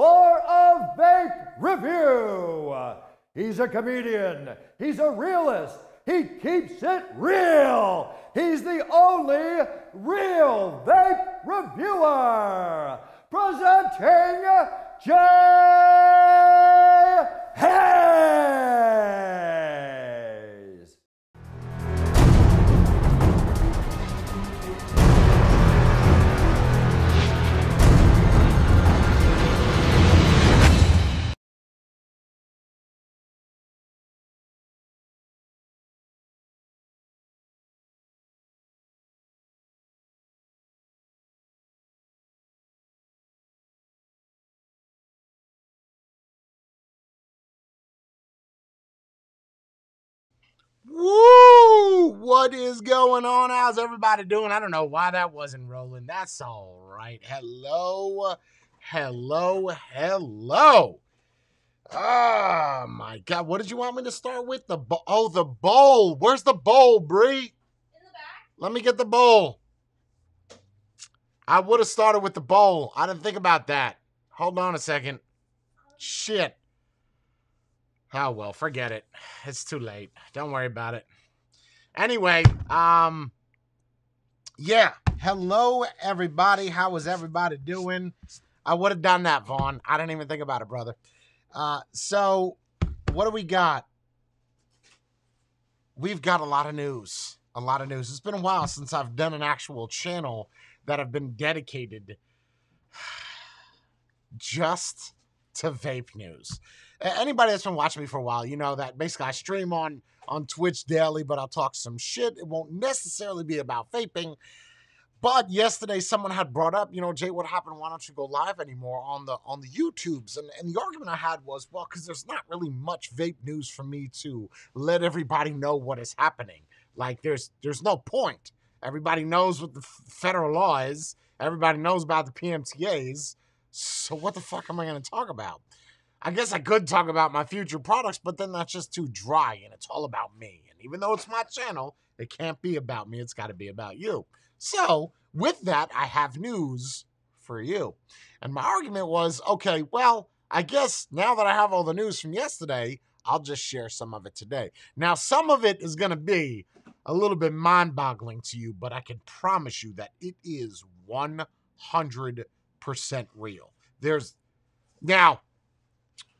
for a vape review. He's a comedian. He's a realist. He keeps it real. He's the only real vape reviewer. Presenting Jai Haze. Woo! What is going on? How's everybody doing? I don't know why that wasn't rolling. That's all right. Hello, hello, hello. Oh my God! What did you want me to start with? The bowl. Oh, the bowl. Where's the bowl, Brie? In the back. Let me get the bowl. I would have started with the bowl. I didn't think about that. Hold on a second. Shit. Oh, well, forget it. It's too late. Don't worry about it. Anyway, yeah. Hello, everybody. How is everybody doing? I would have done that, Vaughn. I didn't even think about it, brother. So what do we got? We've got a lot of news. A lot of news. It's been a while since I've done an actual channel that I've been dedicated just to vape news. Anybody that's been watching me for a while, you know that basically I stream on Twitch daily, but I'll talk some shit. It won't necessarily be about vaping. But yesterday someone had brought up, you know, Jay, what happened? Why don't you go live anymore on the YouTubes? And the argument I had was, well, because there's not really much vape news for me to let everybody know what is happening. Like, there's no point. Everybody knows what the federal law is. Everybody knows about the PMTAs. So what the fuck am I going to talk about? I guess I could talk about my future products, but then that's just too dry, and it's all about me. And even though it's my channel, it can't be about me. It's got to be about you. So with that, I have news for you. And my argument was, okay, well, I guess now that I have all the news from yesterday, I'll just share some of it today. Now, some of it is going to be a little bit mind-boggling to you, but I can promise you that it is 100% real. There's... Now...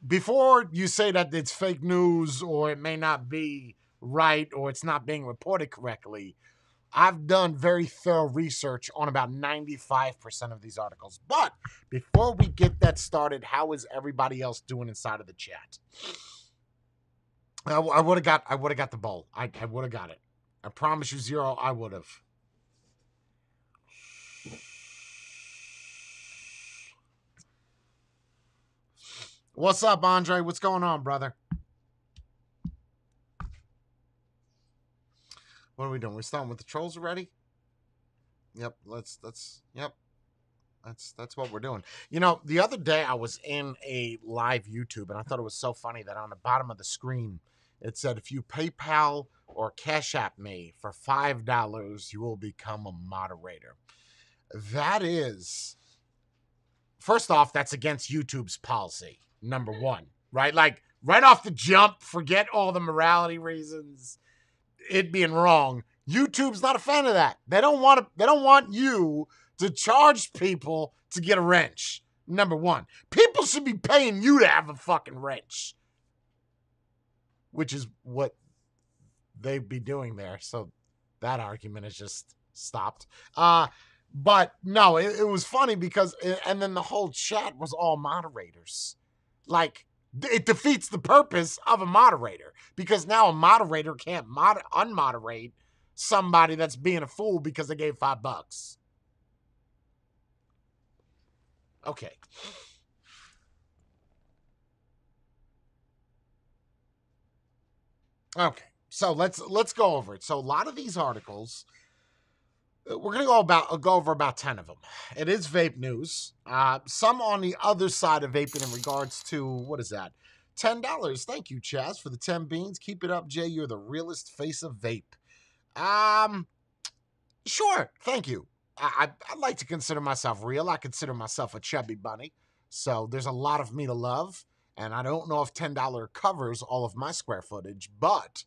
Before you say that it's fake news or it may not be right or it's not being reported correctly, I've done very thorough research on about 95% of these articles. But before we get that started, how is everybody else doing inside of the chat? I would have got the bowl. I would have got it. I promise you, Zero, I would have. What's up, Andre? What's going on, brother? What are we doing? We're starting with the trolls already? Yep, that's what we're doing. You know, the other day I was in a live YouTube, and I thought it was so funny that on the bottom of the screen, it said, if you PayPal or Cash App me for $5, you will become a moderator. That is, first off, that's against YouTube's policy. Number one, right? Like, right off the jump, forget all the morality reasons, it being wrong. YouTube's not a fan of that. They don't want you to charge people to get a wrench. Number one, people should be paying you to have a fucking wrench, which is what they'd be doing there. So that argument is just stopped. But no, it was funny because, and then the whole chat was all moderators. Like, it defeats the purpose of a moderator because now a moderator can't unmoderate somebody that's being a fool because they gave $5. Okay. Okay. So let's go over it. So a lot of these articles, we're going to go over about 10 of them. It is vape news. Some on the other side of vaping in regards to, what is that? $10. Thank you, Chaz, for the 10 beans. Keep it up, Jay. You're the realest face of vape. Sure. Thank you. I like to consider myself real. I consider myself a chubby bunny. So there's a lot of me to love, and I don't know if $10 covers all of my square footage, but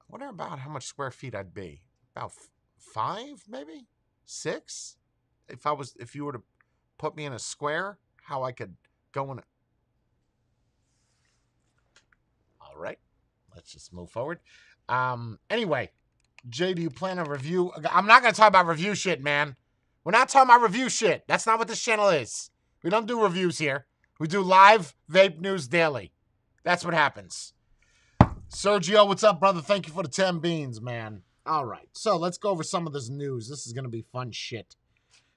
I wonder about how much square feet I'd be. About 5, maybe 6. If you were to put me in a square, how I could go in. All right, let's just move forward. Anyway, Jay, do you plan a review? I'm not gonna talk about review shit, man. We're not talking about review shit. That's not what this channel is. We don't do reviews here. We do live vape news daily. That's what happens. Sergio, what's up, brother? Thank you for the 10 beans, man. All right, so let's go over some of this news. This is gonna be fun shit.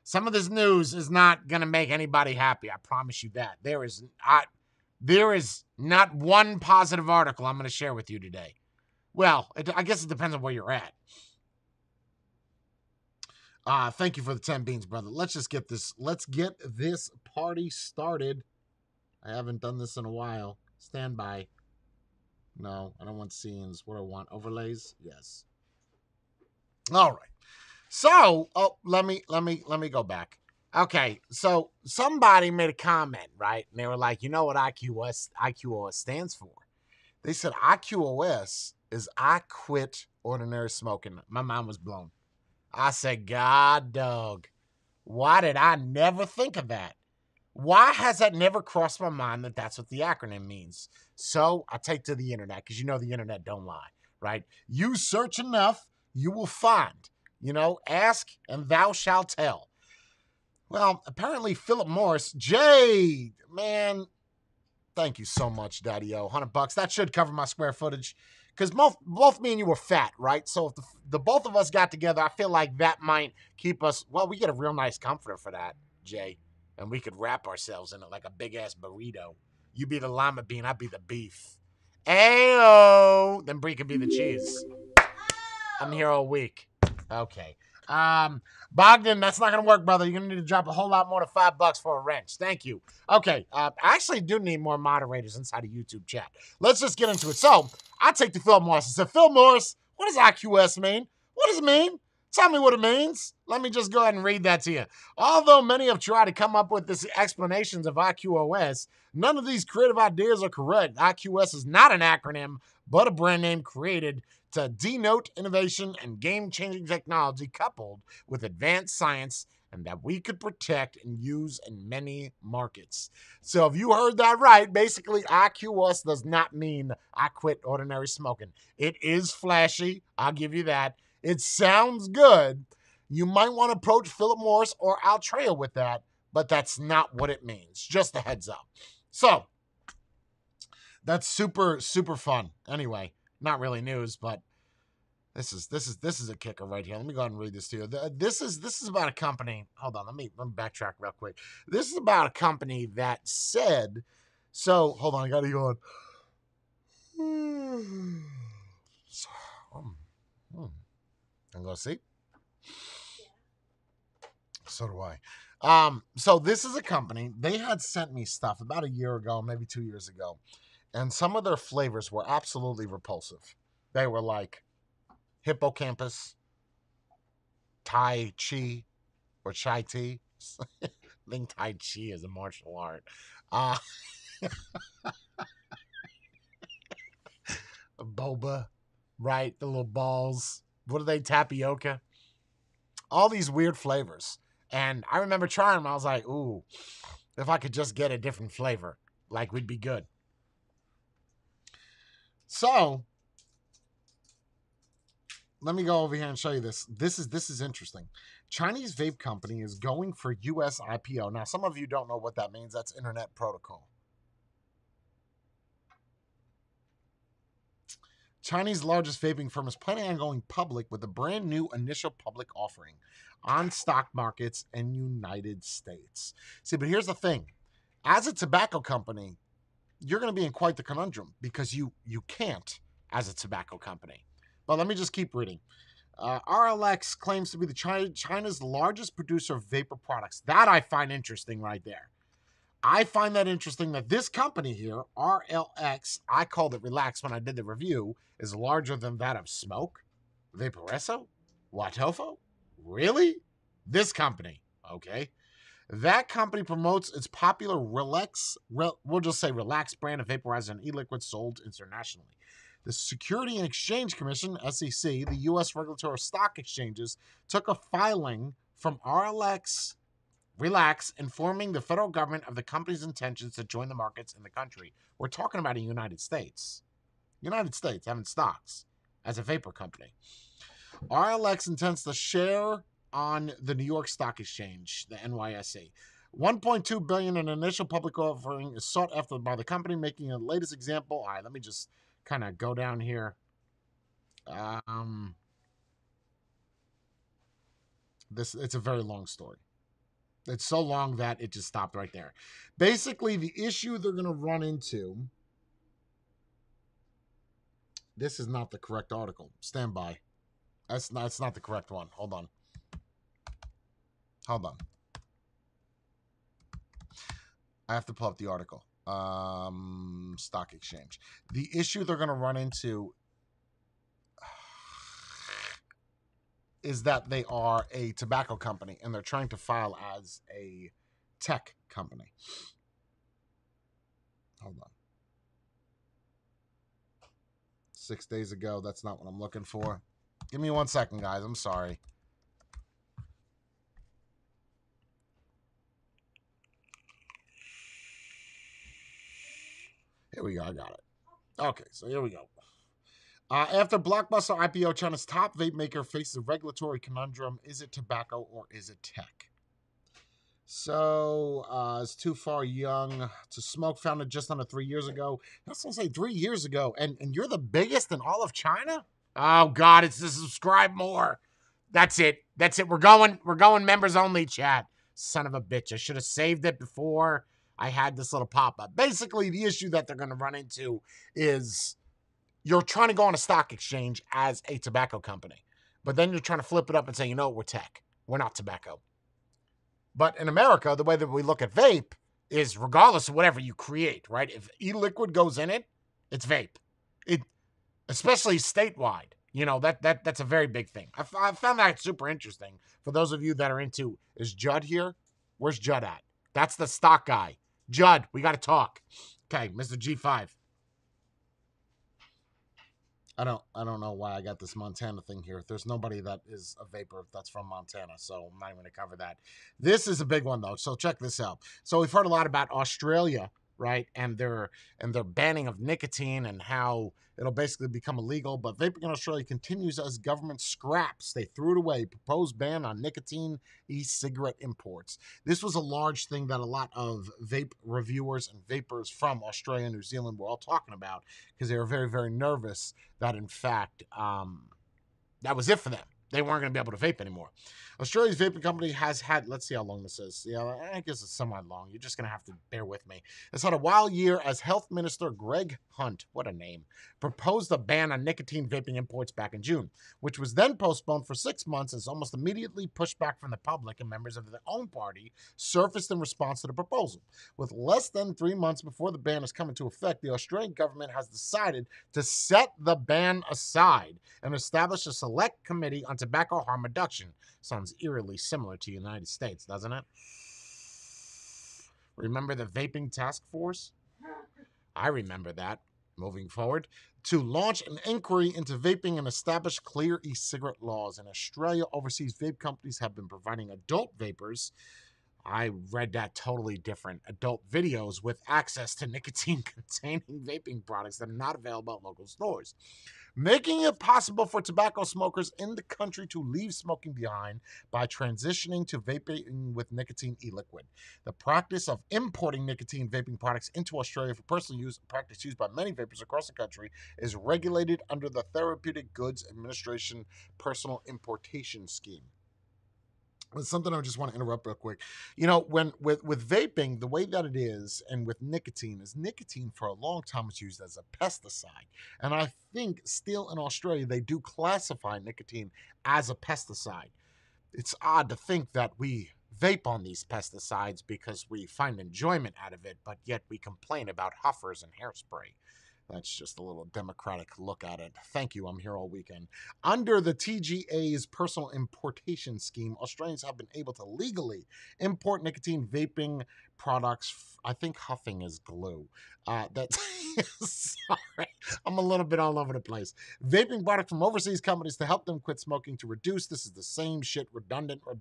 Some of this news is not gonna make anybody happy. I promise you that. There is not one positive article I'm gonna share with you today. Well, I guess it depends on where you're at. Thank you for the 10 beans, brother. Let's just get this. Let's get this party started. I haven't done this in a while. Stand by. No, I don't want scenes. What do I want? Overlays? Yes. All right. So, oh, let me go back. Okay, so somebody made a comment, right? And they were like, you know what IQOS stands for? They said IQOS is I Quit Ordinary Smoking. My mind was blown. I said, God, dog, why did I never think of that? Why has that never crossed my mind that that's what the acronym means? So I take to the internet, because you know the internet don't lie, right? You search enough, you will find. You know, ask and thou shalt tell. Well, apparently Philip Morris, Jay, man, thank you so much, Daddy-O. $100. That should cover my square footage. Because both me and you were fat, right? So if the both of us got together, I feel like that might keep us... Well, we get a real nice comforter for that, Jay. And we could wrap ourselves in it like a big-ass burrito. You be the lima bean, I'd be the beef. Ayo! Then Brie could be the cheese. I'm here all week. Okay. Bogdan, that's not going to work, brother. You're going to need to drop a whole lot more than $5 for a wrench. Thank you. Okay. I actually do need more moderators inside of YouTube chat. Let's just get into it. So, I take to Phil Morris and said, Phil Morris, what does IQS mean? What does it mean? Tell me what it means. Let me just go ahead and read that to you. Although many have tried to come up with these explanations of IQOS, none of these creative ideas are correct. IQS is not an acronym, but a brand name created to denote innovation and game-changing technology coupled with advanced science and that we could protect and use in many markets. So if you heard that right, basically IQOS does not mean I quit ordinary smoking. It is flashy. I'll give you that. It sounds good. You might want to approach Philip Morris or Altria with that, but that's not what it means. Just a heads up. So that's super, super fun. Anyway. Not really news, but this is a kicker right here. Let me go ahead and read this to you. This is about a company. Hold on, let me backtrack real quick. This is about a company that said, so hold on, I gotta go on. I'm gonna see. So do I. So this is a company. They had sent me stuff about a year ago, maybe 2 years ago. And some of their flavors were absolutely repulsive. They were like hippocampus, tai chi, or chai tea. I think tai chi is a martial art. Boba, right? The little balls. What are they? Tapioca. All these weird flavors. And I remember trying them. I was like, ooh, if I could just get a different flavor, like we'd be good. So, let me go over here and show you this. This is interesting. Chinese vape company is going for U.S. IPO. Now, some of you don't know what that means. That's internet protocol. China's largest vaping firm is planning on going public with a brand new initial public offering on stock markets in United States. See, but here's the thing. As a tobacco company, you're going to be in quite the conundrum because you can't as a tobacco company. But let me just keep reading. RLX claims to be the China's largest producer of vapor products. That I find interesting right there. I find that interesting that this company here, RLX, I called it Relax when I did the review, is larger than that of Smoke, Vaporesso, Watofo. Really? This company. Okay. That company promotes its popular Relax, we'll just say Relax brand of vaporizer and e-liquids sold internationally. The Security and Exchange Commission, SEC, the U.S. regulatory stock exchanges, took a filing from RLX Relax, informing the federal government of the company's intentions to join the markets in the country. We're talking about the United States. United States having stocks as a vapor company. RLX intends to share on the New York Stock Exchange, the NYSE. $1.2 billion in initial public offering is sought after by the company, making the latest example. All right, let me just kind of go down here. It's a very long story. It's so long that it just stopped right there. Basically, the issue they're going to run into... This is not the correct article. Stand by. That's not the correct one. Hold on. Hold on. I have to pull up the article. Stock exchange. The issue they're going to run into is that they are a tobacco company and they're trying to file as a tech company. Hold on. 6 days ago. That's not what I'm looking for. Give me 1 second, guys. I'm sorry. Here we go. I got it. Okay, so here we go. After Blockbuster IPO, China's top vape maker faces a regulatory conundrum. Is it tobacco or is it tech? So, it's too far young to smoke. Founded just under 3 years ago. That's what I say, 3 years ago. And you're the biggest in all of China? Oh, God, it's the subscribe more. That's it. That's it. We're going members only, chat. Son of a bitch. I should have saved it before I had this little pop-up. Basically, the issue that they're going to run into is... You're trying to go on a stock exchange as a tobacco company, but then you're trying to flip it up and say, you know, we're tech. We're not tobacco. But in America, the way that we look at vape is regardless of whatever you create, right? If e-liquid goes in it, it's vape. It, especially statewide, you know, that's a very big thing. I found that super interesting. For those of you that are into, is Judd here? Where's Judd at? That's the stock guy. Judd, we got to talk. Okay, Mr. G5. I don't know why I got this Montana thing here. There's nobody that is a vapor that's from Montana, so I'm not even going to cover that. This is a big one, though, so check this out. So we've heard a lot about Australia, right, and their banning of nicotine and how it'll basically become illegal, but vaping in Australia continues as government scraps. They threw it away, proposed ban on nicotine e-cigarette imports. This was a large thing that a lot of vape reviewers and vapors from Australia and New Zealand were all talking about because they were very, very nervous that, in fact, that was it for them. They weren't going to be able to vape anymore. Australia's vaping company has had, let's see how long this is. Yeah, I guess it's somewhat long. You're just going to have to bear with me. It's had a wild year as Health Minister Greg Hunt, what a name, proposed a ban on nicotine vaping imports back in June, which was then postponed for 6 months as almost immediately pushback from the public and members of their own party surfaced in response to the proposal. With less than 3 months before the ban has come into effect, the Australian government has decided to set the ban aside and establish a select committee on tobacco harm reduction. Sounds eerily similar to the United States, doesn't it? Remember the vaping task force? I remember that. Moving forward, to launch an inquiry into vaping and establish clear e-cigarette laws. In Australia, overseas vape companies have been providing adult vapors. I read that totally different. Adult videos with access to nicotine-containing vaping products that are not available at local stores, making it possible for tobacco smokers in the country to leave smoking behind by transitioning to vaping with nicotine e-liquid. The practice of importing nicotine vaping products into Australia for personal use, a practice used by many vapers across the country, is regulated under the Therapeutic Goods Administration Personal Importation Scheme. It's something I just want to interrupt real quick. You know, when with vaping, the way that it is, and with nicotine, is nicotine for a long time was used as a pesticide. And I think still in Australia, they do classify nicotine as a pesticide. It's odd to think that we vape on these pesticides because we find enjoyment out of it, but yet we complain about huffers and hairspray. That's just a little democratic look at it. Thank you, I'm here all weekend. Under the TGA's personal importation scheme, Australians have been able to legally import nicotine vaping products. I think huffing is glue. Sorry, I'm a little bit all over the place. Vaping products from overseas companies to help them quit smoking, to reduce. This is the same shit, redundant. For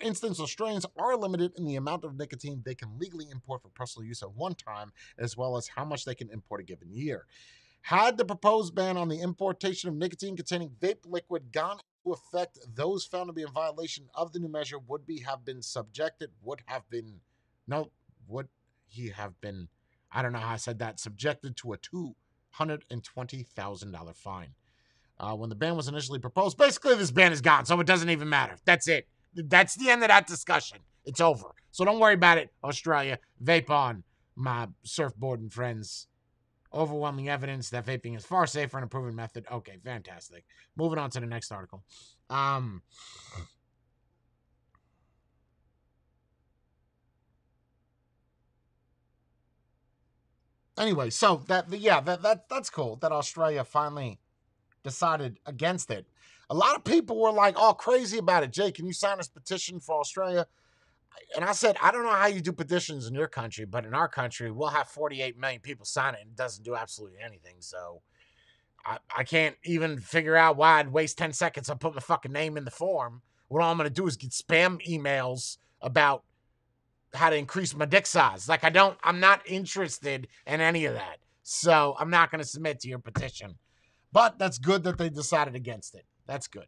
instance, Australians are limited in the amount of nicotine they can legally import for personal use at one time, as well as how much they can import a given year. Had the proposed ban on the importation of nicotine-containing vape liquid gone into effect, those found to be in violation of the new measure would he have been, I don't know how I said that, subjected to a $220,000 fine. When the ban was initially proposed, basically this ban is gone, so it doesn't even matter. That's it. That's the end of that discussion. It's over. So don't worry about it, Australia. Vape on, my surfboarding friends. Overwhelming evidence that vaping is far safer and a proven method. Okay, fantastic. Moving on to the next article. Anyway, so that's cool that Australia finally decided against it. A lot of people were like all crazy about it. Jay, can you sign this petition for Australia? And I said, I don't know how you do petitions in your country, but in our country, we'll have 48 million people sign it and it doesn't do absolutely anything. So I can't even figure out why I'd waste 10 seconds on putting my fucking name in the form. What all I'm going to do is get spam emails about how to increase my dick size. Like, I'm not interested in any of that. So I'm not going to submit to your petition. But that's good that they decided against it. That's good.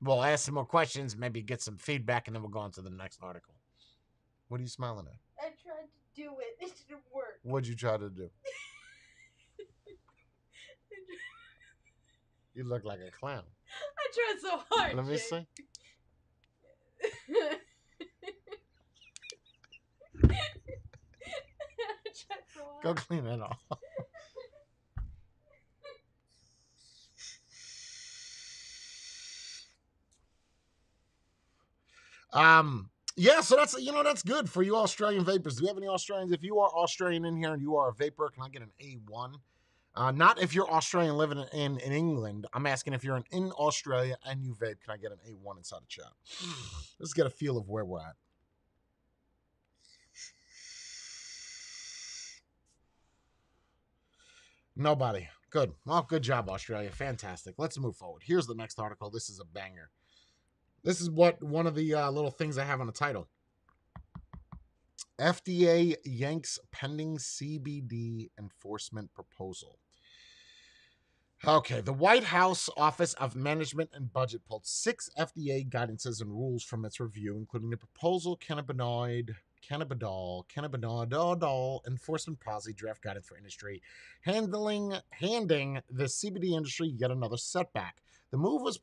We'll ask some more questions, maybe get some feedback, and then we'll go on to the next article. What are you smiling at? I tried to do it. It didn't work. What'd you try to do? You look like a clown. I tried so hard. Let me see. I tried so hard. Go clean it off. Yeah, so that's, that's good for you Australian vapors. Do we have any Australians? If you are Australian in here and you are a vapor, can I get an A1? Not if you're Australian living in England. I'm asking if you're in Australia and you vape, can I get an A1 inside the chat? Let's get a feel of where we're at. Nobody. Good. Well, good job, Australia. Fantastic. Let's move forward. Here's the next article. This is a banger. This is one of the little things I have on the title. FDA yanks pending CBD enforcement proposal. Okay, the White House Office of Management and Budget pulled 6 FDA guidances and rules from its review, including the proposal cannabidol enforcement policy draft guidance for industry, handing the CBD industry yet another setback. The move was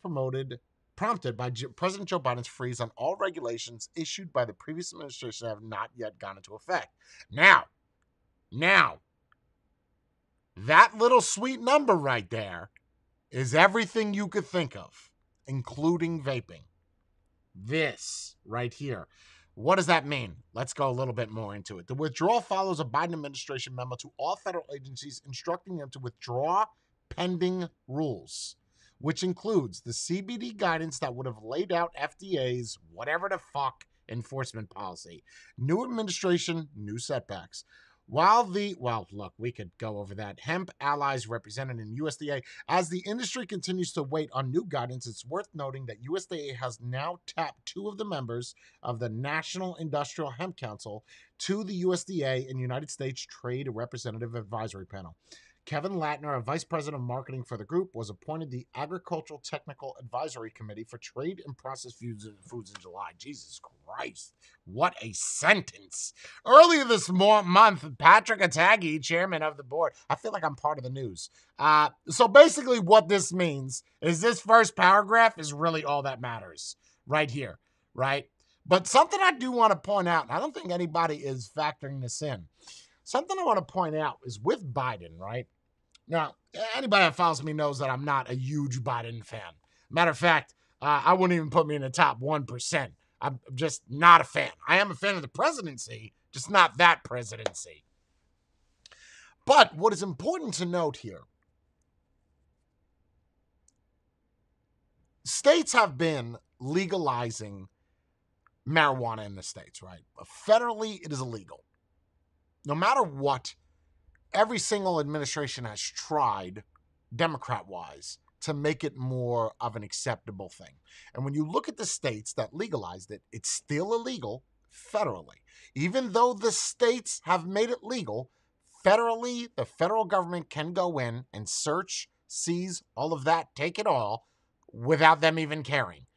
prompted by President Joe Biden's freeze on all regulations issued by the previous administration that have not yet gone into effect. Now, that little sweet number right there is everything you could think of, including vaping. This right here. What does that mean? Let's go a little bit more into it. The withdrawal follows a Biden administration memo to all federal agencies instructing them to withdraw pending rules, which includes the CBD guidance that would have laid out FDA's whatever-the-fuck enforcement policy. New administration, new setbacks. Well, look, we could go over that. Hemp allies represented in USDA. As the industry continues to wait on new guidance, it's worth noting that USDA has now tapped 2 of the members of the National Industrial Hemp Council to the USDA and United States Trade Representative Advisory Panel. Kevin Latner, a vice president of marketing for the group, was appointed the Agricultural Technical Advisory Committee for Trade and Processed Foods in July. Jesus Christ, what a sentence. Earlier this month, Patrick Attagi, chairman of the board. I feel like I'm part of the news. So basically what this means is this first paragraph is really all that matters right here, right? But something I do want to point out, and I don't think anybody is factoring this in. Something I want to point out is with Biden, right? Now, anybody that follows me knows that I'm not a huge Biden fan. Matter of fact, I wouldn't even put me in the top 1%. I'm just not a fan. I am a fan of the presidency, just not that presidency. But what is important to note here, states have been legalizing marijuana in the states, right? But federally, it is illegal. No matter what, every single administration has tried, Democrat-wise, to make it more of an acceptable thing. And when you look at the states that legalized it, it's still illegal federally. Even though the states have made it legal, federally, the federal government can go in and search, seize, all of that, take it all, without them even caring.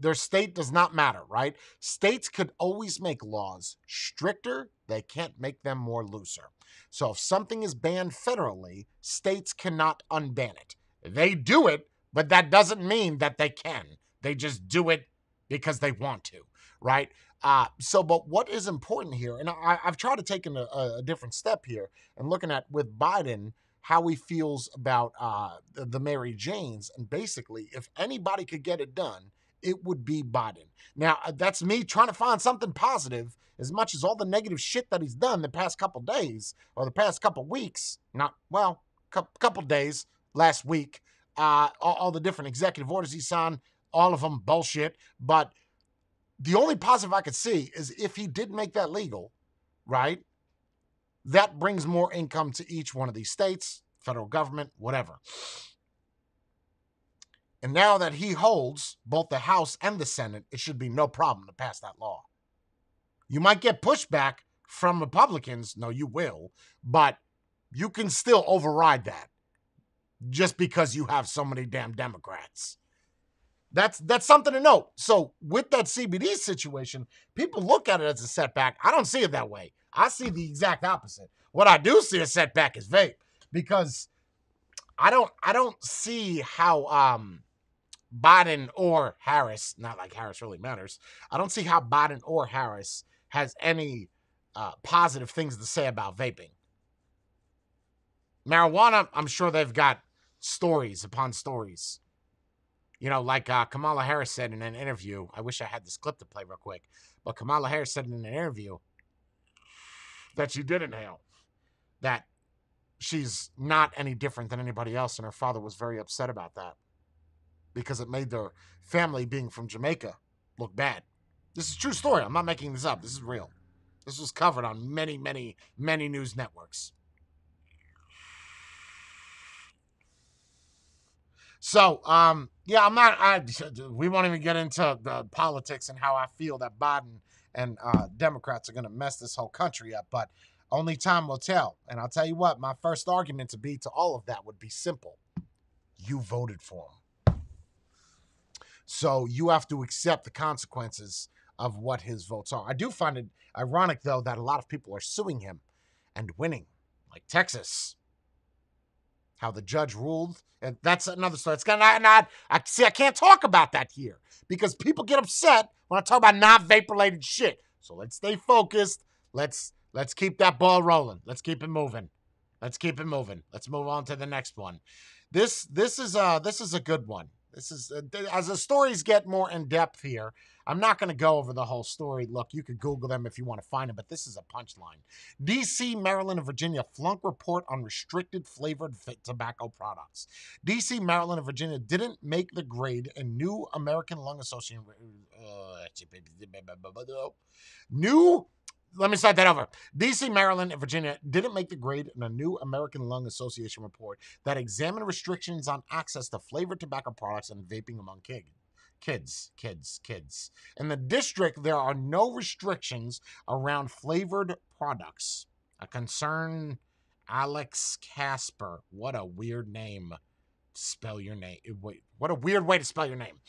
Their state does not matter, right? States could always make laws stricter. They can't make them more looser. So if something is banned federally, states cannot unban it. They do it, but that doesn't mean that they can. They just do it because they want to, right? But what is important here, and I've tried to take a different step here and looking at with Biden, how he feels about the Mary Janes. And basically, if anybody could get it done, it would be Biden. Now, that's me trying to find something positive as much as all the negative shit that he's done the past couple days or the past couple weeks, couple days, last week, all the different executive orders he signed, all of them bullshit. But the only positive I could see is if he did make that legal, right, that brings more income to each one of these states, federal government, whatever. And now that he holds both the House and the Senate, it should be no problem to pass that law. You might get pushback from Republicans. No, you will. But you can still override that just because you have so many damn Democrats. That's something to note. So with that CBD situation, people look at it as a setback. I don't see it that way. I see the exact opposite. What I do see a setback is vape, because I don't see how Biden or Harris, not like Harris really matters, I don't see how Biden or Harris has any positive things to say about vaping. Marijuana, I'm sure they've got stories upon stories. You know, like Kamala Harris said in an interview, I wish I had this clip to play real quick, but Kamala Harris said in an interview that she did inhale, that she's not any different than anybody else, and her father was very upset about that, because it made their family, being from Jamaica, look bad. This is a true story. I'm not making this up. This is real. This was covered on many, many, many news networks. So, we won't even get into the politics and how I feel that Biden and Democrats are going to mess this whole country up, but only time will tell. And I'll tell you what, my first argument to be to all of that would be simple. You voted for him. So you have to accept the consequences of what his votes are. I do find it ironic, though, that a lot of people are suing him and winning, like Texas. How the judge ruled, and that's another story. It's I can't talk about that here because people get upset when I talk about non-vape-related shit. So let's stay focused. Let's keep that ball rolling. Let's keep it moving. Let's move on to the next one. This is a good one. This is, as the stories get more in depth here, I'm not going to go over the whole story. Look, you could Google them if you want to find them, but this is a punchline. D.C., Maryland, and Virginia flunk report on restricted flavored tobacco products. D.C., Maryland, and Virginia didn't make the grade in new American Lung Association. D.C., Maryland, and Virginia didn't make the grade in a new American Lung Association report that examined restrictions on access to flavored tobacco products and vaping among kids. In the district, there are no restrictions around flavored products. A concern, Alex Casper. What a weird name. Spell your name. What a weird way to spell your name.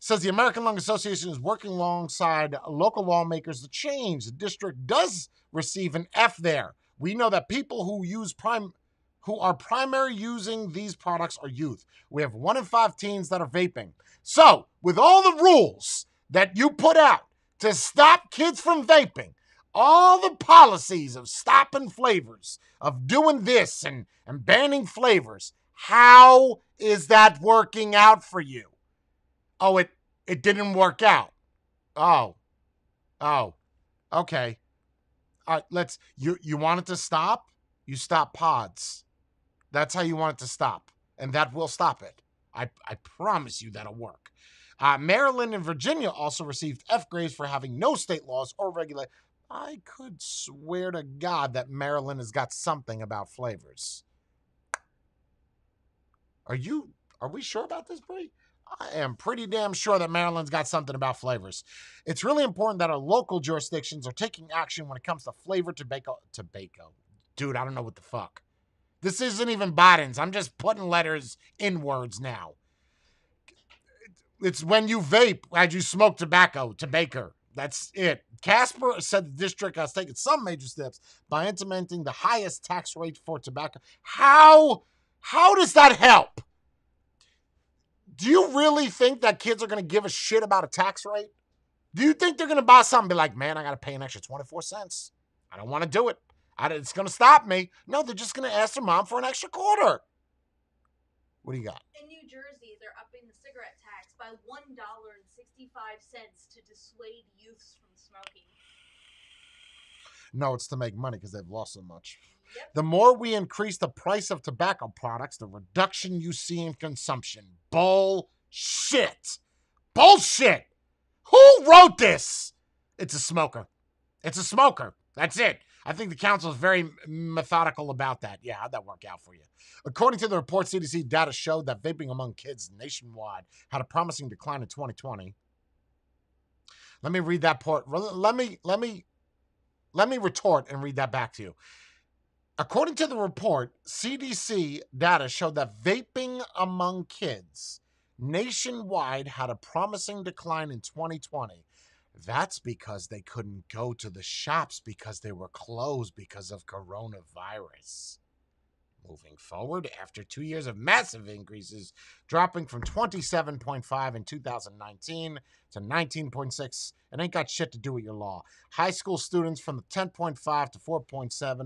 Says the American Lung Association is working alongside local lawmakers to change. The district does receive an F there. We know that people who are primary using these products are youth. We have 1 in 5 teens that are vaping. So, with all the rules that you put out to stop kids from vaping, all the policies of stopping flavors, of doing this and banning flavors, how is that working out for you? Oh, it didn't work out. Oh, okay. All right, you wanted to stop? you stop pods. That's how you want it to stop, and that will stop it. I promise you that'll work. Maryland and Virginia also received F grades for having no state laws or regulate. I could swear to God that Maryland has got something about flavors. Are we sure about this, Brie? I am pretty damn sure that Maryland's got something about flavors. It's really important that our local jurisdictions are taking action when it comes to flavor tobacco. Dude, I don't know what the fuck. This isn't even Biden's. I'm just putting letters in words now. It's when you vape, as you smoke tobacco. That's it. Casper said the district has taken some major steps by implementing the highest tax rate for tobacco. How does that help? Do you really think that kids are going to give a shit about a tax rate? Do you think they're going to buy something and be like, man, I got to pay an extra 24 cents. I don't want to do it. It's going to stop me. No, they're just going to ask their mom for an extra quarter. What do you got? In New Jersey, they're upping the cigarette tax by $1.65 to dissuade youths from smoking. No, it's to make money because they've lost so much. Yep. The more we increase the price of tobacco products, the reduction you see in consumption. Bullshit. Bullshit. Who wrote this? It's a smoker. It's a smoker. That's it. I think the council is very methodical about that. Yeah, how'd that work out for you? According to the report, CDC data showed that vaping among kids nationwide had a promising decline in 2020. Let me read that part. Let me retort and read that back to you. According to the report, CDC data showed that vaping among kids nationwide had a promising decline in 2020. That's because they couldn't go to the shops because they were closed because of coronavirus. Moving forward, after 2 years of massive increases, dropping from 27.5 in 2019 to 19.6, it ain't got shit to do with your law. High school students from the 10.5 to 4.7.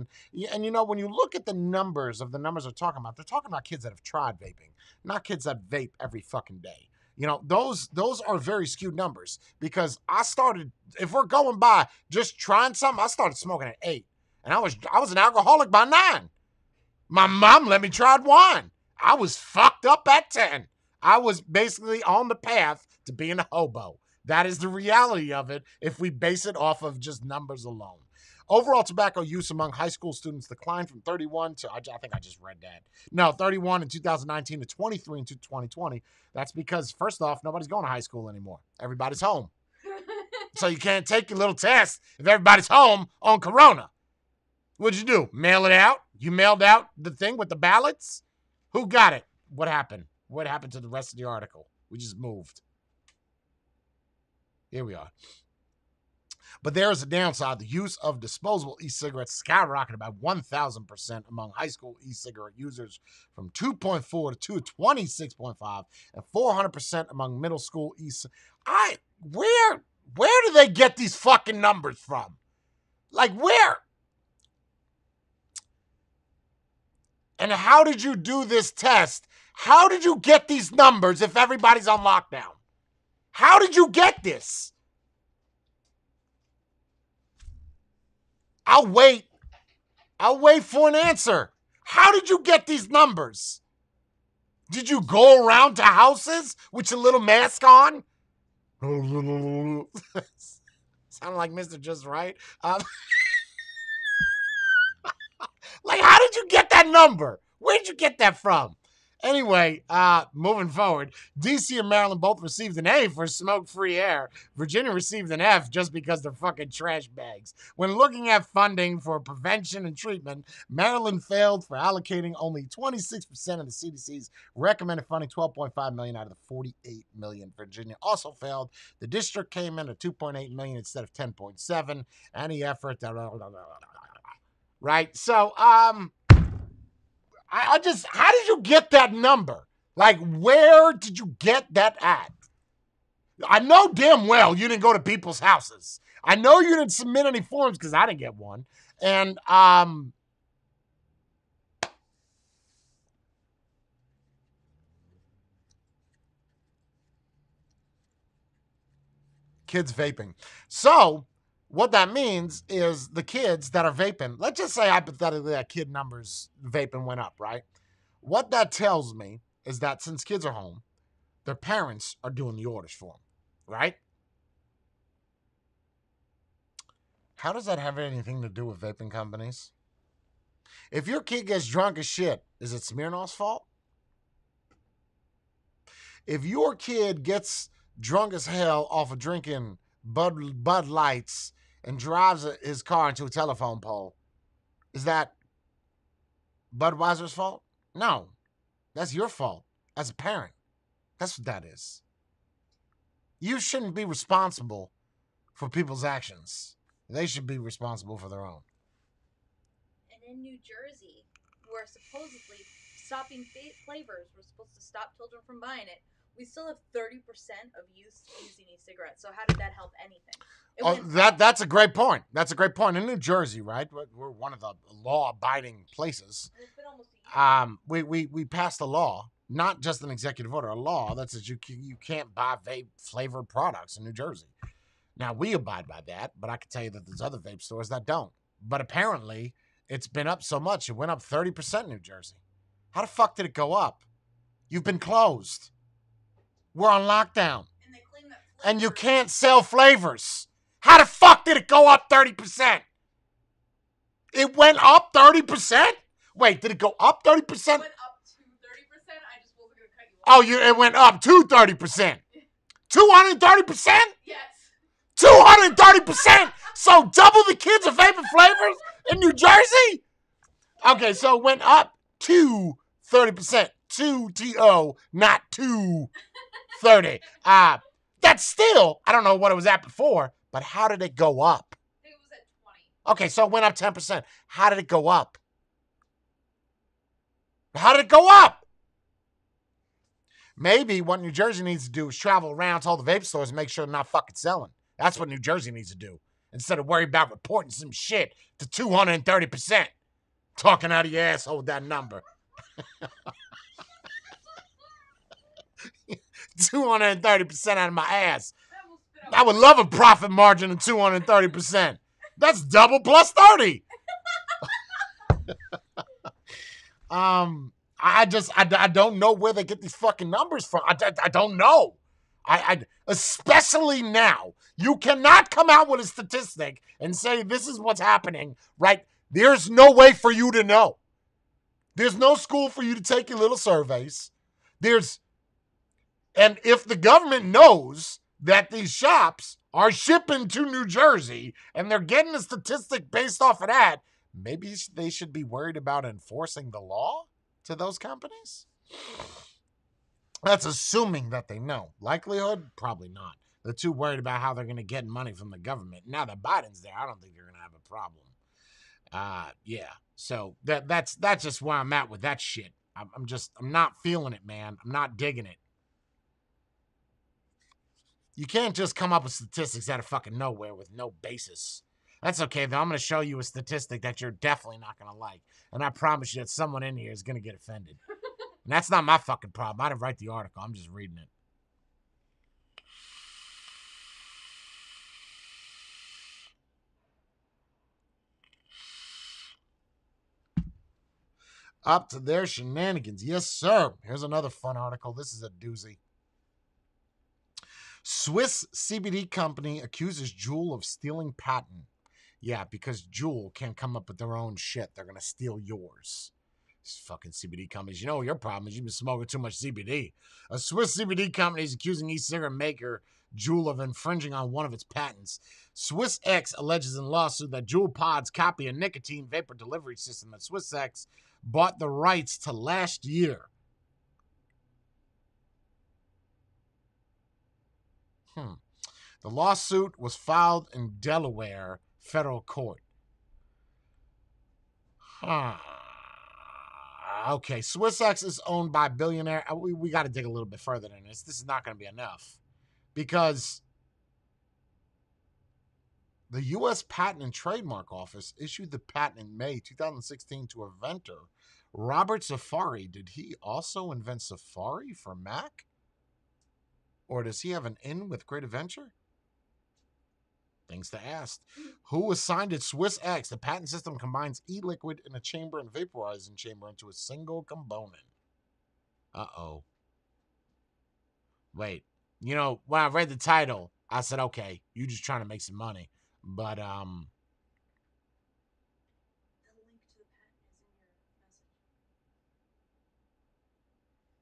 And, you know, when you look at the numbers of the numbers they're talking about kids that have tried vaping, not kids that vape every fucking day. You know, those are very skewed numbers because I started, if we're going by just trying something, I started smoking at 8, and I was an alcoholic by 9. My mom let me try wine. I was fucked up at 10. I was basically on the path to being a hobo. That is the reality of it if we base it off of just numbers alone. Overall tobacco use among high school students declined from 31 to, I think I just read that. No, 31 in 2019 to 23 in 2020. That's because, first off, nobody's going to high school anymore. Everybody's home. So you can't take your little test if everybody's home on Corona. What'd you do? Mail it out? You mailed out the thing with the ballots? Who got it? What happened? What happened to the rest of the article? We just moved. Here we are. But there is a downside. The use of disposable e-cigarettes skyrocketed by 1,000% among high school e-cigarette users from 2.4 to 26.5 and 400% among middle school e-cigarettes. Where do they get these fucking numbers from? Like, where? And how did you do this test? How did you get these numbers if everybody's on lockdown? How did you get this? I'll wait. I'll wait for an answer. How did you get these numbers? Did you go around to houses with your little mask on? Sound like Mr. Just Right. Like, how did you get that number? Where did you get that from? Anyway, moving forward, D.C. and Maryland both received an A for smoke-free air. Virginia received an F just because they're fucking trash bags. When looking at funding for prevention and treatment, Maryland failed for allocating only 26% of the CDC's recommended funding, $12.5 million out of the $48 million. Virginia also failed. The district came in at $2.8 million instead of $10.7. Any effort... Right? So, I just, how did you get that number? Like, where did you get that at? I know damn well you didn't go to people's houses. I know you didn't submit any forms because I didn't get one. And, kids vaping. So, What that means is the kids that are vaping, let's just say hypothetically that kid numbers vaping went up, right? What that tells me is that since kids are home, their parents are doing the orders for them, right? How does that have anything to do with vaping companies? If your kid gets drunk as shit, is it Smirnoff's fault? If your kid gets drunk as hell off of drinking Bud Lights and drives his car into a telephone pole, is that Budweiser's fault? No, that's your fault as a parent. That's what that is. You shouldn't be responsible for people's actions. They should be responsible for their own. And in New Jersey, where supposedly stopping flavors were supposed to stop children from buying it, we still have 30% of youth using e-cigarettes. So how did that help anything? That's a great point. That's a great point. In New Jersey, right? We're one of the law-abiding places. It's been almost a year. We passed a law, not just an executive order, a law that says you can't buy vape-flavored products in New Jersey. Now, we abide by that, but I can tell you that there's other vape stores that don't. But apparently, it's been up so much. It went up 30% in New Jersey. How the fuck did it go up? You've been closed. We're on lockdown. And they claim that you can't sell flavors. How the fuck did it go up 30%? It went up 30%? Wait, did it go up 30%? It went up to 30%. I just wasn't going to cut you off. Oh, it went up to 30%. 230%? Yes. 230%? So double the kids of vapor flavors in New Jersey? Okay, so it went up to 30%. 2-T-O, not 230. That's still, I don't know what it was at before, but how did it go up? It was at 20. Okay, so it went up 10%. How did it go up? How did it go up? Maybe what New Jersey needs to do is travel around to all the vape stores and make sure they're not fucking selling. That's what New Jersey needs to do. Instead of worry about reporting some shit to 230%. Talking out of your asshole with that number. 230% out of my ass. I would love a profit margin of 230%. That's double plus 30. I don't know where they get these fucking numbers from. I don't know. Especially now, you cannot come out with a statistic and say this is what's happening, right? There's no way for you to know. There's no school for you to take your little surveys. And if the government knows that these shops are shipping to New Jersey and they're getting a statistic based off of that, maybe they should be worried about enforcing the law to those companies? That's assuming that they know. Likelihood? Probably not. They're too worried about how they're going to get money from the government. Now that Biden's there, I don't think you're going to have a problem. Yeah. So that's just where I'm at with that shit. I'm not feeling it, man. I'm not digging it. You can't just come up with statistics out of fucking nowhere with no basis. That's okay, though. I'm going to show you a statistic that you're definitely not going to like. And I promise you that someone in here is going to get offended. And that's not my fucking problem. I didn't write the article. I'm just reading it. Up to their shenanigans. Yes, sir. Here's another fun article. This is a doozy. Swiss CBD company accuses Juul of stealing patent. Yeah, because Juul can't come up with their own shit. They're going to steal yours. These fucking CBD companies. You know your problem is you've been smoking too much CBD. A Swiss CBD company is accusing e-cigarette maker Juul of infringing on one of its patents. Swiss X alleges in lawsuit that Juul pods copy a nicotine vapor delivery system that Swiss X bought the rights to last year. The lawsuit was filed in Delaware federal court. Okay, Swiss X is owned by billionaire. We got to dig a little bit further than this. This is not going to be enough because the U.S. Patent and Trademark Office issued the patent in May 2016 to inventor Robert Safari. Did he also invent Safari for Mac? Or does he have an in with Great Adventure? Things to Ask. Who was signed at Swiss X? The patent system combines e-liquid in a chamber and vaporizing chamber into a single component. Uh-oh. Wait. You know, when I read the title, I said, okay, you're just trying to make some money. But, The link to the patent is in your message.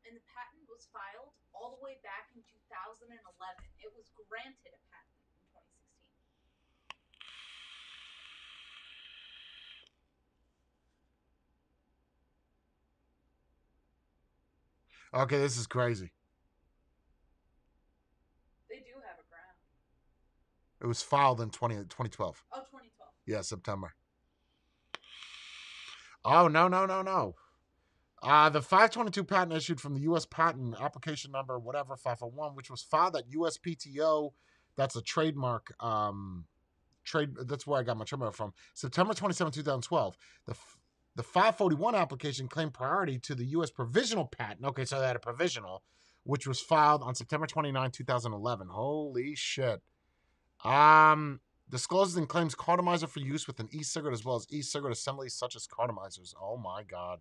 And the patent was filed all the way back in 2011. It was granted a patent in 2016. Okay, this is crazy. It was filed in 2012. Oh, 2012. Yeah, September. Oh, no. The 522 patent issued from the U.S. patent application number, whatever, 501, which was filed at USPTO. That's a trademark. That's where I got my trademark from. September 27, 2012. The 541 application claimed priority to the U.S. provisional patent. Okay, so they had a provisional, which was filed on September 29, 2011. Holy shit. Discloses and claims cartomizer for use with an e-cigarette as well as e-cigarette assemblies such as cartomizers. Oh my god.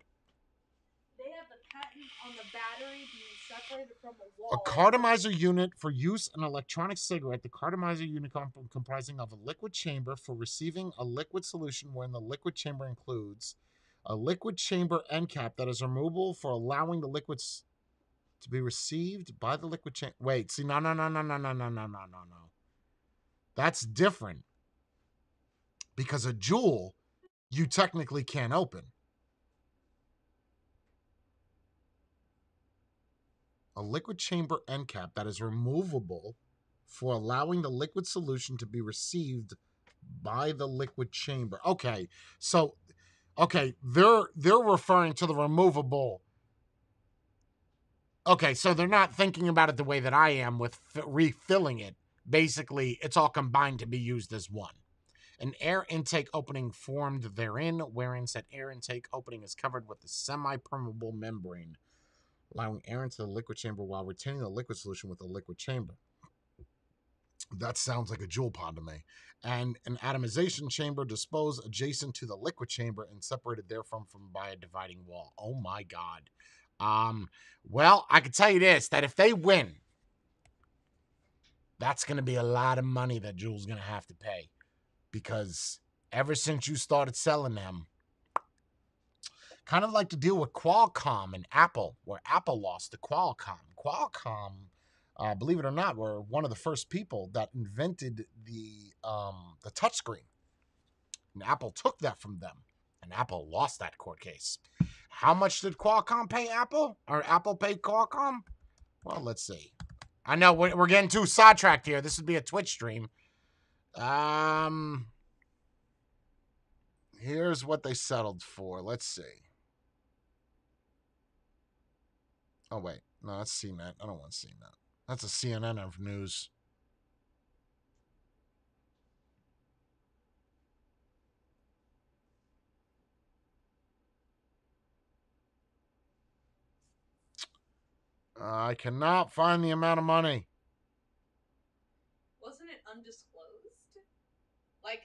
They have the patent on the battery being separated from the wall. A cartomizer unit for use in an electronic cigarette. The cartomizer unit comprising of a liquid chamber for receiving a liquid solution wherein the liquid chamber includes a liquid chamber end cap that is removable for allowing the liquids to be received by the liquid chamber. Wait, see, no. That's different because a Juul, you technically can't open. A liquid chamber end cap that is removable for allowing the liquid solution to be received by the liquid chamber. Okay, so, okay, they're referring to the removable. Okay, so they're not thinking about it the way that I am with refilling it. Basically, it's all combined to be used as one. An air intake opening formed therein, wherein said air intake opening is covered with a semi-permeable membrane, allowing air into the liquid chamber while retaining the liquid solution with the liquid chamber. That sounds like a Juul pod to me. And an atomization chamber disposed adjacent to the liquid chamber and separated therefrom by a dividing wall. Oh my god. Well, I can tell you this, that if they win, that's going to be a lot of money that Juul's going to have to pay because ever since you started selling them, kind of like the deal with Qualcomm and Apple, where Apple lost to Qualcomm. Qualcomm, believe it or not, were one of the first people that invented the touchscreen. And Apple took that from them, and Apple lost that court case. How much did Qualcomm pay Apple? Or Apple pay Qualcomm? Well, let's see. I know, we're getting too sidetracked here. This would be a Twitch stream. Here's what they settled for. Let's see. Oh, wait. No, that's CNET. I don't want CNET. That's a CNN of news. I cannot find the amount of money. Wasn't it undisclosed? Like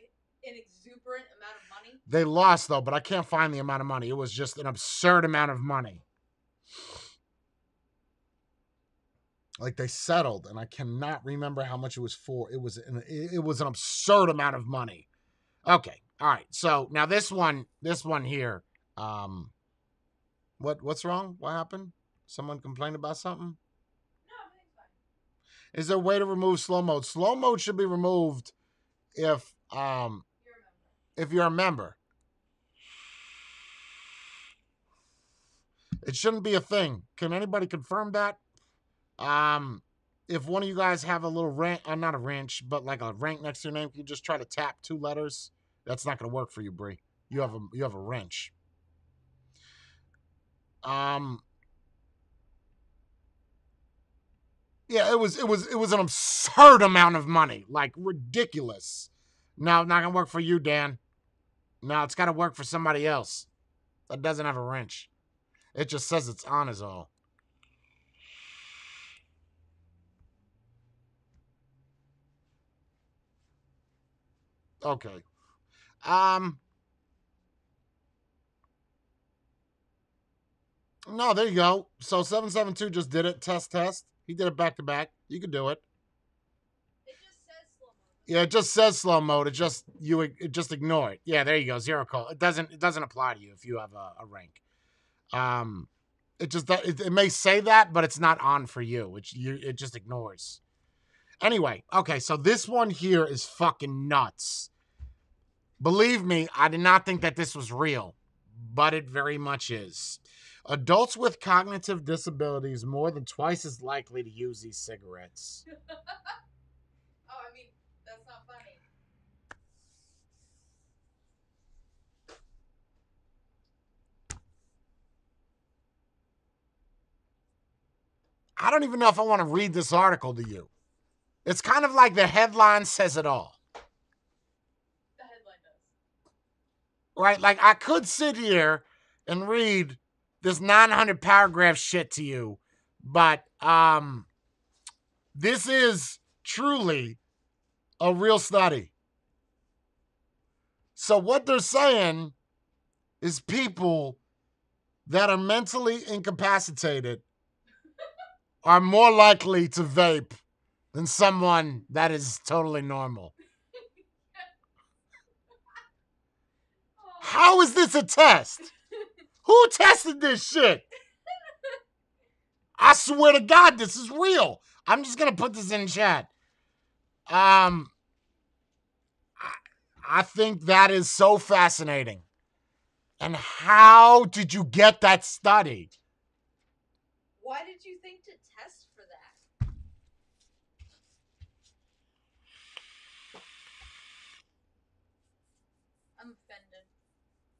an exuberant amount of money? They lost, though, but I can't find the amount of money. It was just an absurd amount of money. Like, they settled, and I cannot remember how much it was for. It was an absurd amount of money. Okay, all right. So, now this one here. What's wrong? What happened? Someone complained about something? No, I think so. Is there a way to remove slow mode? Slow mode should be removed if you're a member. It shouldn't be a thing. Can anybody confirm that? If one of you guys have a little rank, not a wrench, but like a rank next to your name, you just try to tap two letters. That's not going to work for you, Brie. You have a wrench. Yeah, it was an absurd amount of money, like ridiculous. No, not gonna work for you, Dan. No, it's gotta work for somebody else that doesn't have a wrench. It just says it's on is all. Okay. No, there you go. So 772 just did it. Test, test. He did it back to back. You can do it. It just says slow mode. Yeah, it just says slow mode. It just you ignore it. Yeah, there you go. Zero call. It doesn't apply to you if you have a rank. It may say that, but it's not on for you. It just ignores. Anyway, okay. So this one here is fucking nuts. Believe me, I did not think that this was real, but it very much is. Adults with cognitive disabilities more than twice as likely to use these cigarettes. Oh, I mean, that's not funny. I don't even know if I want to read this article to you. It's kind of like the headline says it all. The headline does. Right? Like, I could sit here and read this 900-paragraph shit to you, but this is truly a real study. So what they're saying is people that are mentally incapacitated are more likely to vape than someone that is totally normal. How is this a test? Who tested this shit? I swear to God, this is real. I'm just going to put this in chat. I think that is so fascinating. And how did you get that study? Why did you think to test for that? I'm offended.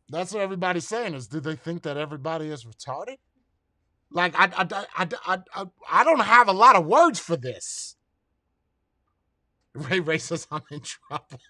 That's what everybody's saying is, do they think that everybody is retarded? Like, I don't have a lot of words for this. Ray says, I'm in trouble.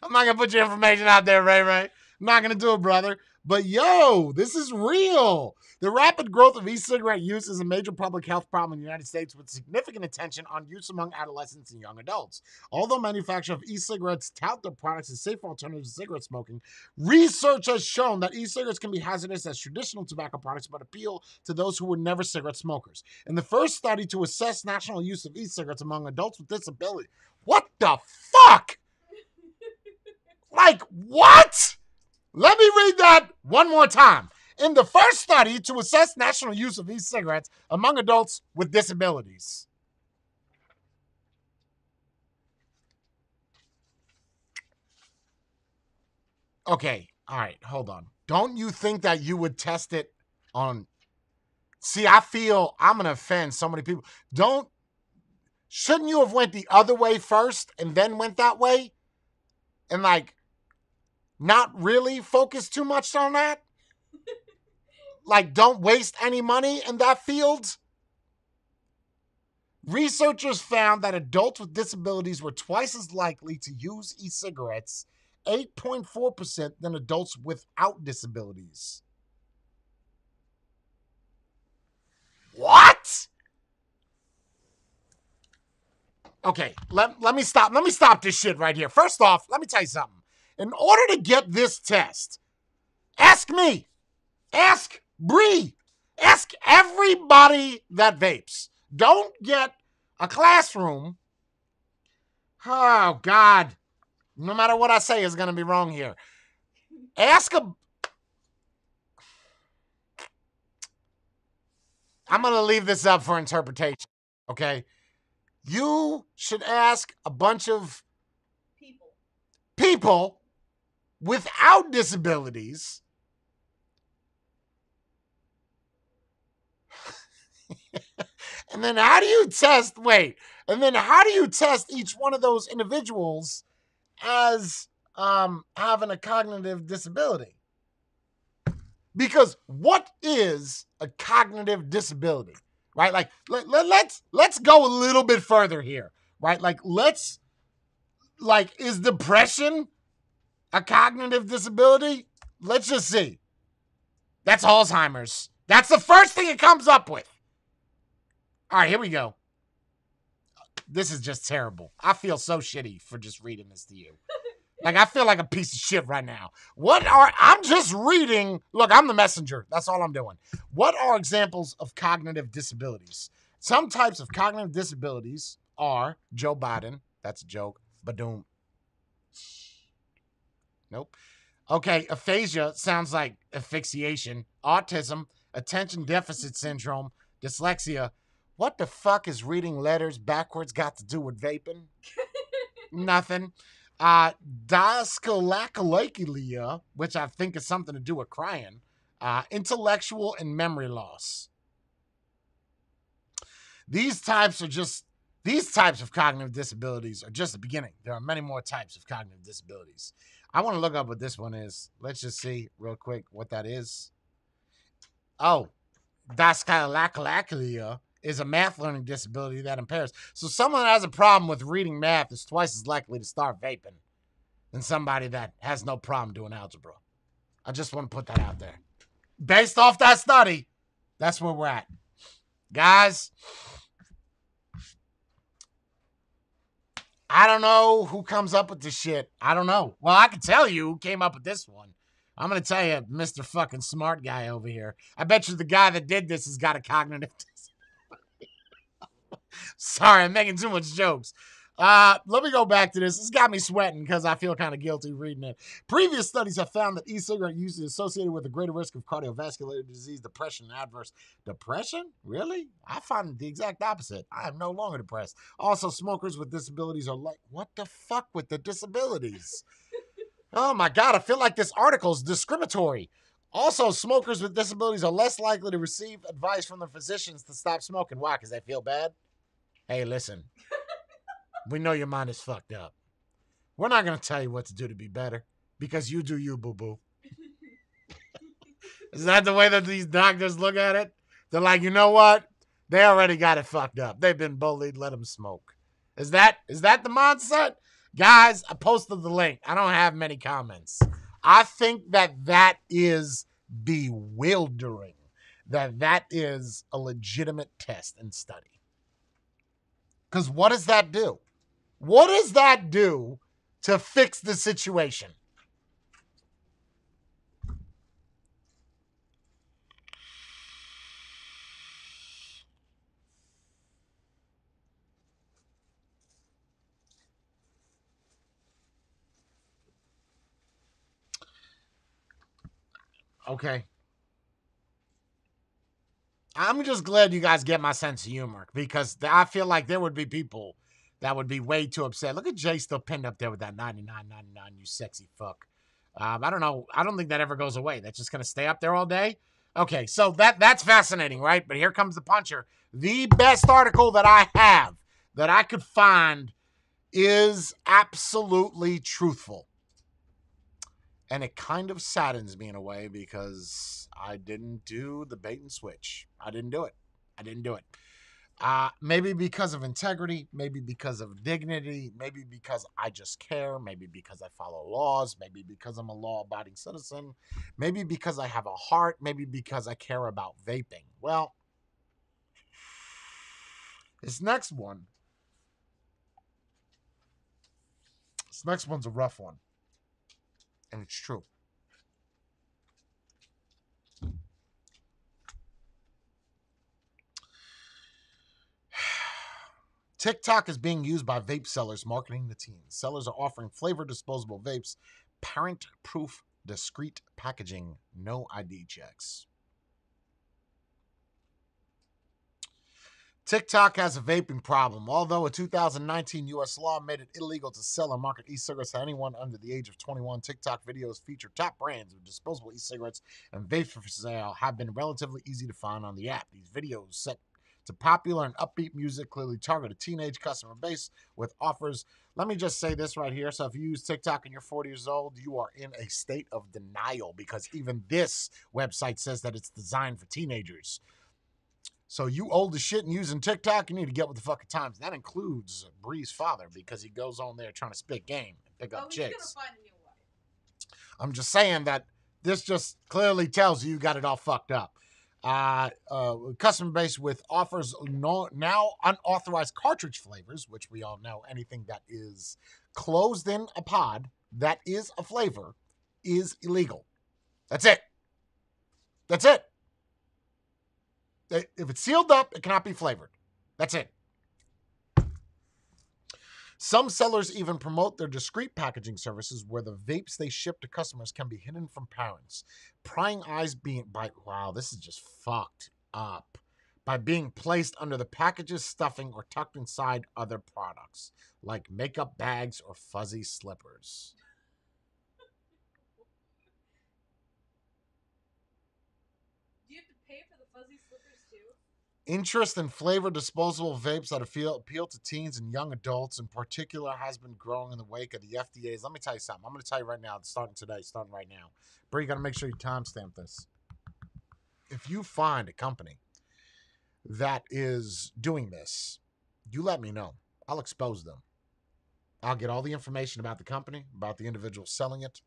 I'm not going to put your information out there, Ray. I'm not going to do it, brother. But, yo, this is real. The rapid growth of e-cigarette use is a major public health problem in the United States, with significant attention on use among adolescents and young adults. Although manufacturers of e-cigarettes tout their products as safe alternatives to cigarette smoking, research has shown that e-cigarettes can be hazardous as traditional tobacco products, but appeal to those who were never cigarette smokers. In the first study to assess national use of e-cigarettes among adults with disability. What the fuck? Like, what? Let me read that one more time. In the first study to assess national use of e-cigarettes among adults with disabilities. Okay, all right, hold on. Don't you think that you would test it on... See, I feel I'm going to offend so many people. Shouldn't you have went the other way first and then went that way? And like, not really focus too much on that? Like, don't waste any money in that field. Researchers found that adults with disabilities were twice as likely to use e-cigarettes, 8.4%, than adults without disabilities. What? Okay, let me stop. Let me stop this shit right here. First off, let me tell you something. In order to get this test, ask me. Ask Brie. Ask everybody that vapes. Don't get a classroom. Oh, God. No matter what I say is going to be wrong here. I'm going to leave this up for interpretation, okay? You should ask a bunch of people without disabilities. And then how do you test, each one of those individuals as having a cognitive disability? Because what is a cognitive disability, right? Like, let's go a little bit further here, right? Like, is depression a cognitive disability? Let's just see. That's Alzheimer's. That's the first thing it comes up with. All right, here we go. This is just terrible. I feel so shitty for just reading this to you. Like, I feel like a piece of shit right now. I'm just reading. Look, I'm the messenger. That's all I'm doing. What are examples of cognitive disabilities? Some types of cognitive disabilities are Joe Biden. That's a joke. Badoom. Nope. Okay, aphasia sounds like asphyxiation. Autism, attention deficit syndrome, dyslexia. What the fuck is reading letters backwards got to do with vaping? Nothing. Dyscalculia, which I think is something to do with crying, intellectual and memory loss. These types of cognitive disabilities are just the beginning. There are many more types of cognitive disabilities. I want to look up what this one is. Let's just see real quick what that is. Oh, dyscalculia is a math learning disability that impairs. So someone that has a problem with reading math is twice as likely to start vaping than somebody that has no problem doing algebra. I just want to put that out there. Based off that study, that's where we're at. Guys, I don't know who comes up with this shit. I don't know. Well, I can tell you who came up with this one. I'm going to tell you, Mr. fucking smart guy over here. I bet you the guy that did this has got a cognitive disability. Sorry, I'm making too much jokes. Let me go back to this. It's got me sweating because I feel kind of guilty reading it. Previous studies have found that e-cigarette use is associated with a greater risk of cardiovascular disease, depression, and adverse depression. Really? I find the exact opposite. I am no longer depressed. Also, smokers with disabilities are like, what the fuck with the disabilities? Oh my God, I feel like this article is discriminatory. Also, smokers with disabilities are less likely to receive advice from their physicians to stop smoking. Why? Because they feel bad? Hey, listen, we know your mind is fucked up. We're not going to tell you what to do to be better because you do you, boo-boo. Is that the way that these doctors look at it? They're like, you know what? They already got it fucked up. They've been bullied. Let them smoke. Is that the mindset? Guys, I posted the link. I don't have many comments. I think that is bewildering, that is a legitimate test and study. Because what does that do? What does that do to fix the situation? Okay. I'm just glad you guys get my sense of humor because I feel like there would be people that would be way too upset. Look at Jay still pinned up there with that 99.99, you sexy fuck. I don't know. I don't think that ever goes away. That's just going to stay up there all day. Okay, so that's fascinating, right? But here comes the puncher. The best article that I have that I could find is absolutely truthful. And it kind of saddens me in a way because I didn't do the bait and switch. I didn't do it. Maybe because of integrity, maybe because of dignity, maybe because I just care, maybe because I follow laws, maybe because I'm a law-abiding citizen, maybe because I have a heart, maybe because I care about vaping. Well, this next one's a rough one. And it's true. TikTok is being used by vape sellers marketing the teens. Sellers are offering flavored disposable vapes, parent-proof, discreet packaging, no ID checks. TikTok has a vaping problem. Although a 2019 U.S. law made it illegal to sell and market e-cigarettes to anyone under the age of 21, TikTok videos feature top brands of disposable e-cigarettes and vapes for sale have been relatively easy to find on the app. These videos set to popular and upbeat music clearly target a teenage customer base with offers. Let me just say this right here. So if you use TikTok and you're 40 years old, you are in a state of denial because even this website says that it's designed for teenagers. So you old as shit and using TikTok, you need to get with the fucking times. That includes Brie's father because he goes on there trying to spit game and pick up chicks. He's gonna find a new wife. I'm just saying that this just clearly tells you got it all fucked up. Custom base with offers now unauthorized cartridge flavors, which we all know anything that is closed in a pod that is a flavor is illegal. That's it. That's it. If it's sealed up, it cannot be flavored. That's it. Some sellers even promote their discreet packaging services where the vapes they ship to customers can be hidden from parents. Prying eyes being wow, this is just fucked up. By being placed under the package's stuffing or tucked inside other products, like makeup bags or fuzzy slippers. Do you have to pay for the fuzzy slippers too? Interest in flavored disposable vapes that appeal to teens and young adults in particular has been growing in the wake of the FDA's. Let me tell you something. I'm going to tell you right now, starting right now. Brie, you got to make sure you timestamp this. If you find a company that is doing this, you let me know. I'll expose them. I'll get all the information about the company, about the individual selling it,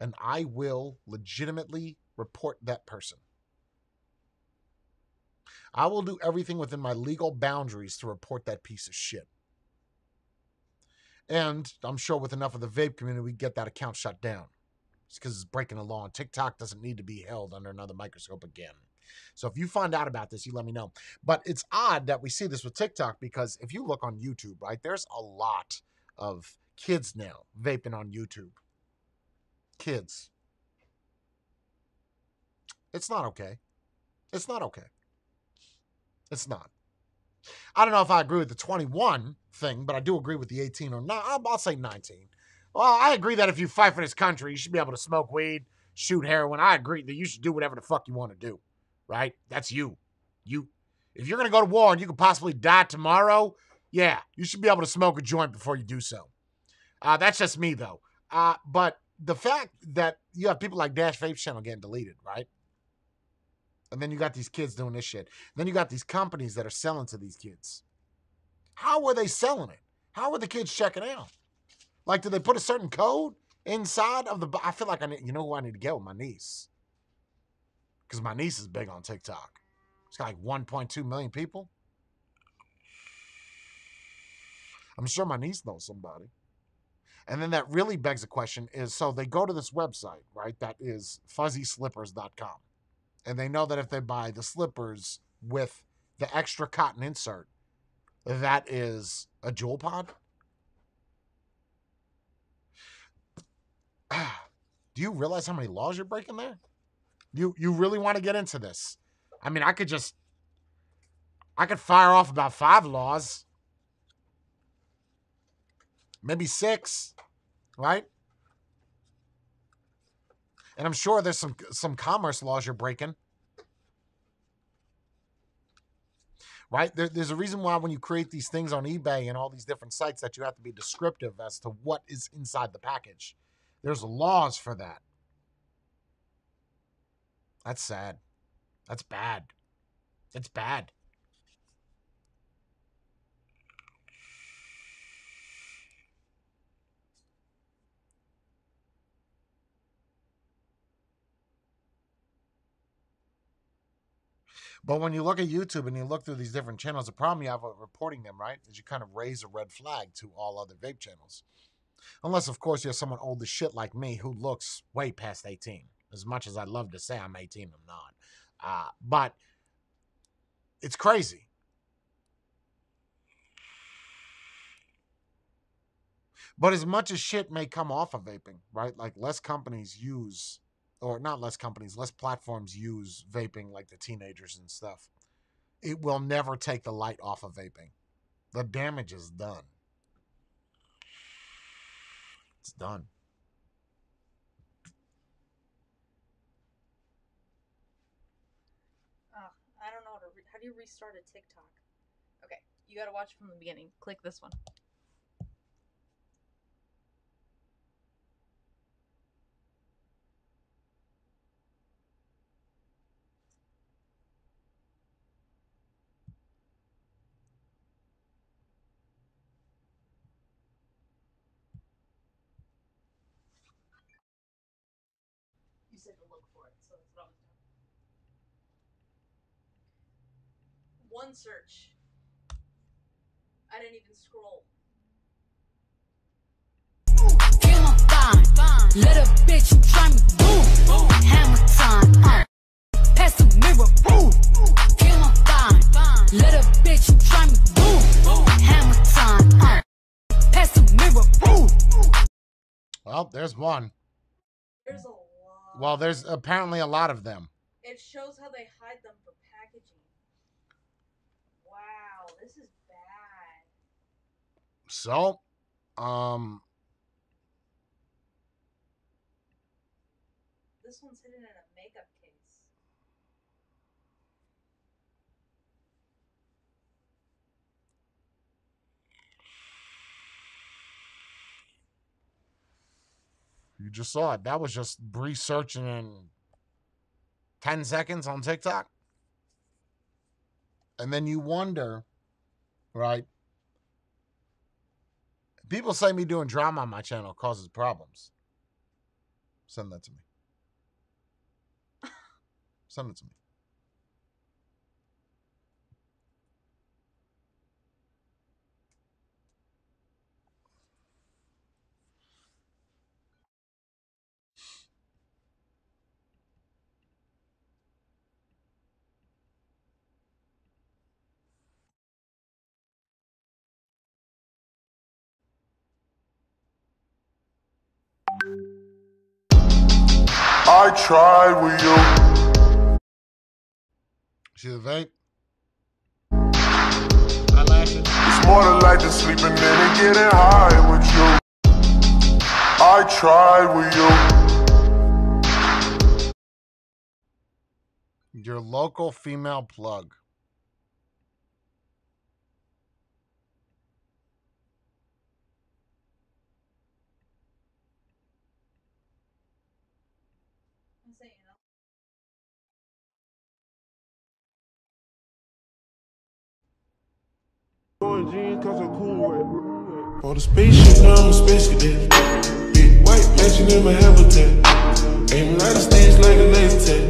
and I will legitimately report that person. I will do everything within my legal boundaries to report that piece of shit. And I'm sure with enough of the vape community, we get that account shut down. It's because it's breaking the law, and TikTok doesn't need to be held under another microscope again. So if you find out about this, you let me know. But it's odd that we see this with TikTok, because if you look on YouTube, right, there's a lot of kids now vaping on YouTube. Kids. It's not okay. It's not okay. It's not. I don't know if I agree with the 21 thing, but I do agree with the 18 or not. I'll say 19. Well, I agree that if you fight for this country, you should be able to smoke weed, shoot heroin. I agree that you should do whatever the fuck you want to do, right? That's you. If you're going to go to war and you could possibly die tomorrow, yeah, you should be able to smoke a joint before you do so. That's just me, though. But the fact that you have people like Dash Vape's channel getting deleted, right? And then you got these kids doing this shit. Then you got these companies that are selling to these kids. How are they selling it? How are the kids checking out? Like, do they put a certain code inside of the... I feel like I need... You know who I need to get with? My niece. Because my niece is big on TikTok. She's got like 1.2 million people. I'm sure my niece knows somebody. And then that really begs the question is, so they go to this website, right? That is fuzzyslippers.com. And they know that if they buy the slippers with the extra cotton insert, that is a Juul pod. Do you realize how many laws you're breaking there? You really want to get into this? I mean, I could fire off about 5 laws. Maybe 6, right? And I'm sure there's some commerce laws you're breaking. Right? There's a reason why when you create these things on eBay and all these different sites that you have to be descriptive as to what is inside the package. There's laws for that. That's sad. That's bad. It's bad. But when you look at YouTube and you look through these different channels, the problem you have with reporting them, right, is you kind of raise a red flag to all other vape channels. Unless, of course, you're someone old as shit like me who looks way past 18. As much as I love to say I'm 18, I'm not. But it's crazy. But as much as shit may come off of vaping, right, like less platforms use vaping, like the teenagers and stuff. It will never take the light off of vaping. The damage is done. It's done. I don't know how do you restart a TikTok? Okay, you got to watch from the beginning. Click this one. To look for it, so that's what I was doing. one search. I didn't even scroll. Little bitch try me, boom, hammer time, pass the mirror, boom, kill my fine, little bitch try me, boom, hammer time, pass the mirror, boom. Well, there's one. There's a lot. Well, there's apparently a lot of them. It shows how they hide them for packaging. Wow, this is bad. So, this one's hidden in a makeup case. You just saw it. That was just Brie searching in 10 seconds on TikTok. And then you wonder, right? People say me doing drama on my channel causes problems. Send that to me. Send it to me. I tried with you. See the vape? Eyelashes. It's more than like just sleeping in and getting high with you. I tried with you. Your local female plug. Cause I'm cool with it. On the spaceship, I'm a space cadet. Big white mansion in my habitat. Aiming out of stage like a laser tag.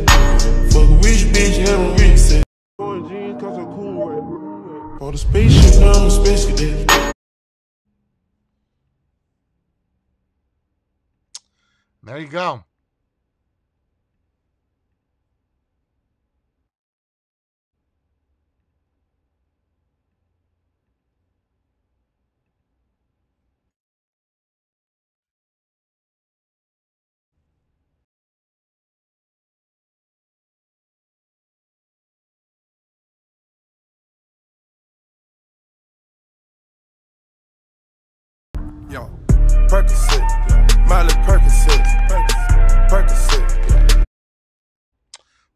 Fuck a rich bitch, have a reset. Cause I'm cool with it. On the spaceship, I'm a space cadet. There you go. Yo, Percocet, Miley Percocet, Percocet.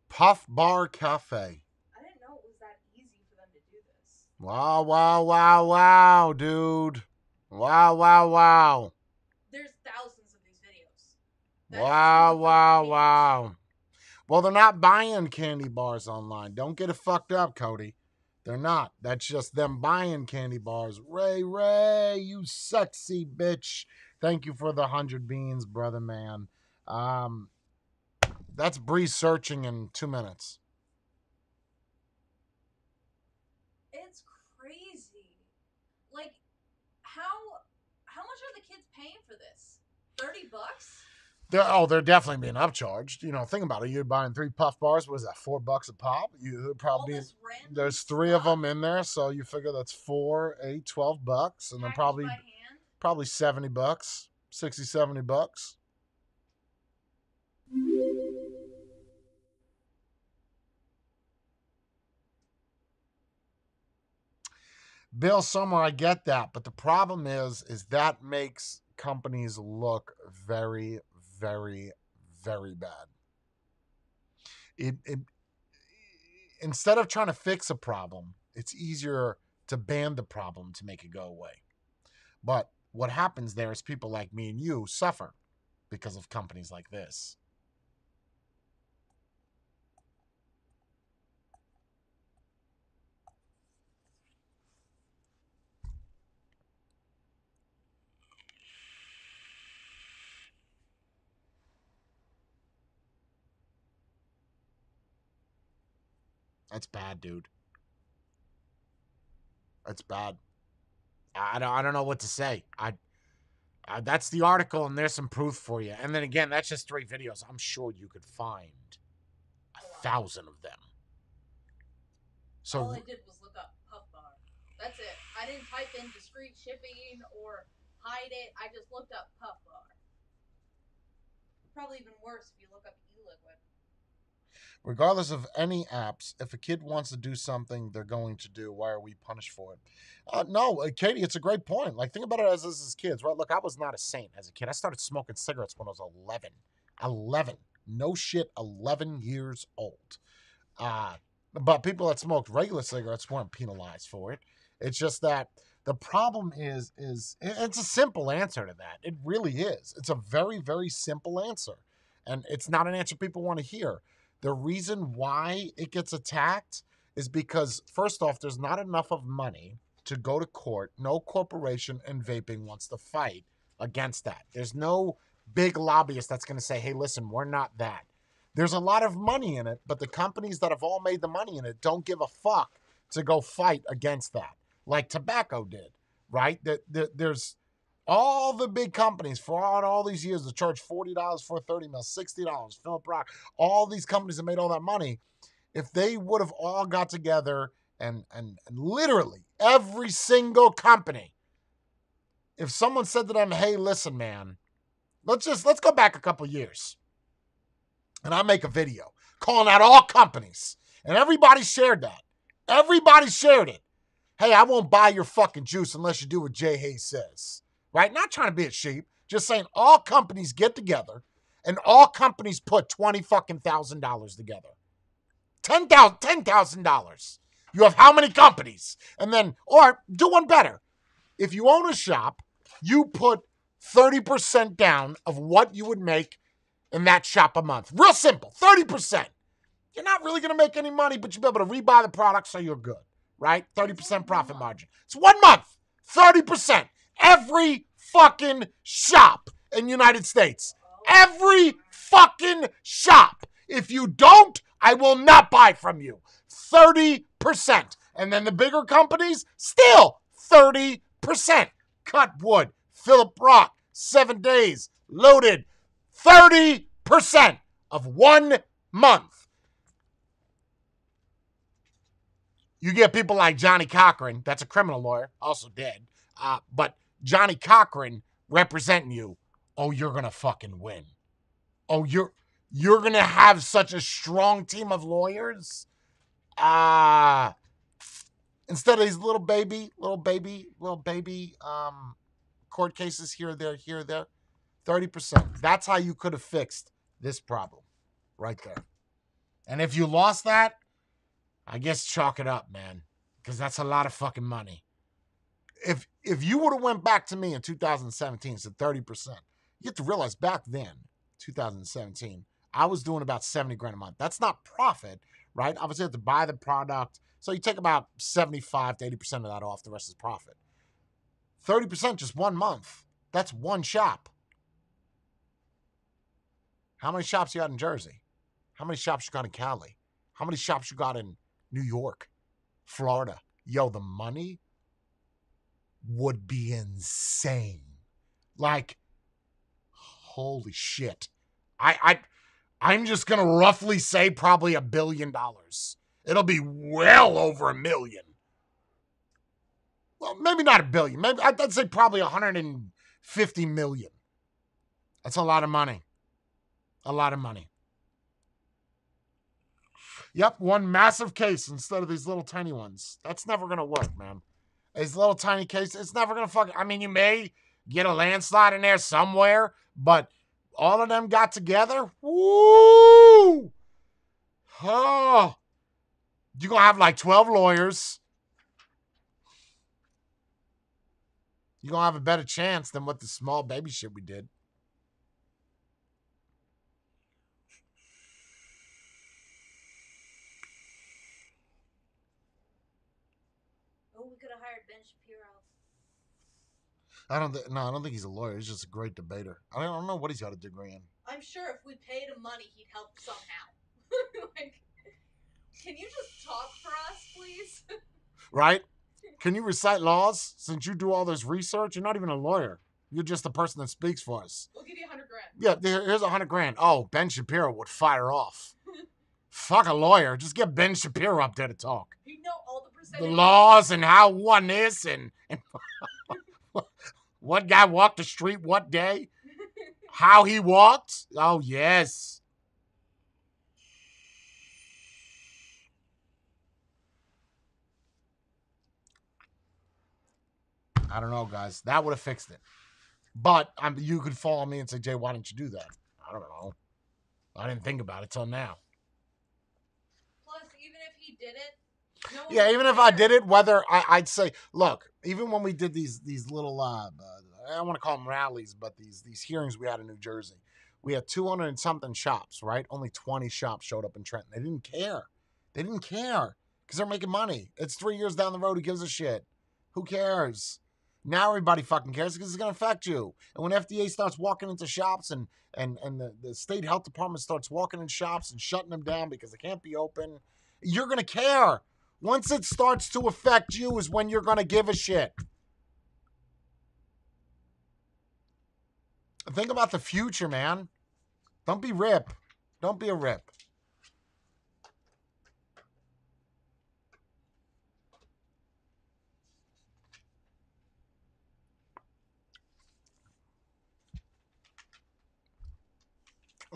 Puff Bar Cafe. I didn't know it was that easy for them to do this. Wow, wow, wow, wow, dude. Wow, wow, wow. There's thousands of these videos. That wow, wow, wow. Well, they're not buying candy bars online. Don't get it fucked up, Cody. They're not. That's just them buying candy bars. Ray, Ray, you sexy bitch. Thank you for the 100 beans, brother man. That's Bree searching in 2 minutes. It's crazy. Like, how much are the kids paying for this? 30 bucks? They're definitely being upcharged. You know, think about it. You're buying 3 puff bars. What is that, $4 a pop? You probably there's 3 of them in there, so you figure that's 4, 8, $12, and then probably $70, 60, $70. Bill Sommer, I get that, but the problem is that makes companies look very, very, very bad. It instead of trying to fix a problem, it's easier to ban the problem to make it go away. But what happens there is people like me and you suffer because of companies like this. That's bad, dude. That's bad. I don't know what to say. That's the article, and there's some proof for you. And then again, that's just 3 videos. I'm sure you could find 1,000 of them. So all I did was look up Puff Bar. That's it. I didn't type in discreet shipping or hide it. I just looked up Puff Bar. Probably even worse if you look up e-liquid. Regardless of any apps, if a kid wants to do something, they're going to do. Why are we punished for it? No, Katie, it's a great point. Like, think about it as kids, right? Look, I was not a saint as a kid. I started smoking cigarettes when I was 11. 11. No shit, 11 years old. But people that smoked regular cigarettes weren't penalized for it. It's just that the problem is it's a simple answer to that. It really is. It's a very, very simple answer. And it's not an answer people want to hear. The reason why it gets attacked is because, first off, there's not enough of money to go to court. No corporation in vaping wants to fight against that. There's no big lobbyist that's going to say, hey, listen, we're not that. There's a lot of money in it, but the companies that have all made the money in it don't give a fuck to go fight against that, like tobacco did, right? There's all the big companies for all these years that charge $40 for 30 mil, $60, Philip Rock, all these companies that made all that money. If they would have all got together and literally every single company, if someone said to them, hey, listen, man, let's go back a couple years and I make a video calling out all companies, and everybody shared that. Everybody shared it. Hey, I won't buy your fucking juice unless you do what Jai Haze says. Right? Not trying to be a sheep. Just saying all companies get together and all companies put $20,000 together. $10,000. You have how many companies? And then, or do one better. If you own a shop, you put 30% down of what you would make in that shop a month. Real simple. 30%. You're not really going to make any money, but you'll be able to rebuy the product so you're good. Right? 30% profit margin. It's 1 month. 30%. Every fucking shop in the United States. Every fucking shop. If you don't, I will not buy from you. 30%. And then the bigger companies, still 30%. Cutwood, Philip Rock, 7 Days, Loaded. 30% of 1 month. You get people like Johnny Cochran, that's a criminal lawyer, also dead, but Johnny Cochran representing you. Oh, you're going to fucking win. Oh, you're going to have such a strong team of lawyers. Instead of these little baby court cases here or there, 30%. That's how you could have fixed this problem right there. And if you lost that, I guess chalk it up, man, because that's a lot of fucking money. If you would have went back to me in 2017, so 30%, you have to realize back then, 2017, I was doing about 70 grand a month. That's not profit, right? Obviously, you have to buy the product. So you take about 75 to 80% of that off. The rest is profit. 30% just 1 month. That's one shop. How many shops you got in Jersey? How many shops you got in Cali? How many shops you got in New York, Florida? Yo, the money would be insane. Like, holy shit. I'm just gonna roughly say probably $1 billion. It'll be well over 1 million. Well, maybe not 1 billion. Maybe I'd say probably 150 million. That's a lot of money. A lot of money. Yep, one massive case instead of these little tiny ones. That's never gonna work, man. It's a little tiny case. It's never going to fucking... I mean, you may get a landslide in there somewhere, but all of them got together? Woo! Oh! You're going to have like 12 lawyers. You're going to have a better chance than what the small baby shit we did. Ben Shapiro. I don't think he's a lawyer. He's just a great debater. I don't know what he's got a degree in. I'm sure if we paid him money, he'd help somehow. Like, can you just talk for us, please? Right? Can you recite laws since you do all this research? You're not even a lawyer. You're just the person that speaks for us. We'll give you $100,000. Yeah, here's $100,000. Oh, Ben Shapiro would fire off. Fuck a lawyer. Just get Ben Shapiro up there to talk. He'd know all the percentages. The laws and how one is and what guy walked the street what day. How he walked. Oh, yes. I don't know, guys. That would have fixed it. But you could follow me and say, Jay, why didn't you do that? I don't know. I didn't think about it till now. Plus, even if he did it, no yeah, even if I did it, whether I'd say, look, even when we did these little, I don't want to call them rallies, but these hearings we had in New Jersey, we had 200 and something shops, right? Only 20 shops showed up in Trenton. They didn't care. They didn't care because they're making money. It's 3 years down the road. Who gives a shit? Who cares? Now everybody fucking cares because it's going to affect you. And when FDA starts walking into shops and the state health department starts walking in shops and shutting them down because they can't be open, you're going to care. Once it starts to affect you is when you're going to give a shit. Think about the future, man. Don't be RIP. Don't be a RIP.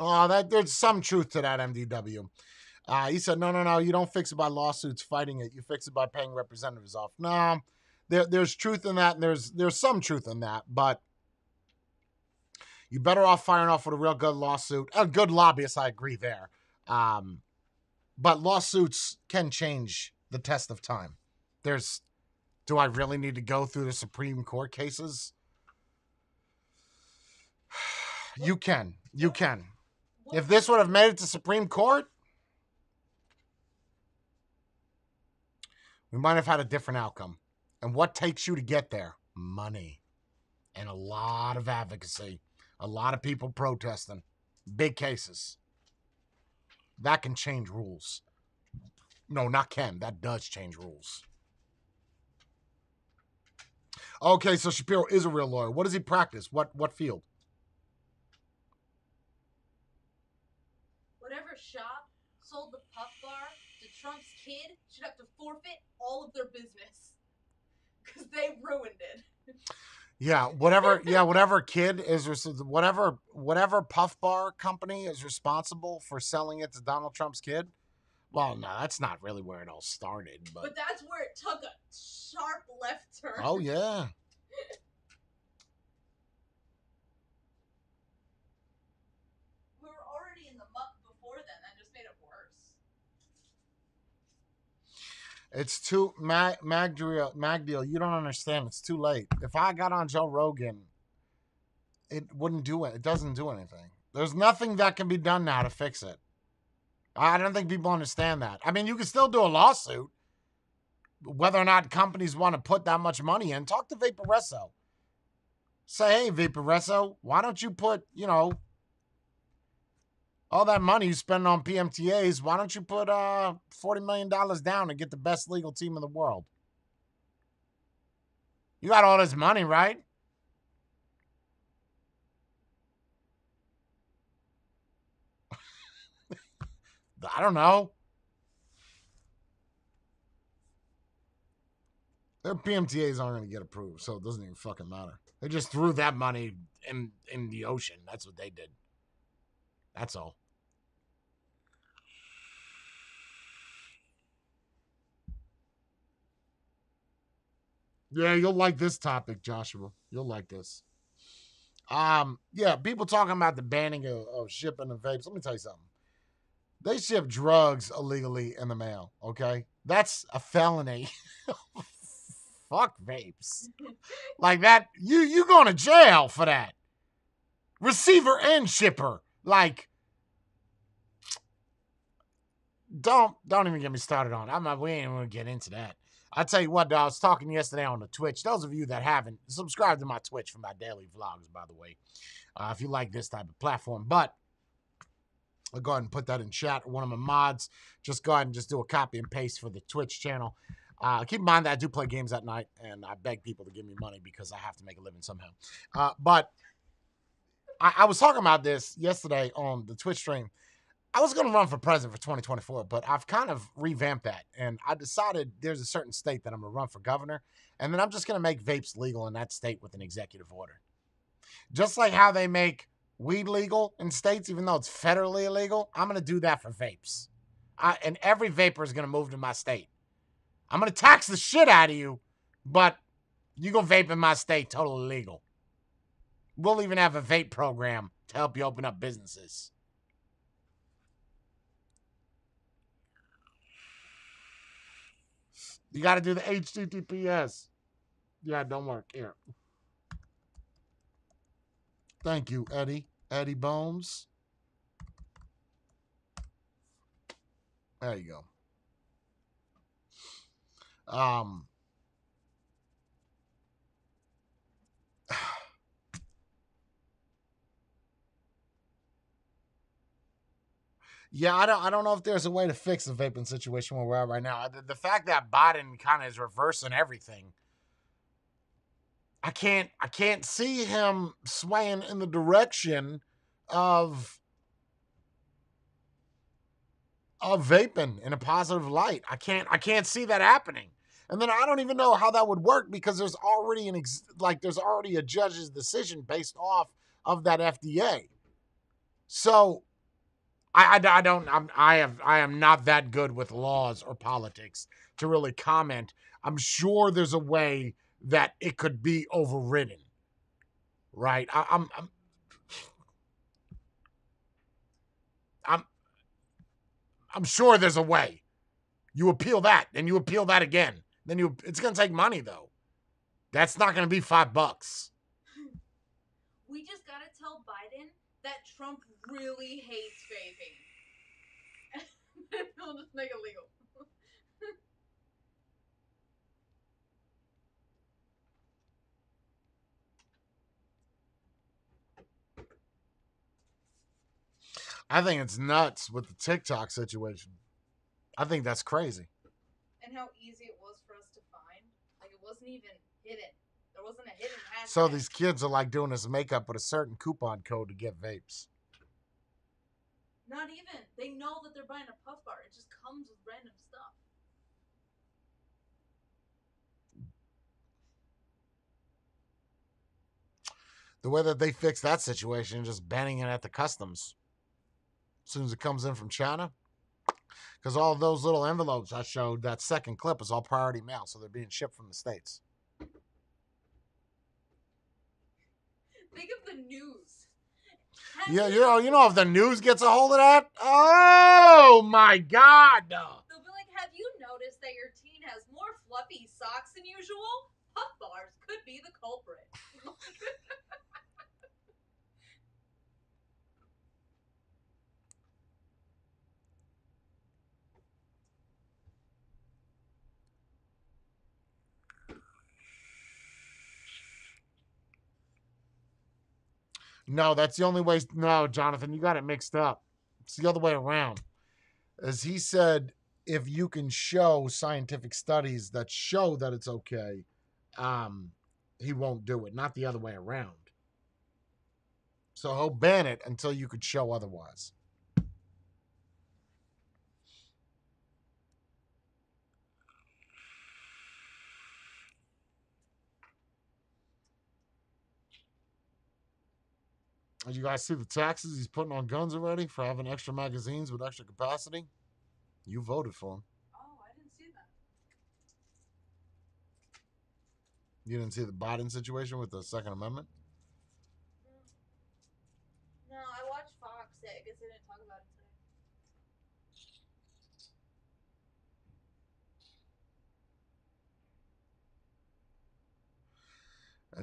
Oh, there's some truth to that, MDW. He said, no, you don't fix it by lawsuits fighting it. You fix it by paying representatives off. No, there's truth in that, and there's some truth in that, but you're better off firing off with a real good lawsuit. A good lobbyist, I agree there. But lawsuits can change the test of time. Do I really need to go through the Supreme Court cases? You can. You can. If this would have made it to Supreme Court, we might have had a different outcome. And what takes you to get there? Money. And a lot of advocacy. A lot of people protesting. Big cases. That can change rules. No, not can. That does change rules. Okay, so Shapiro is a real lawyer. What does he practice? What field? Shop sold the Puff Bar to Trump's kid should have to forfeit all of their business because they ruined it. Yeah, whatever. Yeah, whatever kid is whatever Puff Bar company is responsible for selling it to Donald Trump's kid. Well, no, that's not really where it all started. But that's where it took a sharp left turn. Oh yeah. It's too Magdeal, you don't understand. It's too late. If I got on Joe Rogan, it wouldn't do it. It doesn't do anything. There's nothing that can be done now to fix it. I don't think people understand that. I mean, you can still do a lawsuit. Whether or not companies want to put that much money in, talk to Vaporesso. Say, hey, Vaporesso, why don't you put, all that money you spend on PMTAs, why don't you put $40 million down and get the best legal team in the world? You got all this money, right? I don't know. Their PMTAs aren't going to get approved, so it doesn't even fucking matter. They just threw that money in the ocean. That's what they did. That's all. Yeah, you'll like this topic, Joshua. You'll like this. Yeah, people talking about the banning of shipping of vapes. Let me tell you something. They ship drugs illegally in the mail, okay? That's a felony. Fuck vapes. Like that, you going to jail for that. Receiver and shipper. Like, don't even get me started on it. We ain't going to get into that. I tell you what, I was talking yesterday on the Twitch. Those of you that haven't, subscribe to my Twitch for my daily vlogs, by the way, if you like this type of platform. But I'll go ahead and put that in chat. One of my mods, just go ahead and just do a copy and paste for the Twitch channel. Keep in mind that I do play games at night, and I beg people to give me money because I have to make a living somehow. But I was talking about this yesterday on the Twitch stream. I was going to run for president for 2024, but I've kind of revamped that. And I decided there's a certain state that I'm going to run for governor, and then I'm just going to make vapes legal in that state with an executive order. Just like how they make weed legal in states, even though it's federally illegal, I'm going to do that for vapes. And every vapor is going to move to my state. I'm going to tax the shit out of you, but you go vape in my state, totally legal. We'll even have a vape program to help you open up businesses. You got to do the HTTPS. Yeah, don't work. Here. Thank you, Eddie. Eddie Bones. There you go. Yeah, I don't know if there's a way to fix the vaping situation where we're at right now. The fact that Biden kind of is reversing everything, I can't see him swaying in the direction of vaping in a positive light. I can't see that happening. And then I don't even know how that would work, because there's already a judge's decision based off of that FDA. So I am not that good with laws or politics to really comment. I'm sure there's a way that it could be overridden, right? I'm sure there's a way. You appeal that, then you appeal that again. Then it's going to take money, though. That's not going to be $5. We just got to tell Biden that Trump really hates vaping. He'll just make it legal. I think it's nuts with the TikTok situation. I think that's crazy. And how easy it was for us to find. Like, it wasn't even hidden. There wasn't a hidden hashtag. So these kids are, like, doing this makeup with a certain coupon code to get vapes. Not even. They know that they're buying a Puff Bar. It just comes with random stuff. The way that they fix that situation is just banning it at the customs. As soon as it comes in from China, because all those little envelopes I showed, that second clip, is all priority mail, so they're being shipped from the States. Think of the news. Yeah, you know, if the news gets a hold of that, oh my God! They'll be like, "Have you noticed that your teen has more fluffy socks than usual? Puff Bars could be the culprit." No, that's the only way. No, Jonathan, you got it mixed up. It's the other way around. As he said, if you can show scientific studies that show that it's okay, he won't do it. Not the other way around. So he'll ban it until you could show otherwise. You guys see the taxes he's putting on guns already for having extra magazines with extra capacity? You voted for him. Oh, I didn't see that. You didn't see the Biden situation with the Second Amendment? No, I watched Fox. I guess they didn't talk about it today.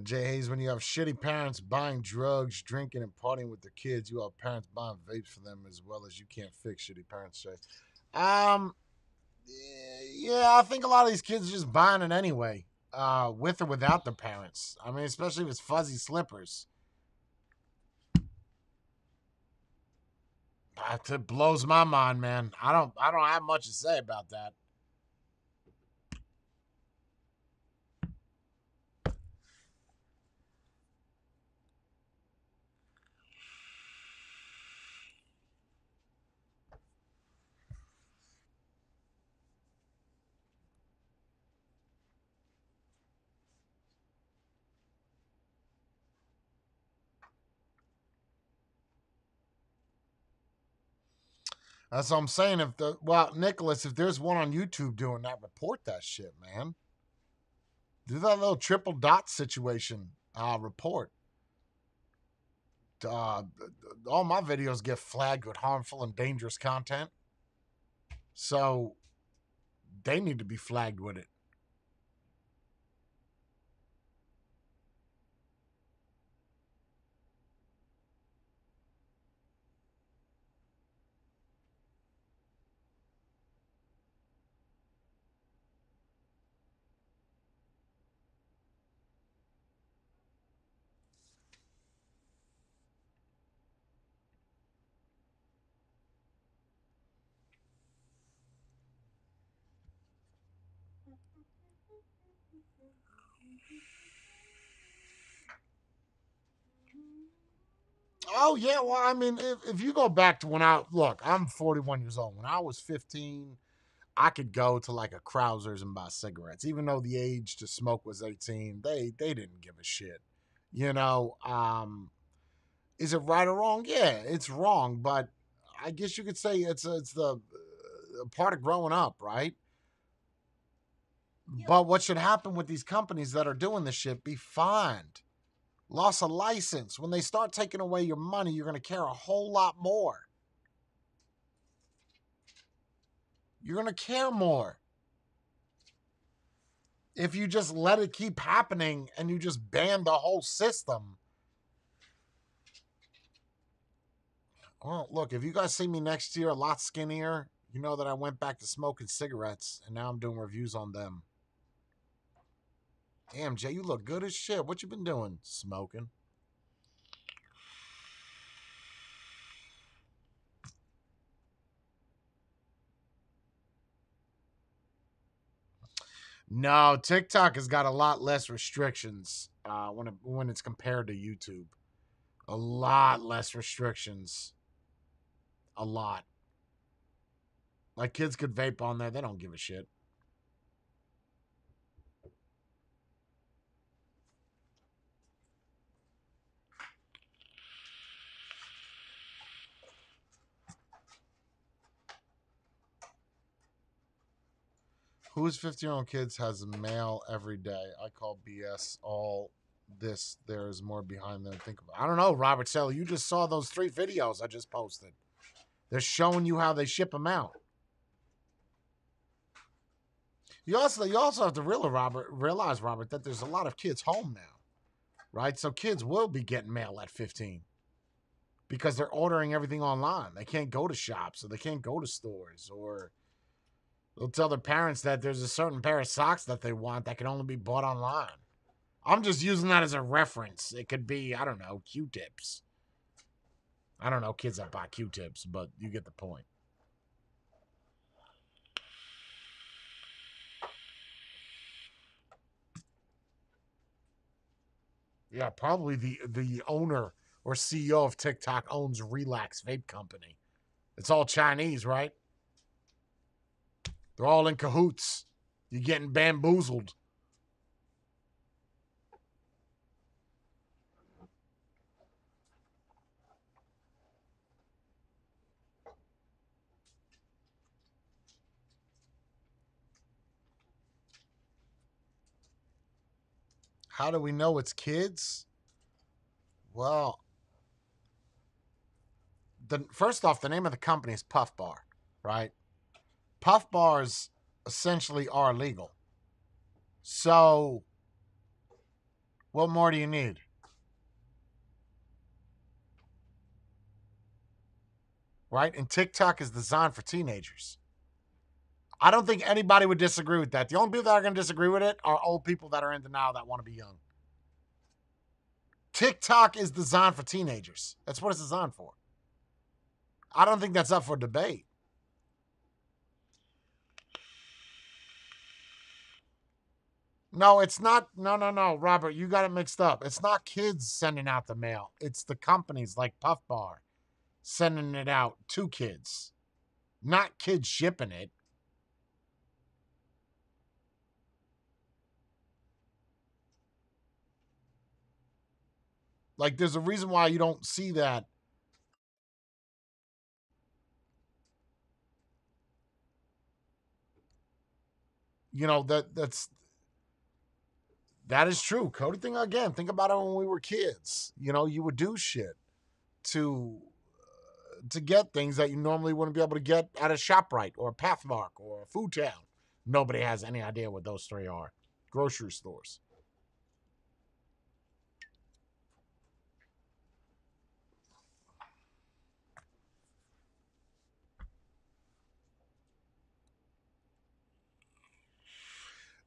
Jai Haze, when you have shitty parents buying drugs, drinking, and partying with their kids, you have parents buying vapes for them as well, as you can't fix shitty parents, Jai. Yeah, I think a lot of these kids are just buying it anyway, with or without their parents. I mean, especially if it's fuzzy slippers. That blows my mind, man. I don't have much to say about that. That's what I'm saying. If the Nicholas, if there's one on YouTube doing that, report that shit, man. Do that little triple dot situation. Report. All my videos get flagged with harmful and dangerous content, so they need to be flagged with it. Oh, yeah. Well, I mean, if you go back to when look, I'm 41 years old. When I was 15, I could go to like a Krausers and buy cigarettes, even though the age to smoke was 18. They didn't give a shit, you know. Is it right or wrong? Yeah, it's wrong. But I guess you could say it's the part of growing up, right? Yep. But what should happen with these companies that are doing this shit, be fined. Loss of license. When they start taking away your money, you're going to care a whole lot more. You're going to care more. If you just let it keep happening and you just ban the whole system. Well, look, if you guys see me next year a lot skinnier, you know that I went back to smoking cigarettes and now I'm doing reviews on them. Damn, Jay, you look good as shit. What you been doing? Smoking. No, TikTok has got a lot less restrictions when it's compared to YouTube. A lot less restrictions. A lot. Like, kids could vape on there. They don't give a shit. Whose 15-year-old kids has mail every day? I call BS all this. There is more behind than I think about. I don't know, Robert Sell. You just saw those 3 videos I just posted. They're showing you how they ship them out. You also have to realize, Robert, that there's a lot of kids home now, right? So kids will be getting mail at 15 because they're ordering everything online. They can't go to shops or they can't go to stores, or they'll tell their parents that there's a certain pair of socks that they want that can only be bought online. I'm just using that as a reference. It could be, I don't know, Q-tips. I don't know kids that buy Q-tips, but you get the point. Yeah, probably the owner or CEO of TikTok owns Relax Vape Company. It's all Chinese, right? They're all in cahoots. You're getting bamboozled. How do we know it's kids? Well, first off, the name of the company is Puff Bar, right? Puff bars essentially are legal. So, what more do you need? Right? And TikTok is designed for teenagers. I don't think anybody would disagree with that. The only people that are going to disagree with it are old people that are in denial that want to be young. TikTok is designed for teenagers. That's what it's designed for. I don't think that's up for debate. No, it's not. No, Robert, you got it mixed up. It's not kids sending out the mail. It's the companies like Puff Bar sending it out to kids, not kids shipping it. Like, there's a reason why you don't see that. you know, that is true. Cody, think again, think about it when we were kids. You know, you would do shit to get things that you normally wouldn't be able to get at a ShopRite or a Pathmark or a Food Town. Nobody has any idea what those three are. Grocery stores.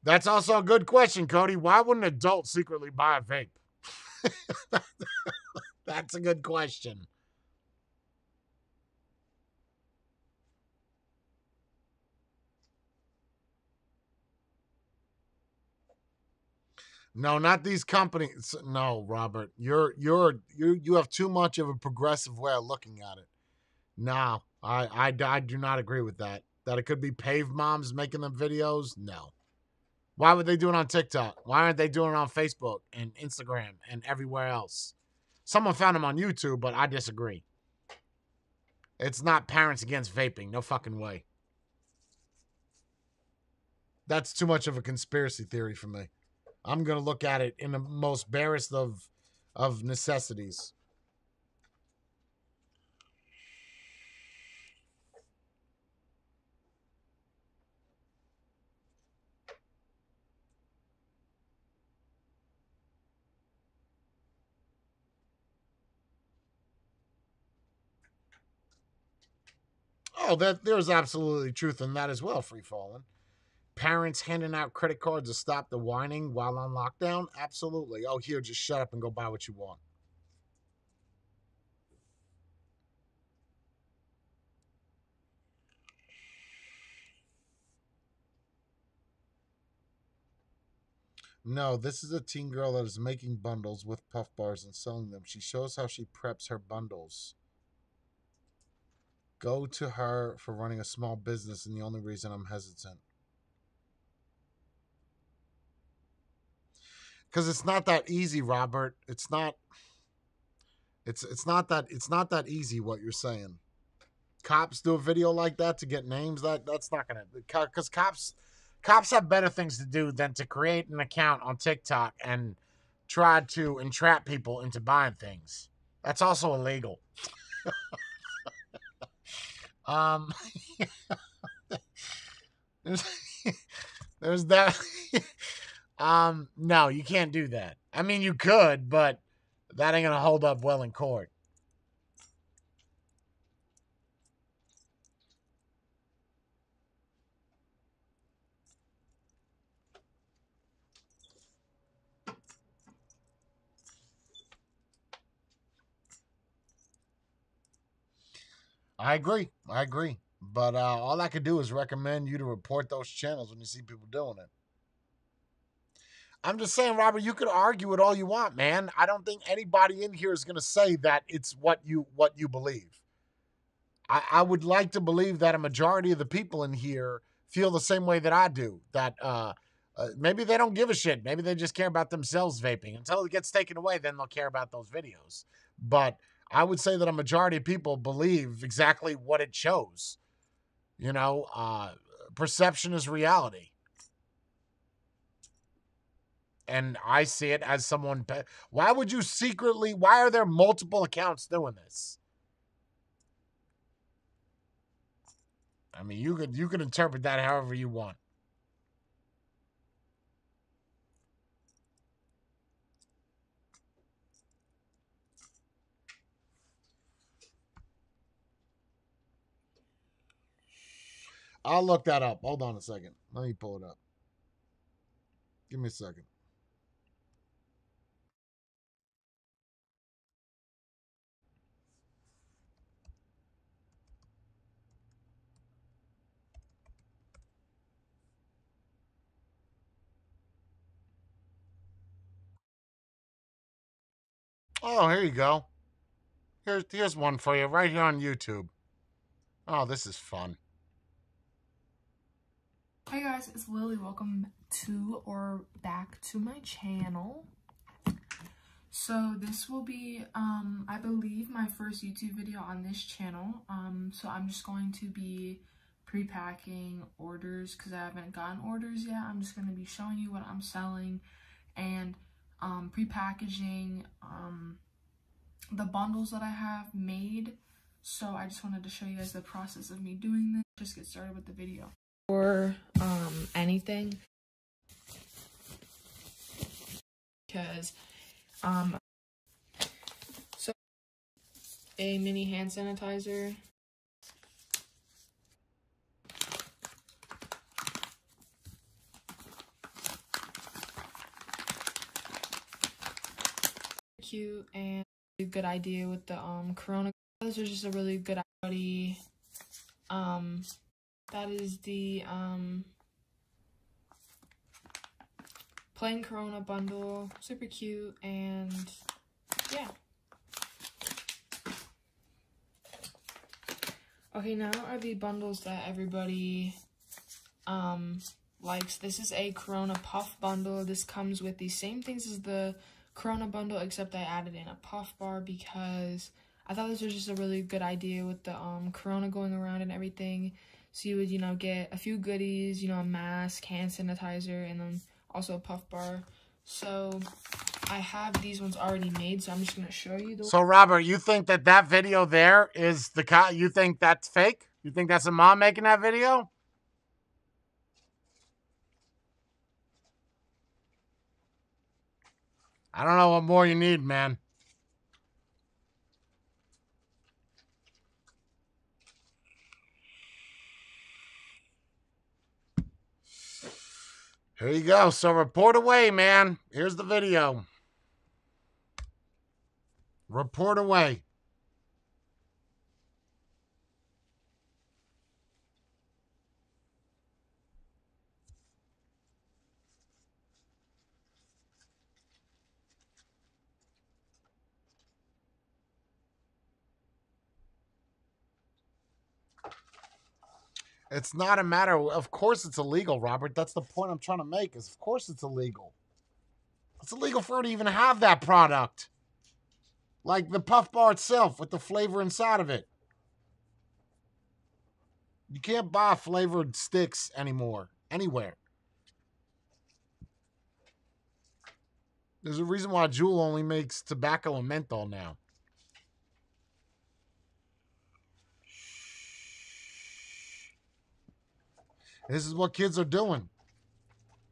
That's also a good question, Cody. Why would an adult secretly buy a vape? That's a good question. No, not these companies. No, Robert, you have too much of a progressive way of looking at it. No, I do not agree with that. That it could be pave moms making them videos. No. Why would they do it on TikTok? Why aren't they doing it on Facebook and Instagram and everywhere else? Someone found them on YouTube, but I disagree. It's not parents against vaping. No fucking way. That's too much of a conspiracy theory for me. I'm going to look at it in the most barest of necessities. Oh, there's absolutely truth in that as well, Free Fallen. Parents handing out credit cards to stop the whining while on lockdown? Absolutely. Oh, here, just shut up and go buy what you want. No, this is a teen girl that is making bundles with puff bars and selling them. She shows how she preps her bundles. Go to her for running a small business, and the only reason I'm hesitant. Because it's not that easy, Robert. It's not that easy what you're saying. Cops do a video like that to get names. That's not gonna, because cops have better things to do than to create an account on TikTok and try to entrap people into buying things. That's also illegal. There's that. No, you can't do that. I mean, you could, but that ain't gonna hold up well in court. I agree. But all I could do is recommend you to report those channels when you see people doing it. I'm just saying, Robert, you could argue it all you want, man. I don't think anybody in here is going to say that it's what you believe. I would like to believe that a majority of the people in here feel the same way that I do, that maybe they don't give a shit. Maybe they just care about themselves vaping. Until it gets taken away, then they'll care about those videos. But I would say that a majority of people believe exactly what it shows. You know, perception is reality. And I see it as someone... Why would you secretly... Why are there multiple accounts doing this? I mean, you could interpret that however you want. I'll look that up. Hold on a second. Let me pull it up. Give me a second. Oh, here you go. Here's one for you right here on YouTube. Oh, this is fun. Hey guys, it's Lily. Welcome to or back to my channel. So this will be, I believe, my first YouTube video on this channel. So I'm just going to be pre-packing orders because I haven't gotten orders yet. I'm just going to be showing you what I'm selling and pre-packaging the bundles that I have made. So I just wanted to show you guys the process of me doing this. Just get started with the video. Or anything, because so a mini hand sanitizer, cute and a good idea with the corona. This is just a really good idea. That is the plain Corona bundle, super cute, and yeah. Okay, now are the bundles that everybody likes. This is a Corona Puff bundle. This comes with the same things as the Corona bundle, except I added in a Puff Bar because I thought this was just a really good idea with the Corona going around and everything. So you would, you know, get a few goodies, you know, a mask, hand sanitizer, and then also a Puff Bar. So I have these ones already made, so I'm just going to show you. So Robert, you think that that video there is the cat? You think that's fake? You think that's a mom making that video? I don't know what more you need, man. Here you go. So report away, man. Here's the video. Report away. It's not a matter of course it's illegal, Robert. That's the point I'm trying to make, is of course it's illegal. It's illegal for her to even have that product. Like the Puff Bar itself with the flavor inside of it. You can't buy flavored sticks anymore, anywhere. There's a reason why Juul only makes tobacco and menthol now. This is what kids are doing.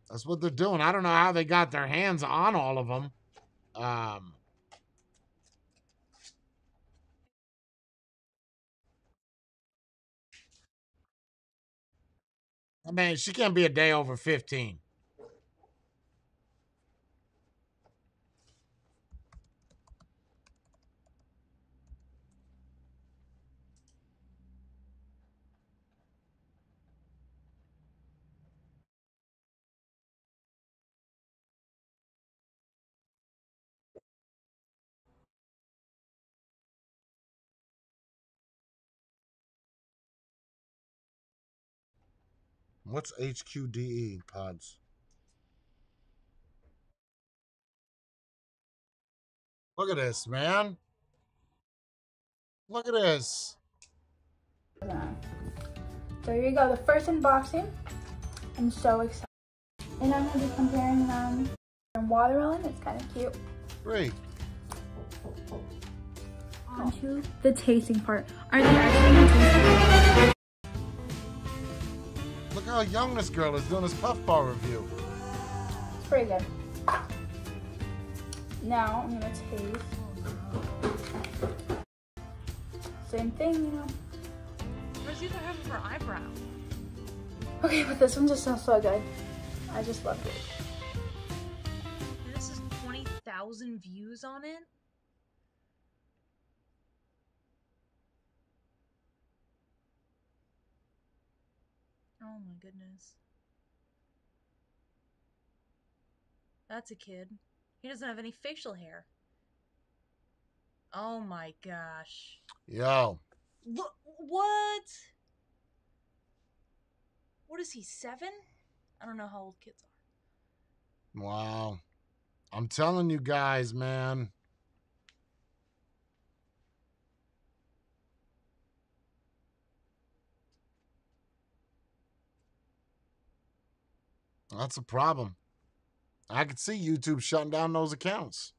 That's what they're doing. I don't know how they got their hands on all of them. I mean, she can't be a day over 15. What's HQDE pods? Look at this, man. Look at this. So here you go, the first unboxing. I'm so excited. And I'm going to be comparing them. Watermelon, it's kind of cute. Great. On to the tasting part. Are they actually tasting? Look how young this girl is doing this Puff Bar review. It's pretty good. Now I'm gonna taste. Same thing, you know. Where's either having for eyebrow? Okay, but this one just sounds so good. I just loved it. And this is 20,000 views on it. Oh my goodness. That's a kid. He doesn't have any facial hair. Oh my gosh. Yo. Look, what? What is he, 7? I don't know how old kids are. Wow. I'm telling you guys, man. That's a problem. I could see YouTube shutting down those accounts.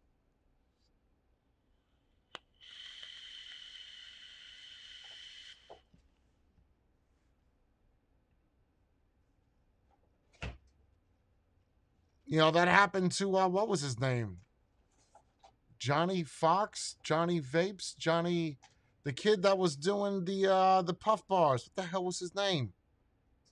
You know, that happened to, what was his name? Johnny Fox? Johnny Vapes? Johnny, the kid that was doing the Puff Bars. What the hell was his name?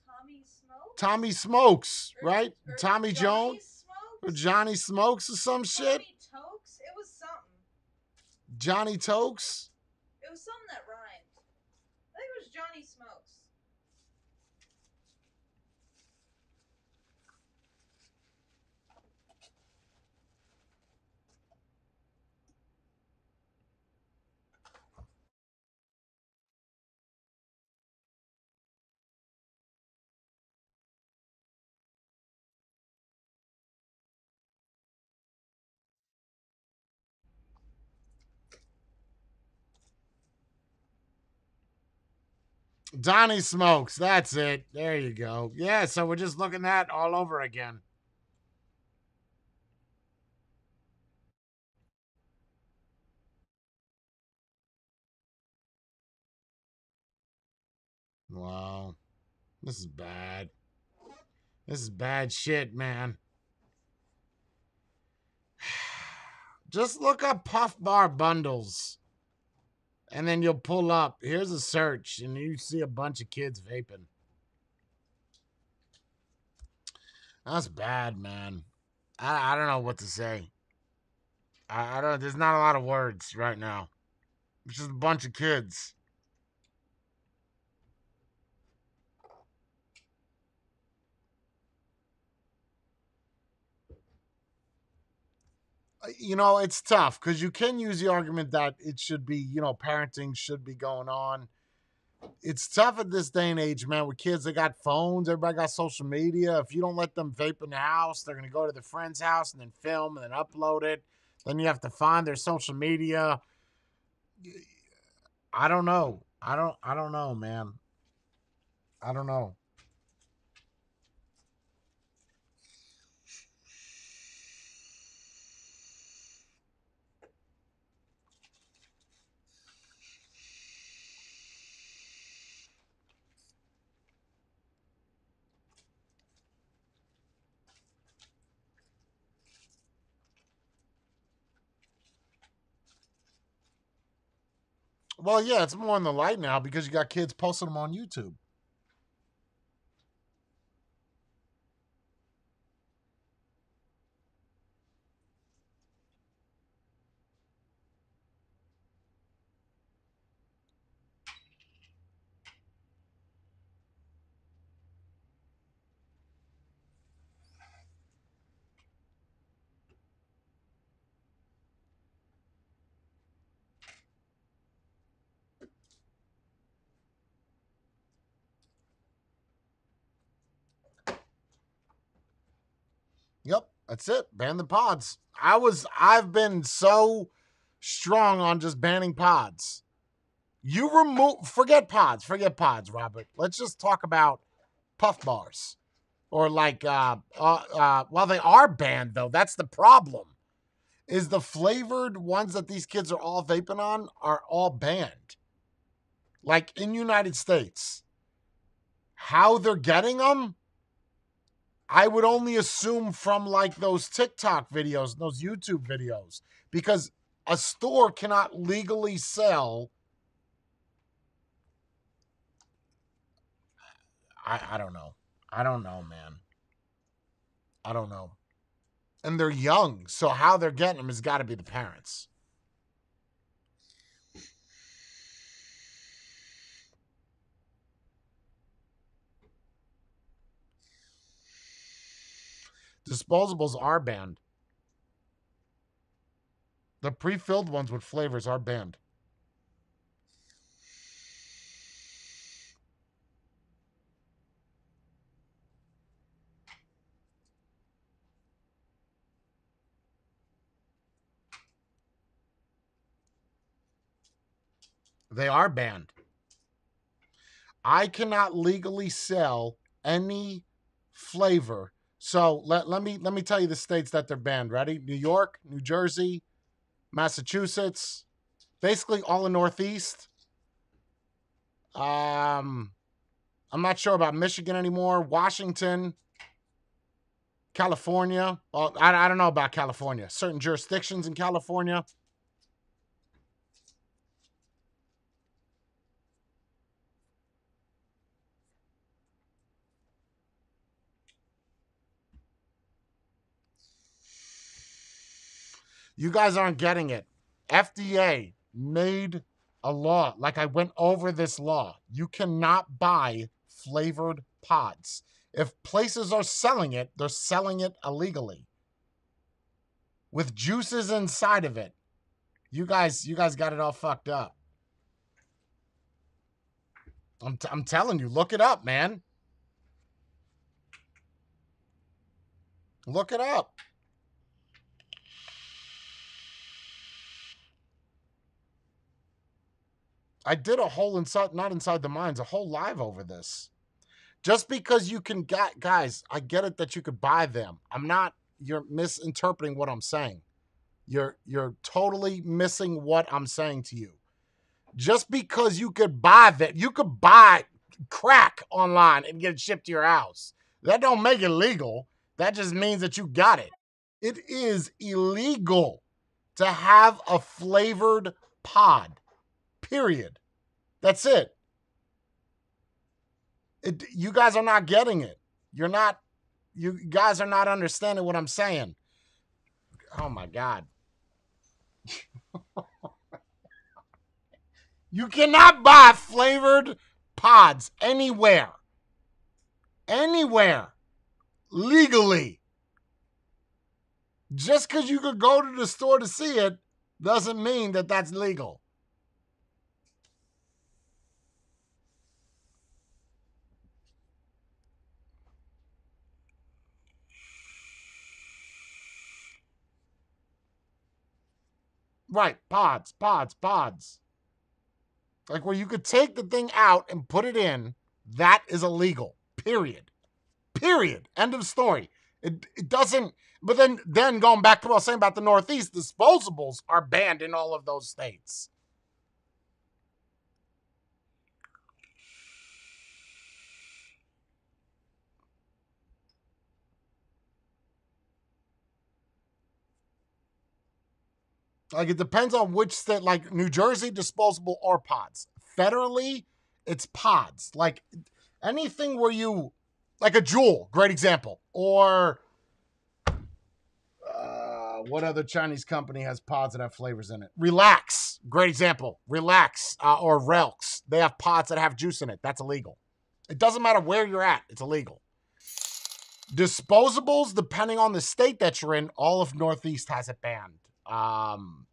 Tommy Smokes? Tommy Smokes, right? Or Tommy Jones? Smokes? Or Johnny Smokes or some shit? Johnny Tokes? It was something. Johnny Tokes? It was something that rhymed. I think it was Johnny Smokes. Donnie Smokes, that's it. There you go. Yeah, so we're just looking at all over again. Wow. This is bad. This is bad shit, man. Just look up Puff Bar bundles. And then you'll pull up. Here's a search, and you see a bunch of kids vaping. That's bad, man. I don't know what to say. I don't. There's not a lot of words right now. It's just a bunch of kids. You know, it's tough because you can use the argument that it should be, you know, parenting should be going on. It's tough at this day and age, man, with kids. They got phones. Everybody got social media. If you don't let them vape in the house, they're going to go to the friend's house and then film and then upload it. Then you have to find their social media. I don't know. I don't know, man. I don't know. Well, yeah, it's more in the light now because you got kids posting them on YouTube. That's it. Ban the pods. I've been so strong on just banning pods. You remove, forget pods, Robert. Let's just talk about Puff Bars. Or like, well, they are banned though. That's the problem. Is the flavored ones that these kids are all vaping on are all banned. Like in United States, how they're getting them. I would only assume from like those TikTok videos, those YouTube videos, because a store cannot legally sell. I don't know. I don't know, man. I don't know. And they're young, so how they're getting them has got to be the parents. Disposables are banned. The pre-filled ones with flavors are banned. They are banned. I cannot legally sell any flavor So let me tell you the states that they're banned. Ready? New York, New Jersey, Massachusetts, basically all the Northeast. I'm not sure about Michigan anymore. Washington, California. Well, I don't know about California. Certain jurisdictions in California. You guys aren't getting it. FDA made a law. Like, I went over this law. You cannot buy flavored pods. If places are selling it, they're selling it illegally. With juices inside of it. You guys got it all fucked up. I'm telling you, look it up, man. Look it up. I did a whole inside, not inside the mines, a whole live over this. Just because you can get, guys, I get it that you could buy them. You're misinterpreting what I'm saying. You're totally missing what I'm saying to you. Just because you could buy that, you could buy crack online and get it shipped to your house. That don't make it legal. That just means that you got it. It is illegal to have a flavored pod. Period. That's it. You guys are not getting it. You guys are not understanding what I'm saying. Oh my God. You cannot buy flavored pods anywhere. Anywhere. Legally. Just because you could go to the store to see it doesn't mean that that's legal. Right, pods. Like where you could take the thing out and put it in, that is illegal, period. Period, end of story. It doesn't, but then going back to what I was saying about the Northeast, disposables are banned in all of those states. Like, it depends on which state. Like, New Jersey, disposable or pods. Federally, it's pods. Like, anything where you... Like a Juul, great example. Or... what other Chinese company has pods that have flavors in it? Relax, great example. Relax, or RLX. They have pods that have juice in it. That's illegal. It doesn't matter where you're at. It's illegal. Disposables, depending on the state that you're in, all of Northeast has it banned.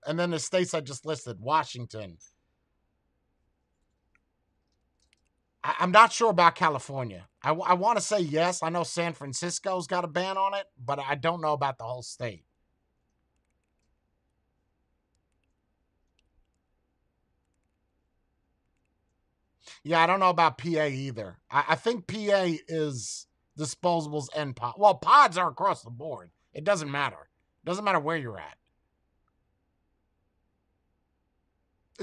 And then the states I just listed, Washington. I'm not sure about California. I want to say yes. I know San Francisco's got a ban on it, but I don't know about the whole state. Yeah, I don't know about PA either. I think PA is disposables and pods. Well, pods are across the board. It doesn't matter. It doesn't matter where you're at.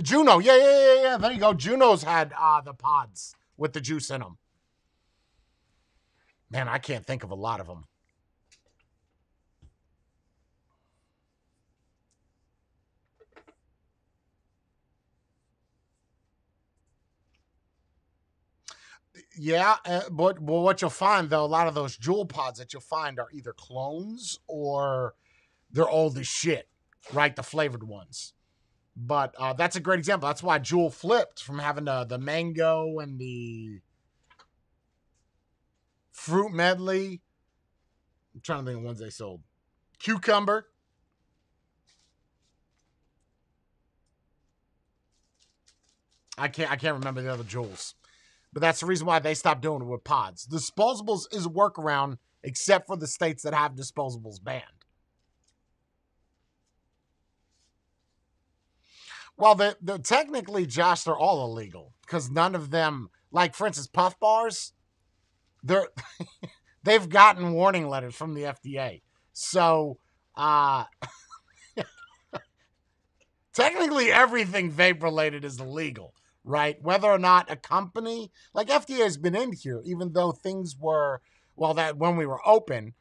Juno, yeah. There you go. Juno's had the pods with the juice in them. Man, I can't think of a lot of them. Yeah, but what you'll find, though, a lot of those Juul pods that you'll find are either clones or they're old as shit, right? The flavored ones. But that's a great example. That's why Juul flipped from having the mango and the fruit medley. I'm trying to think of ones they sold. Cucumber. I can't remember the other Juuls. But that's the reason why they stopped doing it with pods. Disposables is a workaround, except for the states that have disposables banned. Well, they're technically, Josh, they're all illegal because none of them, like, for instance, Puff Bars, they're They've gotten warning letters from the FDA. So, technically everything vape-related is illegal, right? Whether or not a company, like FDA has been in here, even though things were, well, that when we were open,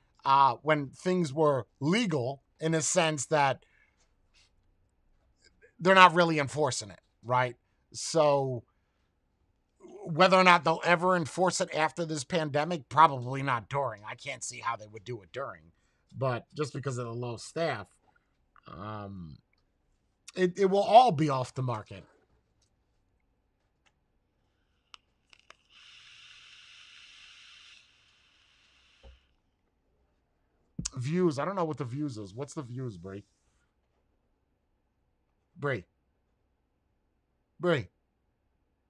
when things were legal in a sense that they're not really enforcing it, right? So whether or not they'll ever enforce it after this pandemic, probably not during. I can't see how they would do it during, but just because of the low staff, it will all be off the market. Views. I don't know what the views is. What's the views, Brie? Brie.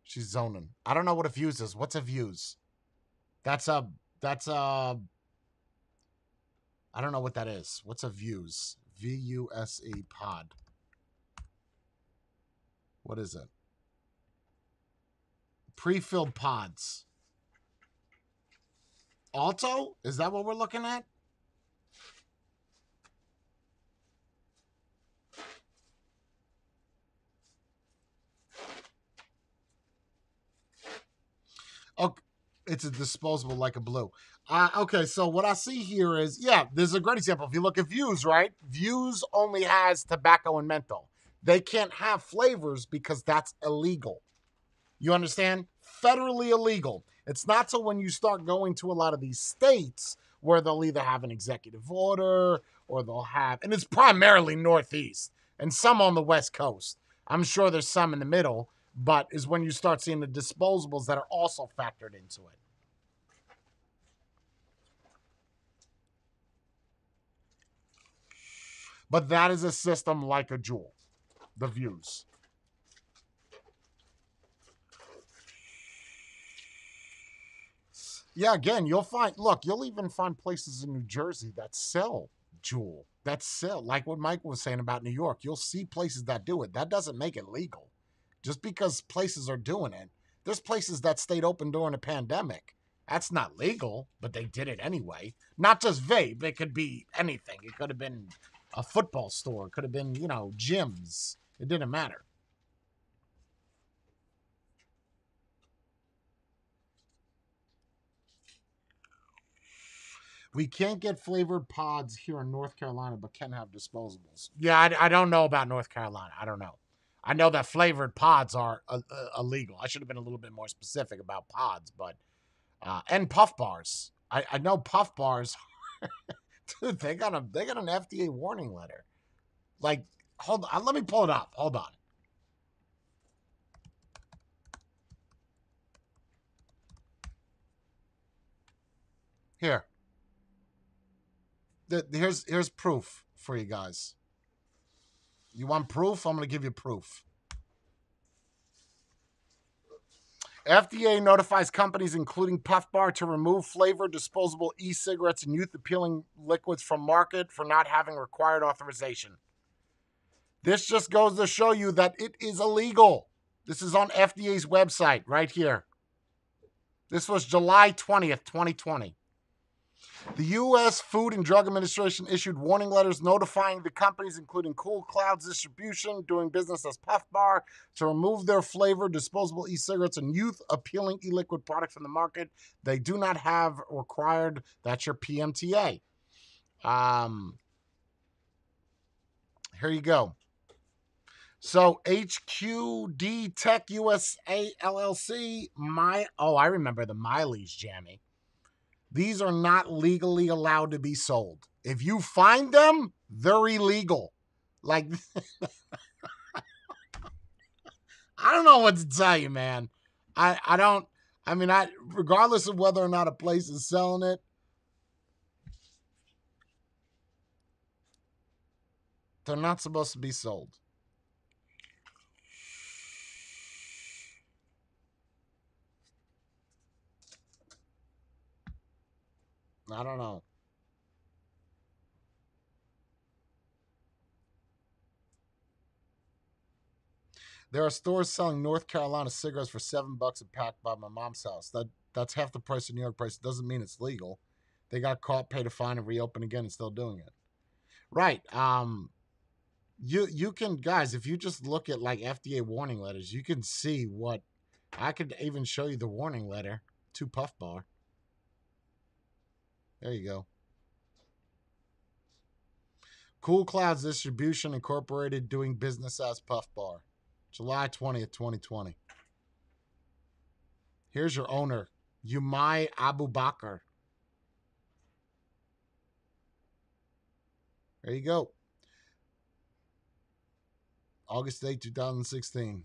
She's zoning. I don't know what a views is. What's a views? That's a, I don't know what that is. What's a views? V-U-S-E pod. What is it? Pre-filled pods. Alto? Is that what we're looking at? Okay, it's a disposable like a blue. Okay, so what I see here is, yeah, this is a great example. If you look at Views, right? Views only has tobacco and menthol. They can't have flavors because that's illegal. You understand? Federally illegal. It's not so when you start going to a lot of these states where they'll either have an executive order or they'll have, and it's primarily Northeast and some on the West Coast. I'm sure there's some in the middle, but is when you start seeing the disposables that are also factored into it. But that is a system like a Juul, the views. Yeah, again, you'll find, look, you'll even find places in New Jersey that sell Juul, that sell, like what Mike was saying about New York. You'll see places that do it. That doesn't make it legal. Just because places are doing it, there's places that stayed open during a pandemic. That's not legal, but they did it anyway. Not just vape. It could be anything. It could have been a football store. It could have been, you know, gyms. It didn't matter. We can't get flavored pods here in North Carolina, but can have disposables. Yeah, I don't know about North Carolina. I don't know. I know that flavored pods are illegal. I should have been a little bit more specific about pods, but and puff bars. I know puff bars. Dude, they got an FDA warning letter. Like, hold on, let me pull it up. Hold on. Here. Here's proof for you guys. You want proof? I'm going to give you proof. FDA notifies companies, including Puff Bar, to remove flavored, disposable e-cigarettes and youth-appealing liquids from market for not having required authorization. This just goes to show you that it is illegal. This is on FDA's website right here. This was July 20th, 2020. The U.S. Food and Drug Administration issued warning letters notifying the companies, including Cool Clouds Distribution, doing business as Puff Bar, to remove their flavored, disposable e-cigarettes and youth-appealing e-liquid products from the market. They do not have required. That's your PMTA. Here you go. So HQD Tech USA LLC, I remember the mileage, Jamie. These are not legally allowed to be sold. If you find them, they're illegal. Like, I don't know what to tell you, man. I mean, regardless of whether or not a place is selling it. They're not supposed to be sold. I don't know. There are stores selling North Carolina cigarettes for $7 a pack by my mom's house. That's half the price of New York price. It doesn't mean it's legal. They got caught, paid a fine, and reopened again and still doing it. Right. You can, guys, if you just look at, like, FDA warning letters, you can see what... I could even show you the warning letter to Puff Bar. There you go. Cool Clouds Distribution Incorporated doing business as Puff Bar. July 20th, 2020. Here's your owner, Umay Abubakar. There you go. August 8, 2016.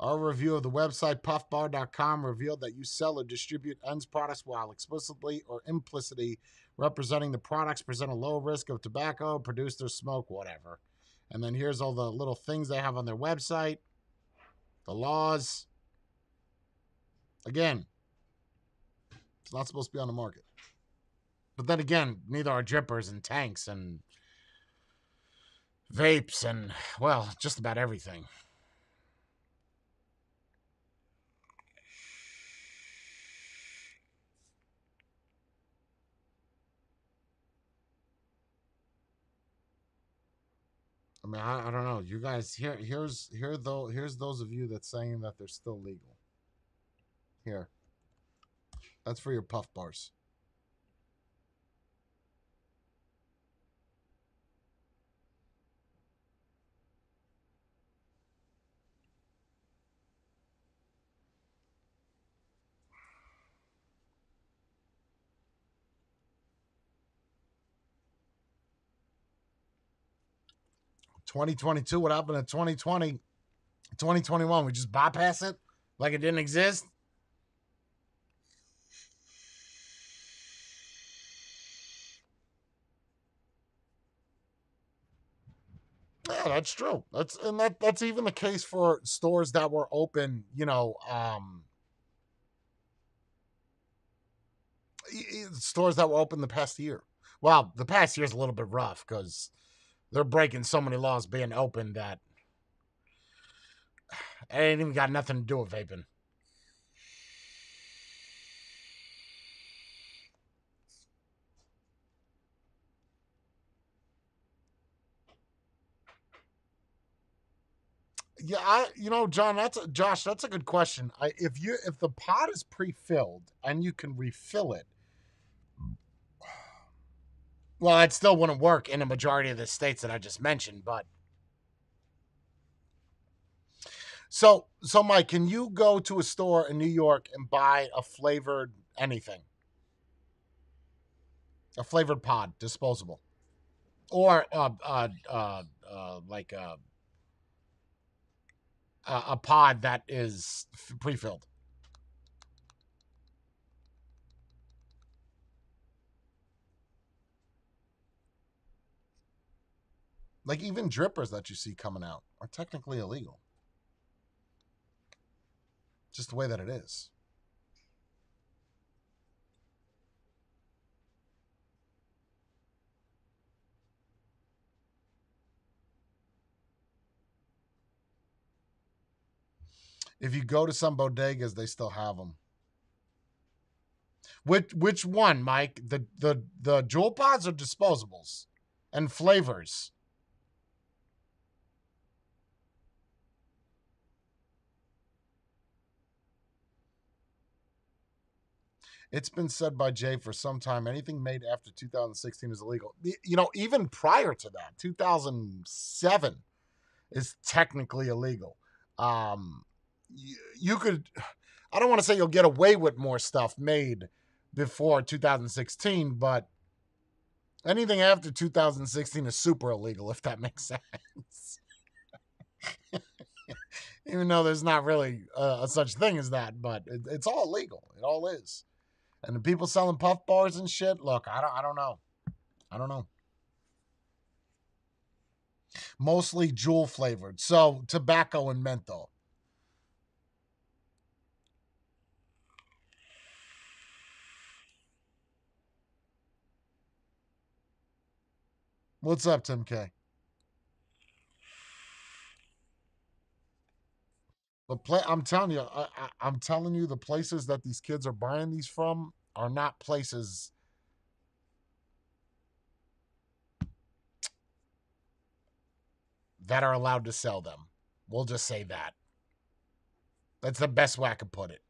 Our review of the website puffbar.com revealed that you sell or distribute ENDS products while explicitly or implicitly representing the products present a low risk of tobacco, produce or smoke, whatever. And then here's all the little things they have on their website, the laws. Again, it's not supposed to be on the market. But then again, neither are drippers and tanks and vapes and, well, just about everything. I mean, I don't know. You guys, here's those of you that's saying that they're still legal. Here. That's for your Puff Bars. . 2022, what happened in 2020, 2021? We just bypass it like it didn't exist? Yeah, that's true. That's even the case for stores that were open, you know, stores that were open the past year. Well, the past year's a little bit rough because they're breaking so many laws being open that it ain't even got nothing to do with vaping. Yeah, you know, John, Josh, that's a good question. If the pot is pre-filled and you can refill it, well, it still wouldn't work in a majority of the states that I just mentioned, but. So Mike, can you go to a store in New York and buy a flavored anything? A flavored pod, disposable. Or like a pod that is pre-filled. Like, even drippers that you see coming out are technically illegal. Just the way that it is. If you go to some bodegas, they still have them. Which one, Mike? The Juul pods or disposables and flavors? It's been said by Jay for some time, anything made after 2016 is illegal. You know, even prior to that, 2007 is technically illegal. You could, I don't want to say you'll get away with more stuff made before 2016, but anything after 2016 is super illegal, if that makes sense. Even though there's not really a such thing as that, but it's all legal. It all is. And the people selling Puff Bars and shit, look, I don't know. I don't know. Mostly Juul flavored. So tobacco and menthol. What's up, Tim K? I'm telling you, I'm telling you, the places that these kids are buying these from are not places. That are allowed to sell them. We'll just say that. That's the best way I can put it.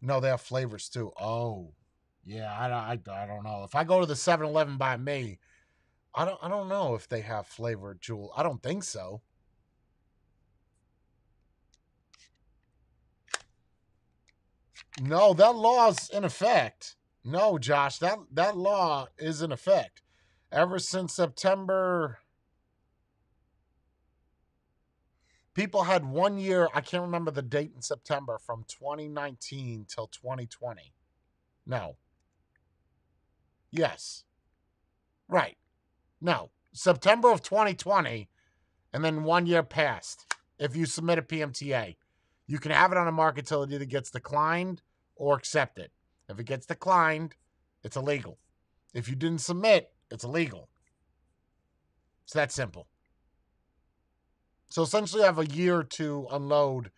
No, they have flavors too. Oh, yeah. I don't know. If I go to the 7-Eleven by me, I don't know if they have flavored Juul. I don't think so. No, that law's in effect. No, Josh, that law is in effect. Ever since September, people had 1 year, I can't remember the date in September, from 2019 till 2020. No. Yes. Right. No. September of 2020, and then 1 year passed. If you submit a PMTA, you can have it on the market till it either gets declined or accepted. If it gets declined, it's illegal. If you didn't submit, it's illegal. It's that simple. So essentially I have a year to unload.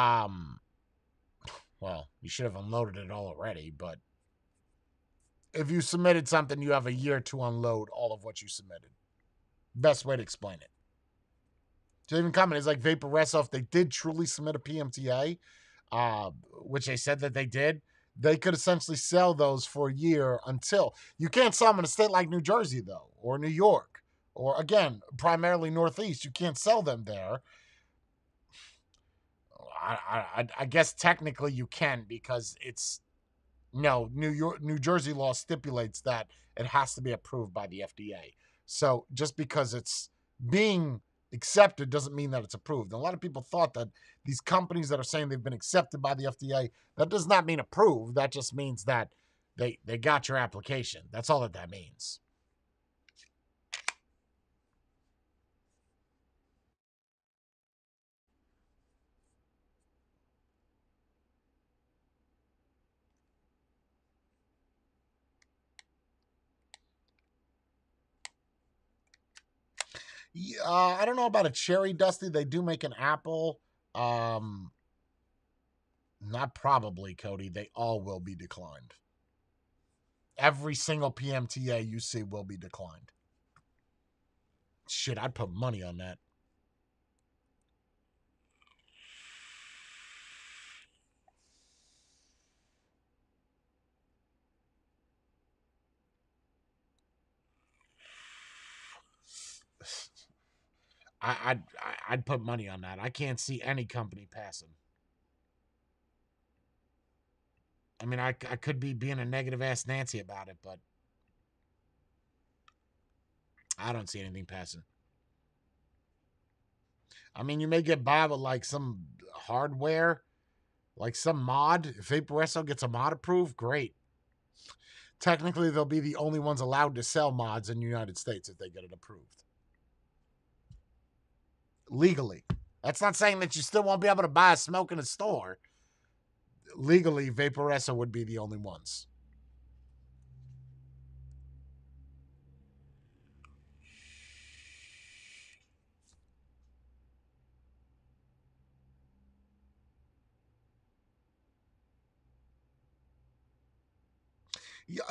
Well, you should have unloaded it all already, but if you submitted something, you have a year to unload all of what you submitted. Best way to explain it. So even companies like Vaporesso, if they did truly submit a PMTA, which they said that they did, they could essentially sell those for a year until. You can't sell them in a state like New Jersey, though, or New York, or, again, primarily Northeast. You can't sell them there. I guess technically you can because it's, no, New Jersey law stipulates that it has to be approved by the FDA. So just because it's being accepted doesn't mean that it's approved. And a lot of people thought that these companies that are saying they've been accepted by the FDA, that does not mean approved. That just means that they got your application. That's all that that means. I don't know about a cherry Dusty. They do make an apple. Not probably, Cody. They all will be declined. Every single PMTA you see will be declined. Shit, I'd put money on that. I'd put money on that. I can't see any company passing. I mean, I could be being a negative-ass Nancy about it, but I don't see anything passing. I mean, you may get by with, like, some hardware, like some mod. If Vaporesso gets a mod approved, great. Technically, they'll be the only ones allowed to sell mods in the United States if they get it approved. Legally. That's not saying that you still won't be able to buy a smoke in a store. Legally, Vaporesso would be the only ones.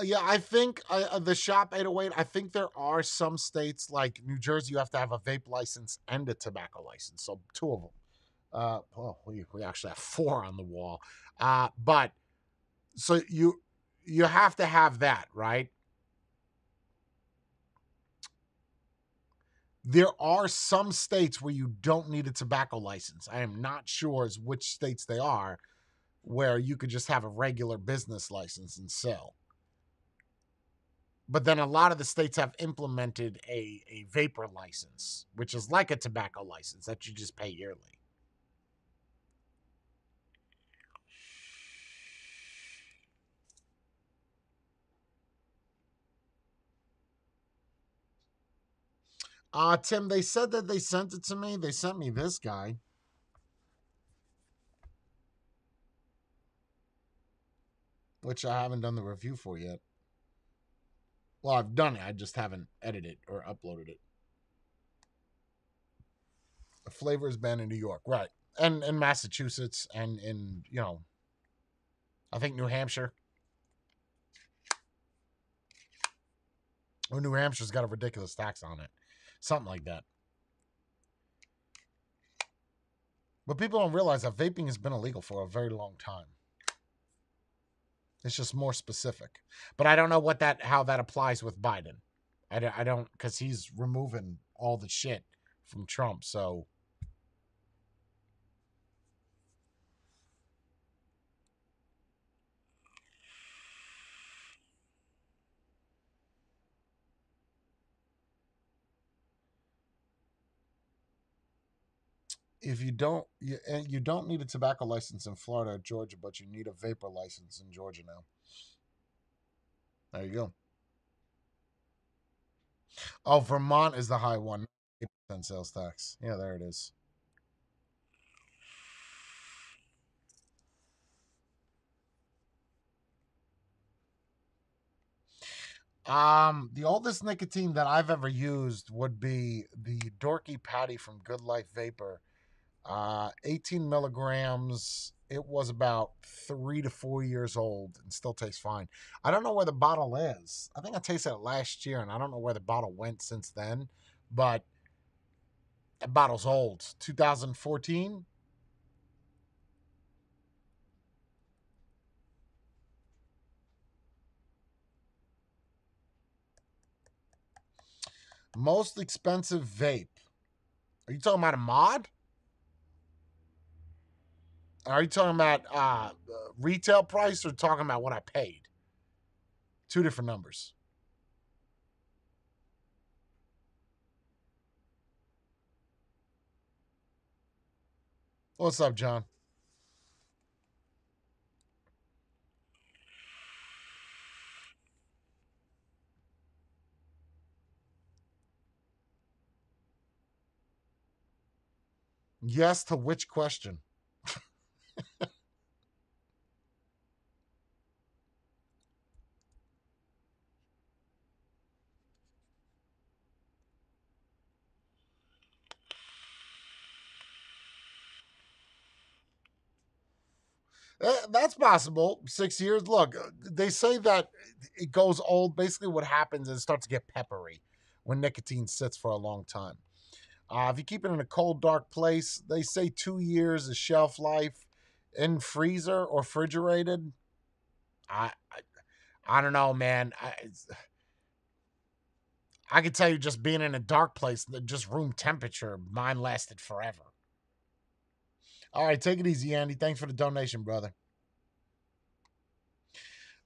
Yeah, I think the Shop 808, I think there are some states like New Jersey, you have to have a vape license and a tobacco license. So two of them. We actually have four on the wall. But so you have to have that, right? There are some states where you don't need a tobacco license. I am not sure as which states they are where you could just have a regular business license and sell. But then a lot of the states have implemented a vapor license, which is like a tobacco license that you just pay yearly. Tim, they said that they sent it to me. They sent me this guy. Which I haven't done the review for yet. Well, I've done it. I just haven't edited or uploaded it. The flavor is banned in New York, right? And in Massachusetts, and in, you know, I think New Hampshire. Or New Hampshire's got a ridiculous tax on it. Something like that. But people don't realize that vaping has been illegal for a very long time. It's just more specific. But I don't know what that, how that applies with Biden. I don't, because he's removing all the shit from Trump, so... If you don't, you don't need a tobacco license in Florida or Georgia, but you need a vapor license in Georgia now. There you go. Oh, Vermont is the high one. 8% sales tax. Yeah, there it is. The oldest nicotine that I've ever used would be the Dorky Patty from Good Life Vapor. 18 milligrams. It was about 3 to 4 years old and still tastes fine. I don't know where the bottle is. I think I tasted it last year, and I don't know where the bottle went since then, but the bottle's old. 2014. Most expensive vape. Are you talking about a mod? Are you talking about retail price or talking about what I paid? Two different numbers. What's up, John? Yes to which question? That's possible. 6 years. Look, they say that it goes old. Basically what happens is it starts to get peppery when nicotine sits for a long time. If you keep it in a cold, dark place, they say 2 years is shelf life. In freezer or refrigerated, I don't know, man. I could tell you just being in a dark place, just room temperature, mine lasted forever. All right, take it easy, Andy. Thanks for the donation, brother.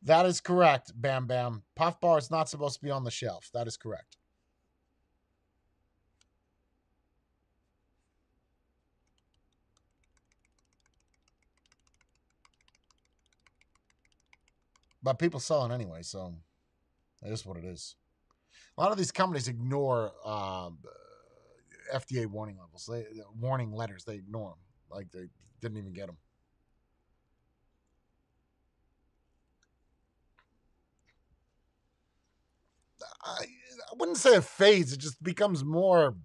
That is correct, Bam Bam. Puff Bar is not supposed to be on the shelf. That is correct. But people sell it anyway, so it is what it is. A lot of these companies ignore FDA warning levels. Warning letters, they ignore them. Like they didn't even get them. I wouldn't say it fades. It just becomes more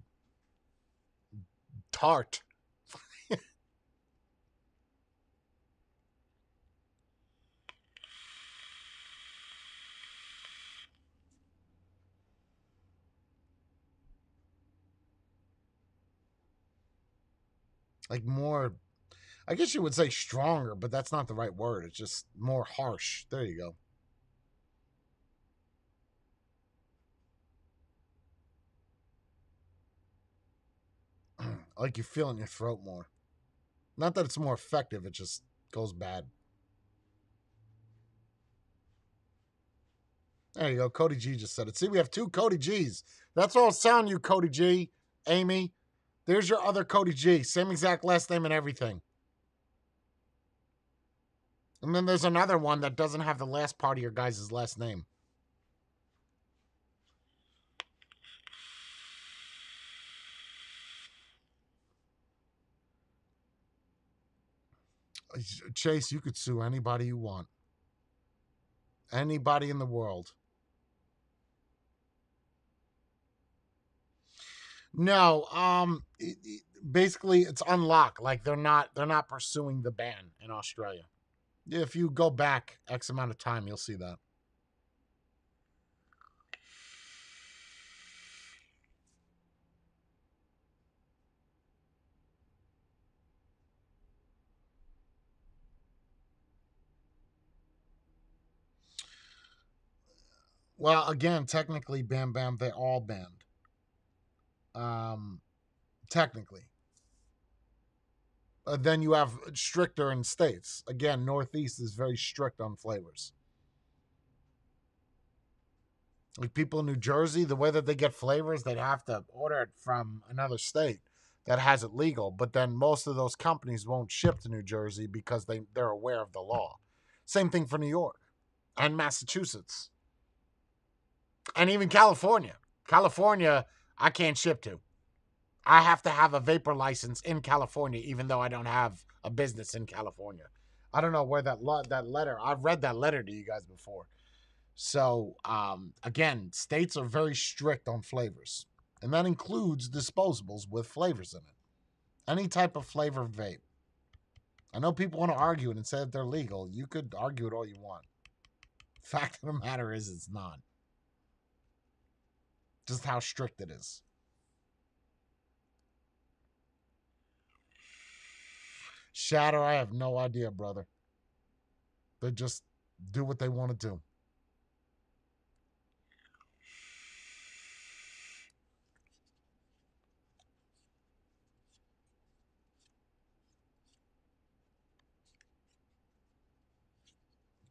tart. Like more, I guess you would say stronger, but that's not the right word. It's just more harsh. There you go. Like you're feeling your throat more. Not that it's more effective. It just goes bad. There you go. Cody G just said it. See, we have two Cody Gs. That's all sound you, Cody G, Amy. There's your other Cody G. Same exact last name and everything. And then there's another one that doesn't have the last part of your guys' last name. Chase, you could sue anybody you want. Anybody in the world. No, basically it's unlocked. Like they're not pursuing the ban in Australia. If you go back X amount of time, you'll see that. Well, again, technically, Bam Bam, they all banned. Technically. Then you have stricter in states. Again, Northeast is very strict on flavors. Like people in New Jersey, the way that they get flavors, they'd have to order it from another state that has it legal. But then most of those companies won't ship to New Jersey because they're aware of the law. Same thing for New York and Massachusetts. And even California. California, I can't ship to. I have to have a vapor license in California, even though I don't have a business in California. I don't know where that letter... I've read that letter to you guys before. So, again, states are very strict on flavors. And that includes disposables with flavors in it. Any type of flavored vape. I know people want to argue it and say that they're legal. You could argue it all you want. Fact of the matter is, it's not. Just how strict it is. Shatter, I have no idea, brother. They just do what they want to do.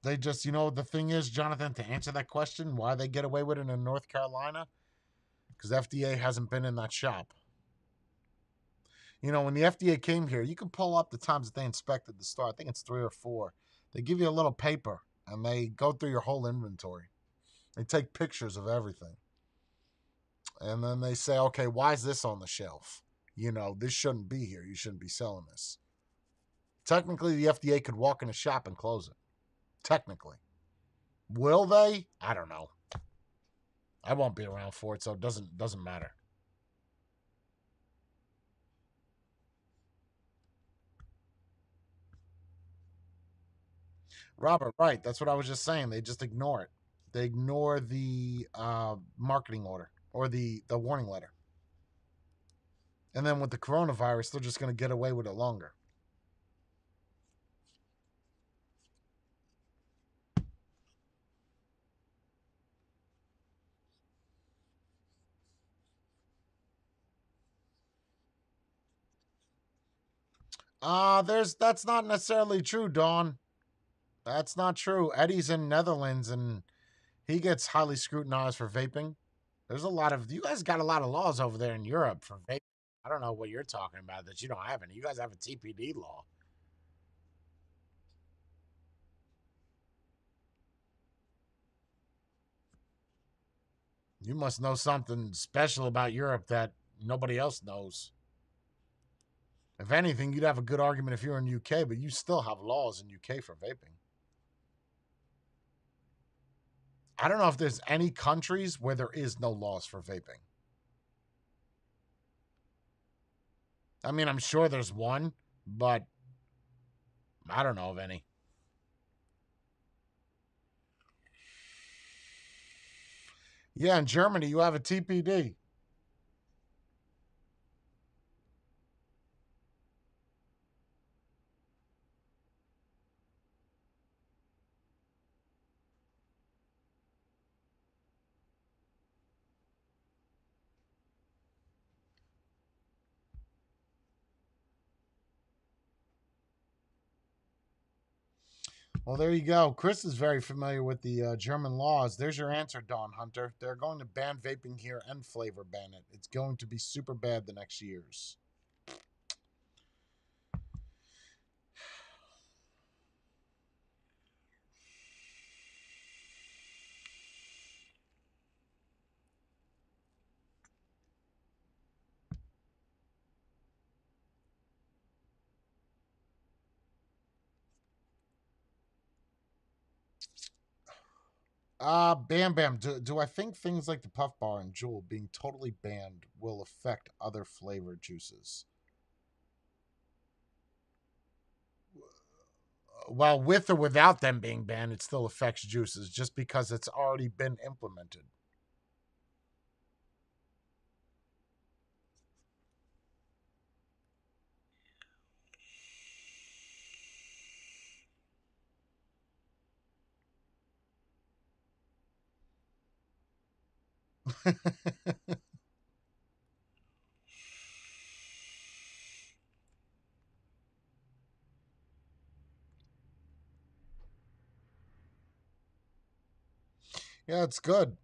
They just, you know, the thing is, Jonathan, to answer that question, why they get away with it in North Carolina... because FDA hasn't been in that shop. You know, when the FDA came here, you can pull up the times that they inspected the store. I think it's 3 or 4. They give you a little paper, and they go through your whole inventory. They take pictures of everything. And then they say, okay, why is this on the shelf? You know, this shouldn't be here. You shouldn't be selling this. Technically, the FDA could walk in a shop and close it. Technically. Will they? I don't know. I won't be around for it, so it doesn't matter. Robert, right. That's what I was just saying. They just ignore it. They ignore the marketing order or the warning letter. And then with the coronavirus, they're just going to get away with it longer. That's not necessarily true, Dawn. That's not true. Eddie's in Netherlands, and he gets highly scrutinized for vaping. There's a lot of... You guys got a lot of laws over there in Europe for vaping. I don't know what you're talking about that you don't have any. You guys have a TPD law. You must know something special about Europe that nobody else knows. If anything, you'd have a good argument if you're in the UK, but you still have laws in the UK for vaping. I don't know if there's any countries where there is no laws for vaping. I mean, I'm sure there's one, but I don't know of any. Yeah, in Germany, you have a TPD. Well, there you go. Chris is very familiar with the German laws. There's your answer, Don Hunter. They're going to ban vaping here and flavor ban it. It's going to be super bad the next years. Bam Bam, do I think things like the Puff Bar and Juul being totally banned will affect other flavor juices? Well, with or without them being banned, it still affects juices just because it's already been implemented. Yeah, it's good.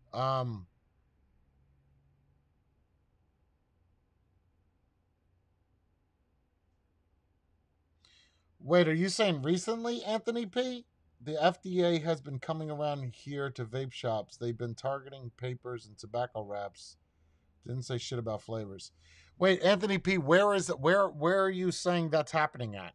Wait, are you saying recently, Anthony P? The FDA has been coming around here to vape shops. They've been targeting papers and tobacco wraps. Didn't say shit about flavors. Wait, Anthony P, where is it? Where are you saying that's happening at?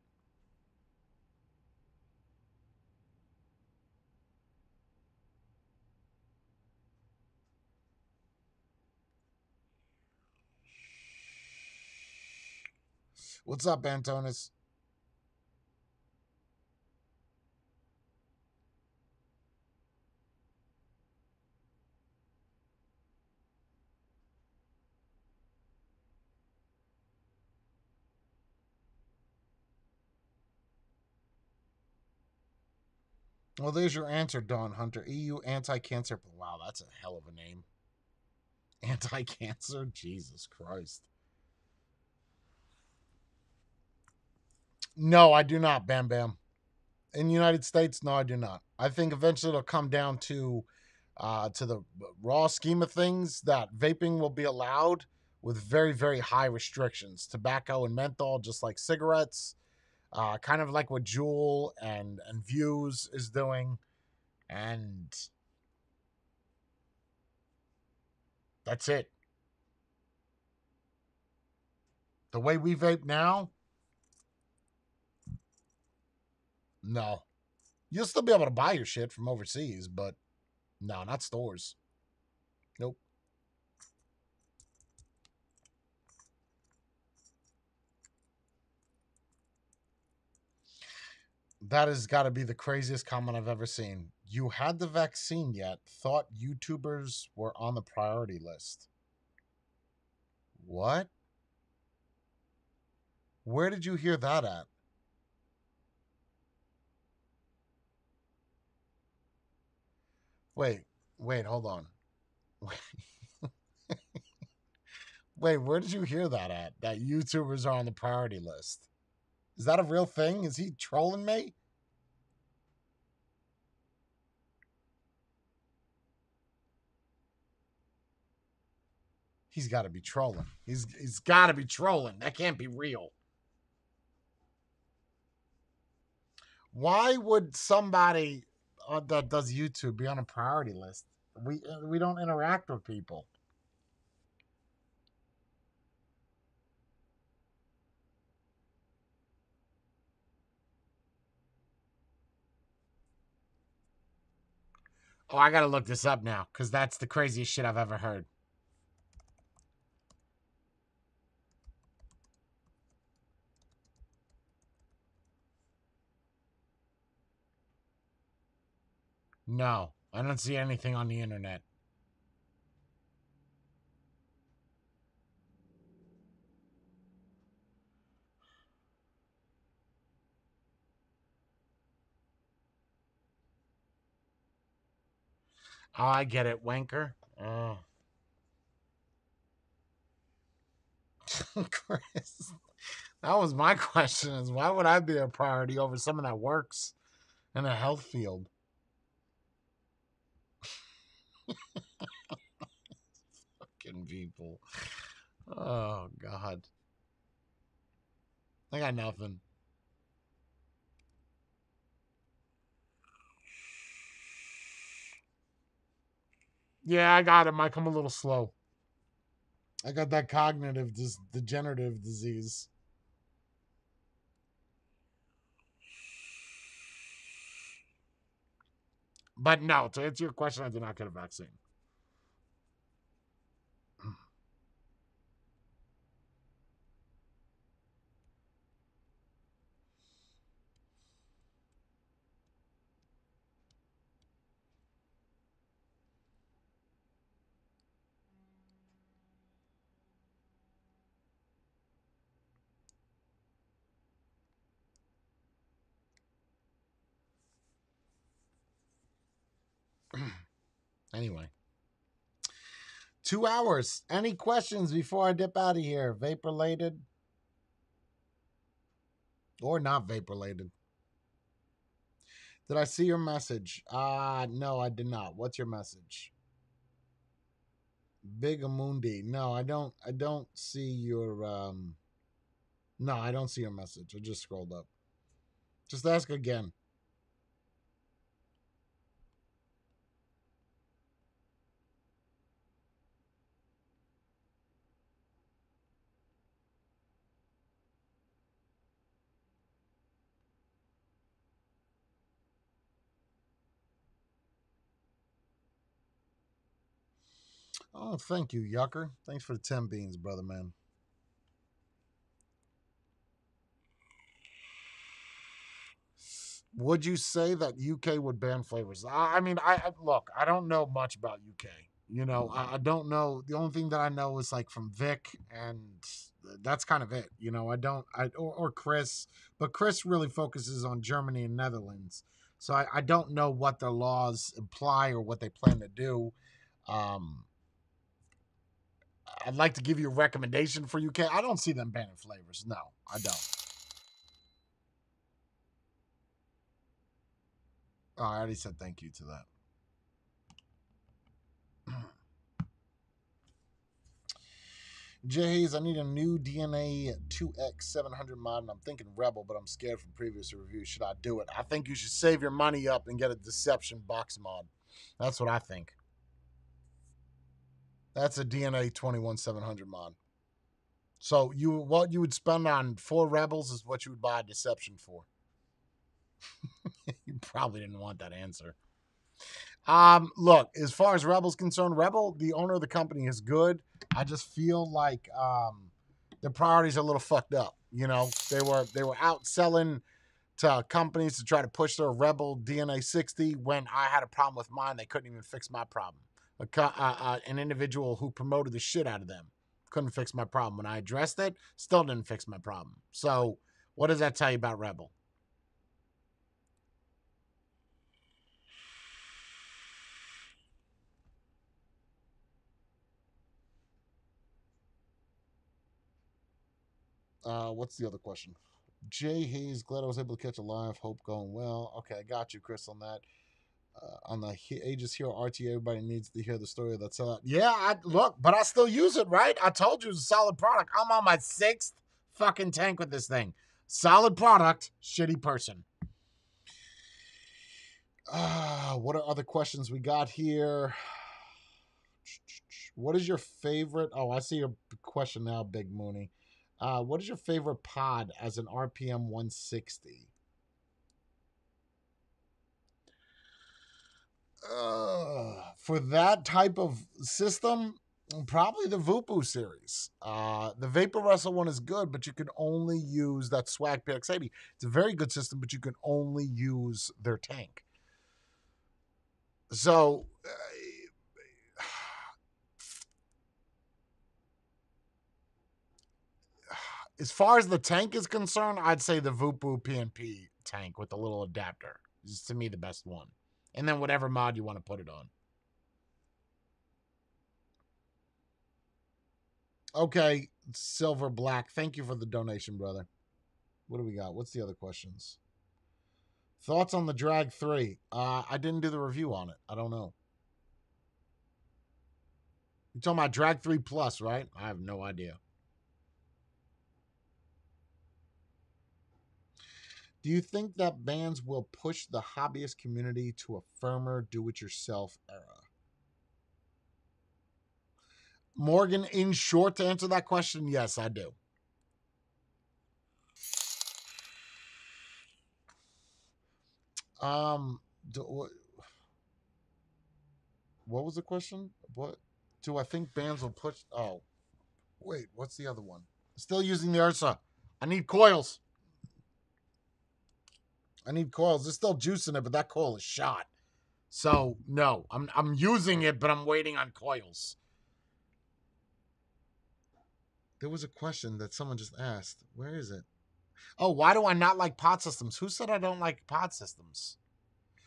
What's up, Antonis? Well, there's your answer, Dawn Hunter. EU anti-cancer. Wow, that's a hell of a name. Anti-cancer? Jesus Christ. No, I do not, Bam Bam. In the United States, no, I do not. I think eventually it'll come down to the raw scheme of things that vaping will be allowed with very, very high restrictions. Tobacco and menthol, just like cigarettes. Kind of like what Juul and Views is doing. And that's it. The way we vape now, no. You'll still be able to buy your shit from overseas, but no, not stores. Nope. That has got to be the craziest comment I've ever seen. You had the vaccine yet? Thought YouTubers were on the priority list. What? Where did you hear that at? Wait, hold on. Wait, where did you hear that at? That YouTubers are on the priority list. Is that a real thing? Is he trolling me? He's got to be trolling. He's got to be trolling. That can't be real. Why would somebody that does YouTube be on a priority list? We don't interact with people. Oh, I gotta look this up now, because that's the craziest shit I've ever heard. No, I don't see anything on the internet. Oh, I get it, wanker. Oh. Chris, that was my question, is why would I be a priority over someone that works in a health field? Fucking people. Oh, God. I got nothing. Yeah, I got it, Mike. I'm a little slow. I got that cognitive degenerative disease. But no, to answer your question, I did not get a vaccine. Anyway, 2 hours. Any questions before I dip out of here? Vape-related or not vape-related? Did I see your message? No, I did not. What's your message? Bigamundi. No, I don't see your, no, I don't see your message. I just scrolled up. Just ask again. Oh, thank you, Yucker. Thanks for the 10 beans, brother man. Would you say that UK would ban flavors? I mean, look, I don't know much about UK. You know, I don't know. The only thing that I know is like from Vic, and that's kind of it. You know, I don't, or Chris, but Chris really focuses on Germany and Netherlands. So I don't know what their laws imply or what they plan to do. I'd like to give you a recommendation for UK. I don't see them banning flavors. No, I don't. Oh, I already said thank you to that. Jai Haze, I need a new DNA 2X 700 mod, and I'm thinking Rebel, but I'm scared from previous reviews. Should I do it? I think you should save your money up and get a Deception box mod. That's what I think. That's a DNA 21700 mod. So what you would spend on 4 Rebels is what you would buy a Deception for. You probably didn't want that answer. Look, as far as Rebel's concerned, Rebel, the owner of the company, is good. I just feel like their priorities are a little fucked up. You know, they were out selling to companies to try to push their Rebel DNA 60 when I had a problem with mine. They couldn't even fix my problem. An individual who promoted the shit out of them couldn't fix my problem. When I addressed it, still didn't fix my problem. So what does that tell you about Rebel? What's the other question? Jai Haze, glad I was able to catch a live. Hope going well. Okay, I got you, Chris, on that. On the Aegis Hero RTA, everybody needs to hear the story of that sellout. Yeah, look, but I still use it, right? I told you it's a solid product. I'm on my 6th fucking tank with this thing. Solid product, shitty person. What are other questions we got here? What is your favorite? Oh, I see your question now, Big Mooney. What is your favorite pod as an RPM 160? For that type of system, probably the VooPoo series. The Vaporesso one is good, but you can only use that Swag PX80. It's a very good system, but you can only use their tank. So, as far as the tank is concerned, I'd say the VooPoo PNP tank with the little adapter is, to me, the best one. And then whatever mod you want to put it on. Okay, Silver Black. Thank you for the donation, brother. What do we got? What's the other questions? Thoughts on the Drag 3? I didn't do the review on it. I don't know. You're talking about Drag 3 Plus, right? I have no idea. Do you think that bans will push the hobbyist community to a firmer do-it-yourself era? Morgan, in short, to answer that question, yes, I do. What was the question? What do I think bands will push? Oh, wait, what's the other one? Still using the Ursa. I need coils. I need coils. There's still juice in it, but that coil is shot. So no, I'm using it, but I'm waiting on coils. There was a question that someone just asked. Where is it? Oh, why do I not like pod systems? Who said I don't like pod systems?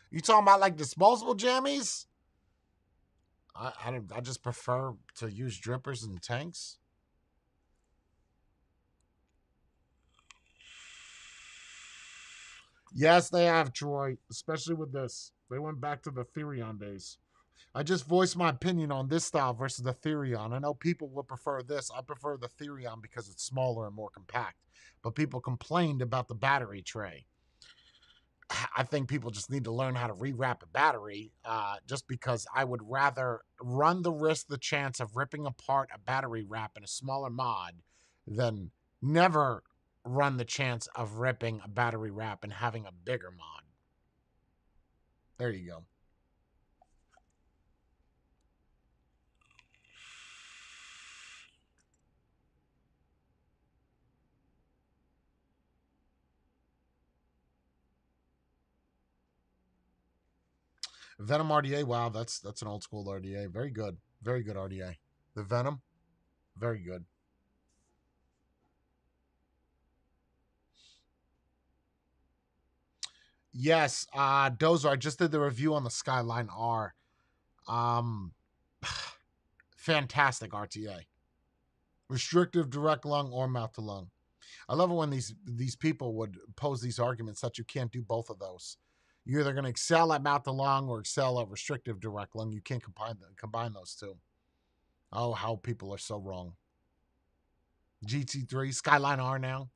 You talking about like disposable jammies? I just prefer to use drippers and tanks. Yes, they have, Troy, especially with this. They went back to the Therion days. I just voiced my opinion on this style versus the Therion. I know people would prefer this. I prefer the Therion because it's smaller and more compact. But people complained about the battery tray. I think people just need to learn how to rewrap a battery just because I would rather run the risk, the chance of ripping apart a battery wrap in a smaller mod than never run the chance of ripping a battery wrap and having a bigger mod. There you go. Venom RDA, wow, that's an old school RDA. Very good. Very good RDA. The Venom, very good. Yes, Dozer, I just did the review on the Skyline R. Fantastic RTA. Restrictive direct lung or mouth to lung. I love it when these people would pose these arguments that you can't do both of those. You're either going to excel at mouth to lung or excel at restrictive direct lung. You can't combine those two. Oh, how people are so wrong. GT3, Skyline R now.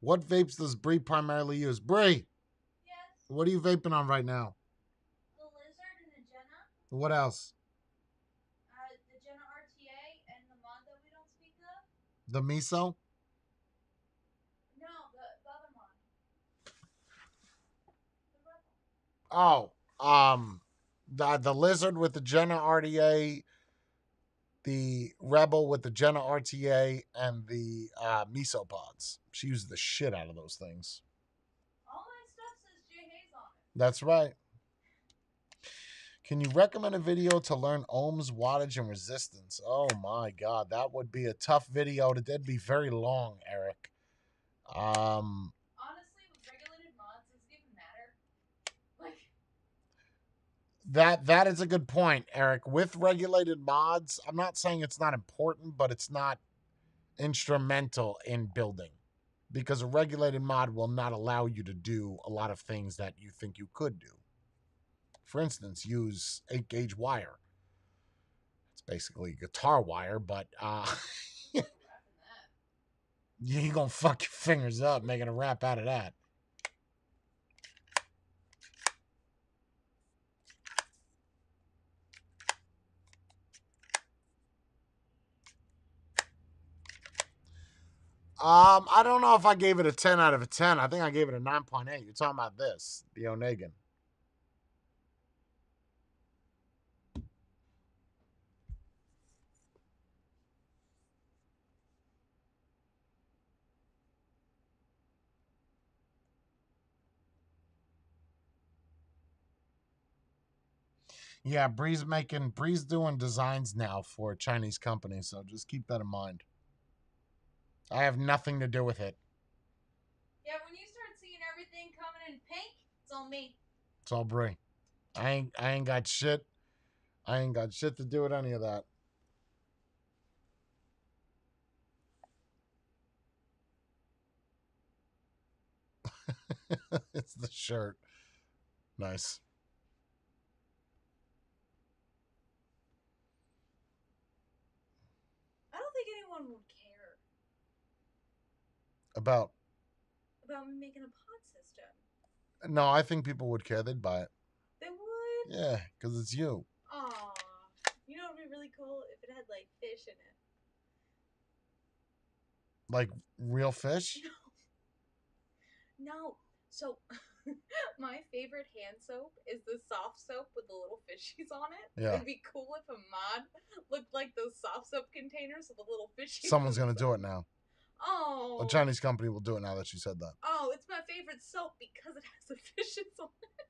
What vapes does Brie primarily use? Brie! Yes? What are you vaping on right now? The Lizard and the Jenna. What else? The Jenna RTA and the mod that we don't speak of. The Miso? No, the other mod. Oh, the Lizard with the Jenna RTA, the Rebel with the Jenna RTA, and the Miso pods. She uses the shit out of those things. All my stuff says Jai Haze on it. That's right. Can you recommend a video to learn ohms, wattage, and resistance? Oh my God, that would be a tough video. That'd be very long, Eric. Honestly, with regulated mods, it doesn't even matter. Like that is a good point, Eric. With regulated mods, I'm not saying it's not important, but it's not instrumental in building, because a regulated mod will not allow you to do a lot of things that you think you could do. For instance, use 8-gauge wire. It's basically guitar wire, but you're gonna fuck your fingers up making a rap out of that. I don't know if I gave it a 10 out of a 10. I think I gave it a 9.8. You're talking about this, the Onegan. Yeah, Bree's doing designs now for Chinese companies, so just keep that in mind. I have nothing to do with it. Yeah, when you start seeing everything coming in pink, it's all me. It's all Brie. I ain't got shit. I ain't got shit to do with any of that. It's the shirt. Nice. I don't think anyone would care. About me making a pod system. No, I think people would care. They'd buy it. They would? Yeah, because it's you. Aw. You know what would be really cool? If it had, like, fish in it. Like, real fish? No. No. So my favorite hand soap is the soft soap with the little fishies on it. Yeah. It'd be cool if a mod looked like those soft soap containers with the little fishies. Someone's going to do it now. Oh. A Chinese company will do it now that you said that. Oh, it's my favorite soap because it has the fishes on it.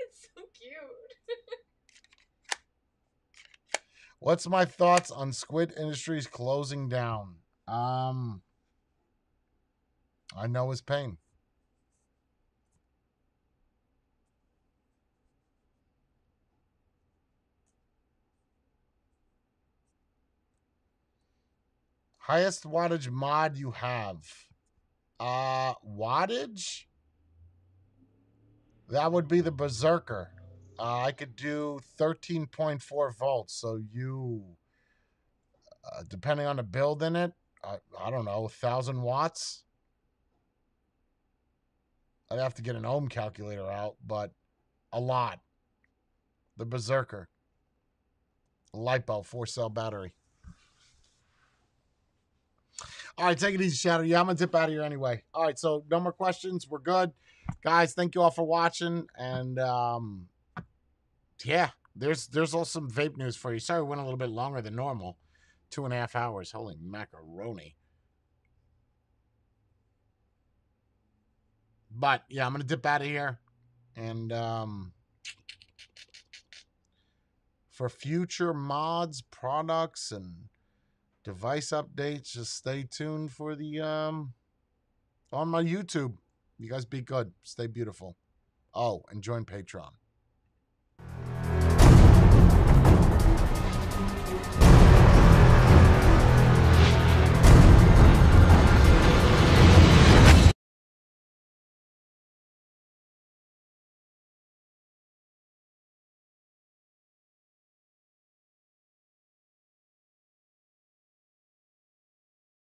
It's so cute. What's my thoughts on Squid Industries closing down? I know his pain. Highest wattage mod you have? Wattage? That would be the Berserker. I could do 13.4 volts. So you, depending on the build in it, I don't know, 1,000 watts? I'd have to get an ohm calculator out, but a lot. The Berserker. LiPo, 4-cell battery. All right, take it easy, Shadow. Yeah, I'm going to dip out of here anyway. All right, so no more questions. We're good. Guys, thank you all for watching. And, yeah, there's also some vape news for you. Sorry we went a little bit longer than normal. 2.5 hours. Holy macaroni. But, yeah, I'm going to dip out of here. And for future mods, products, and device updates, just stay tuned for the on my YouTube. You guys be good. Stay beautiful. Oh, and join Patreon.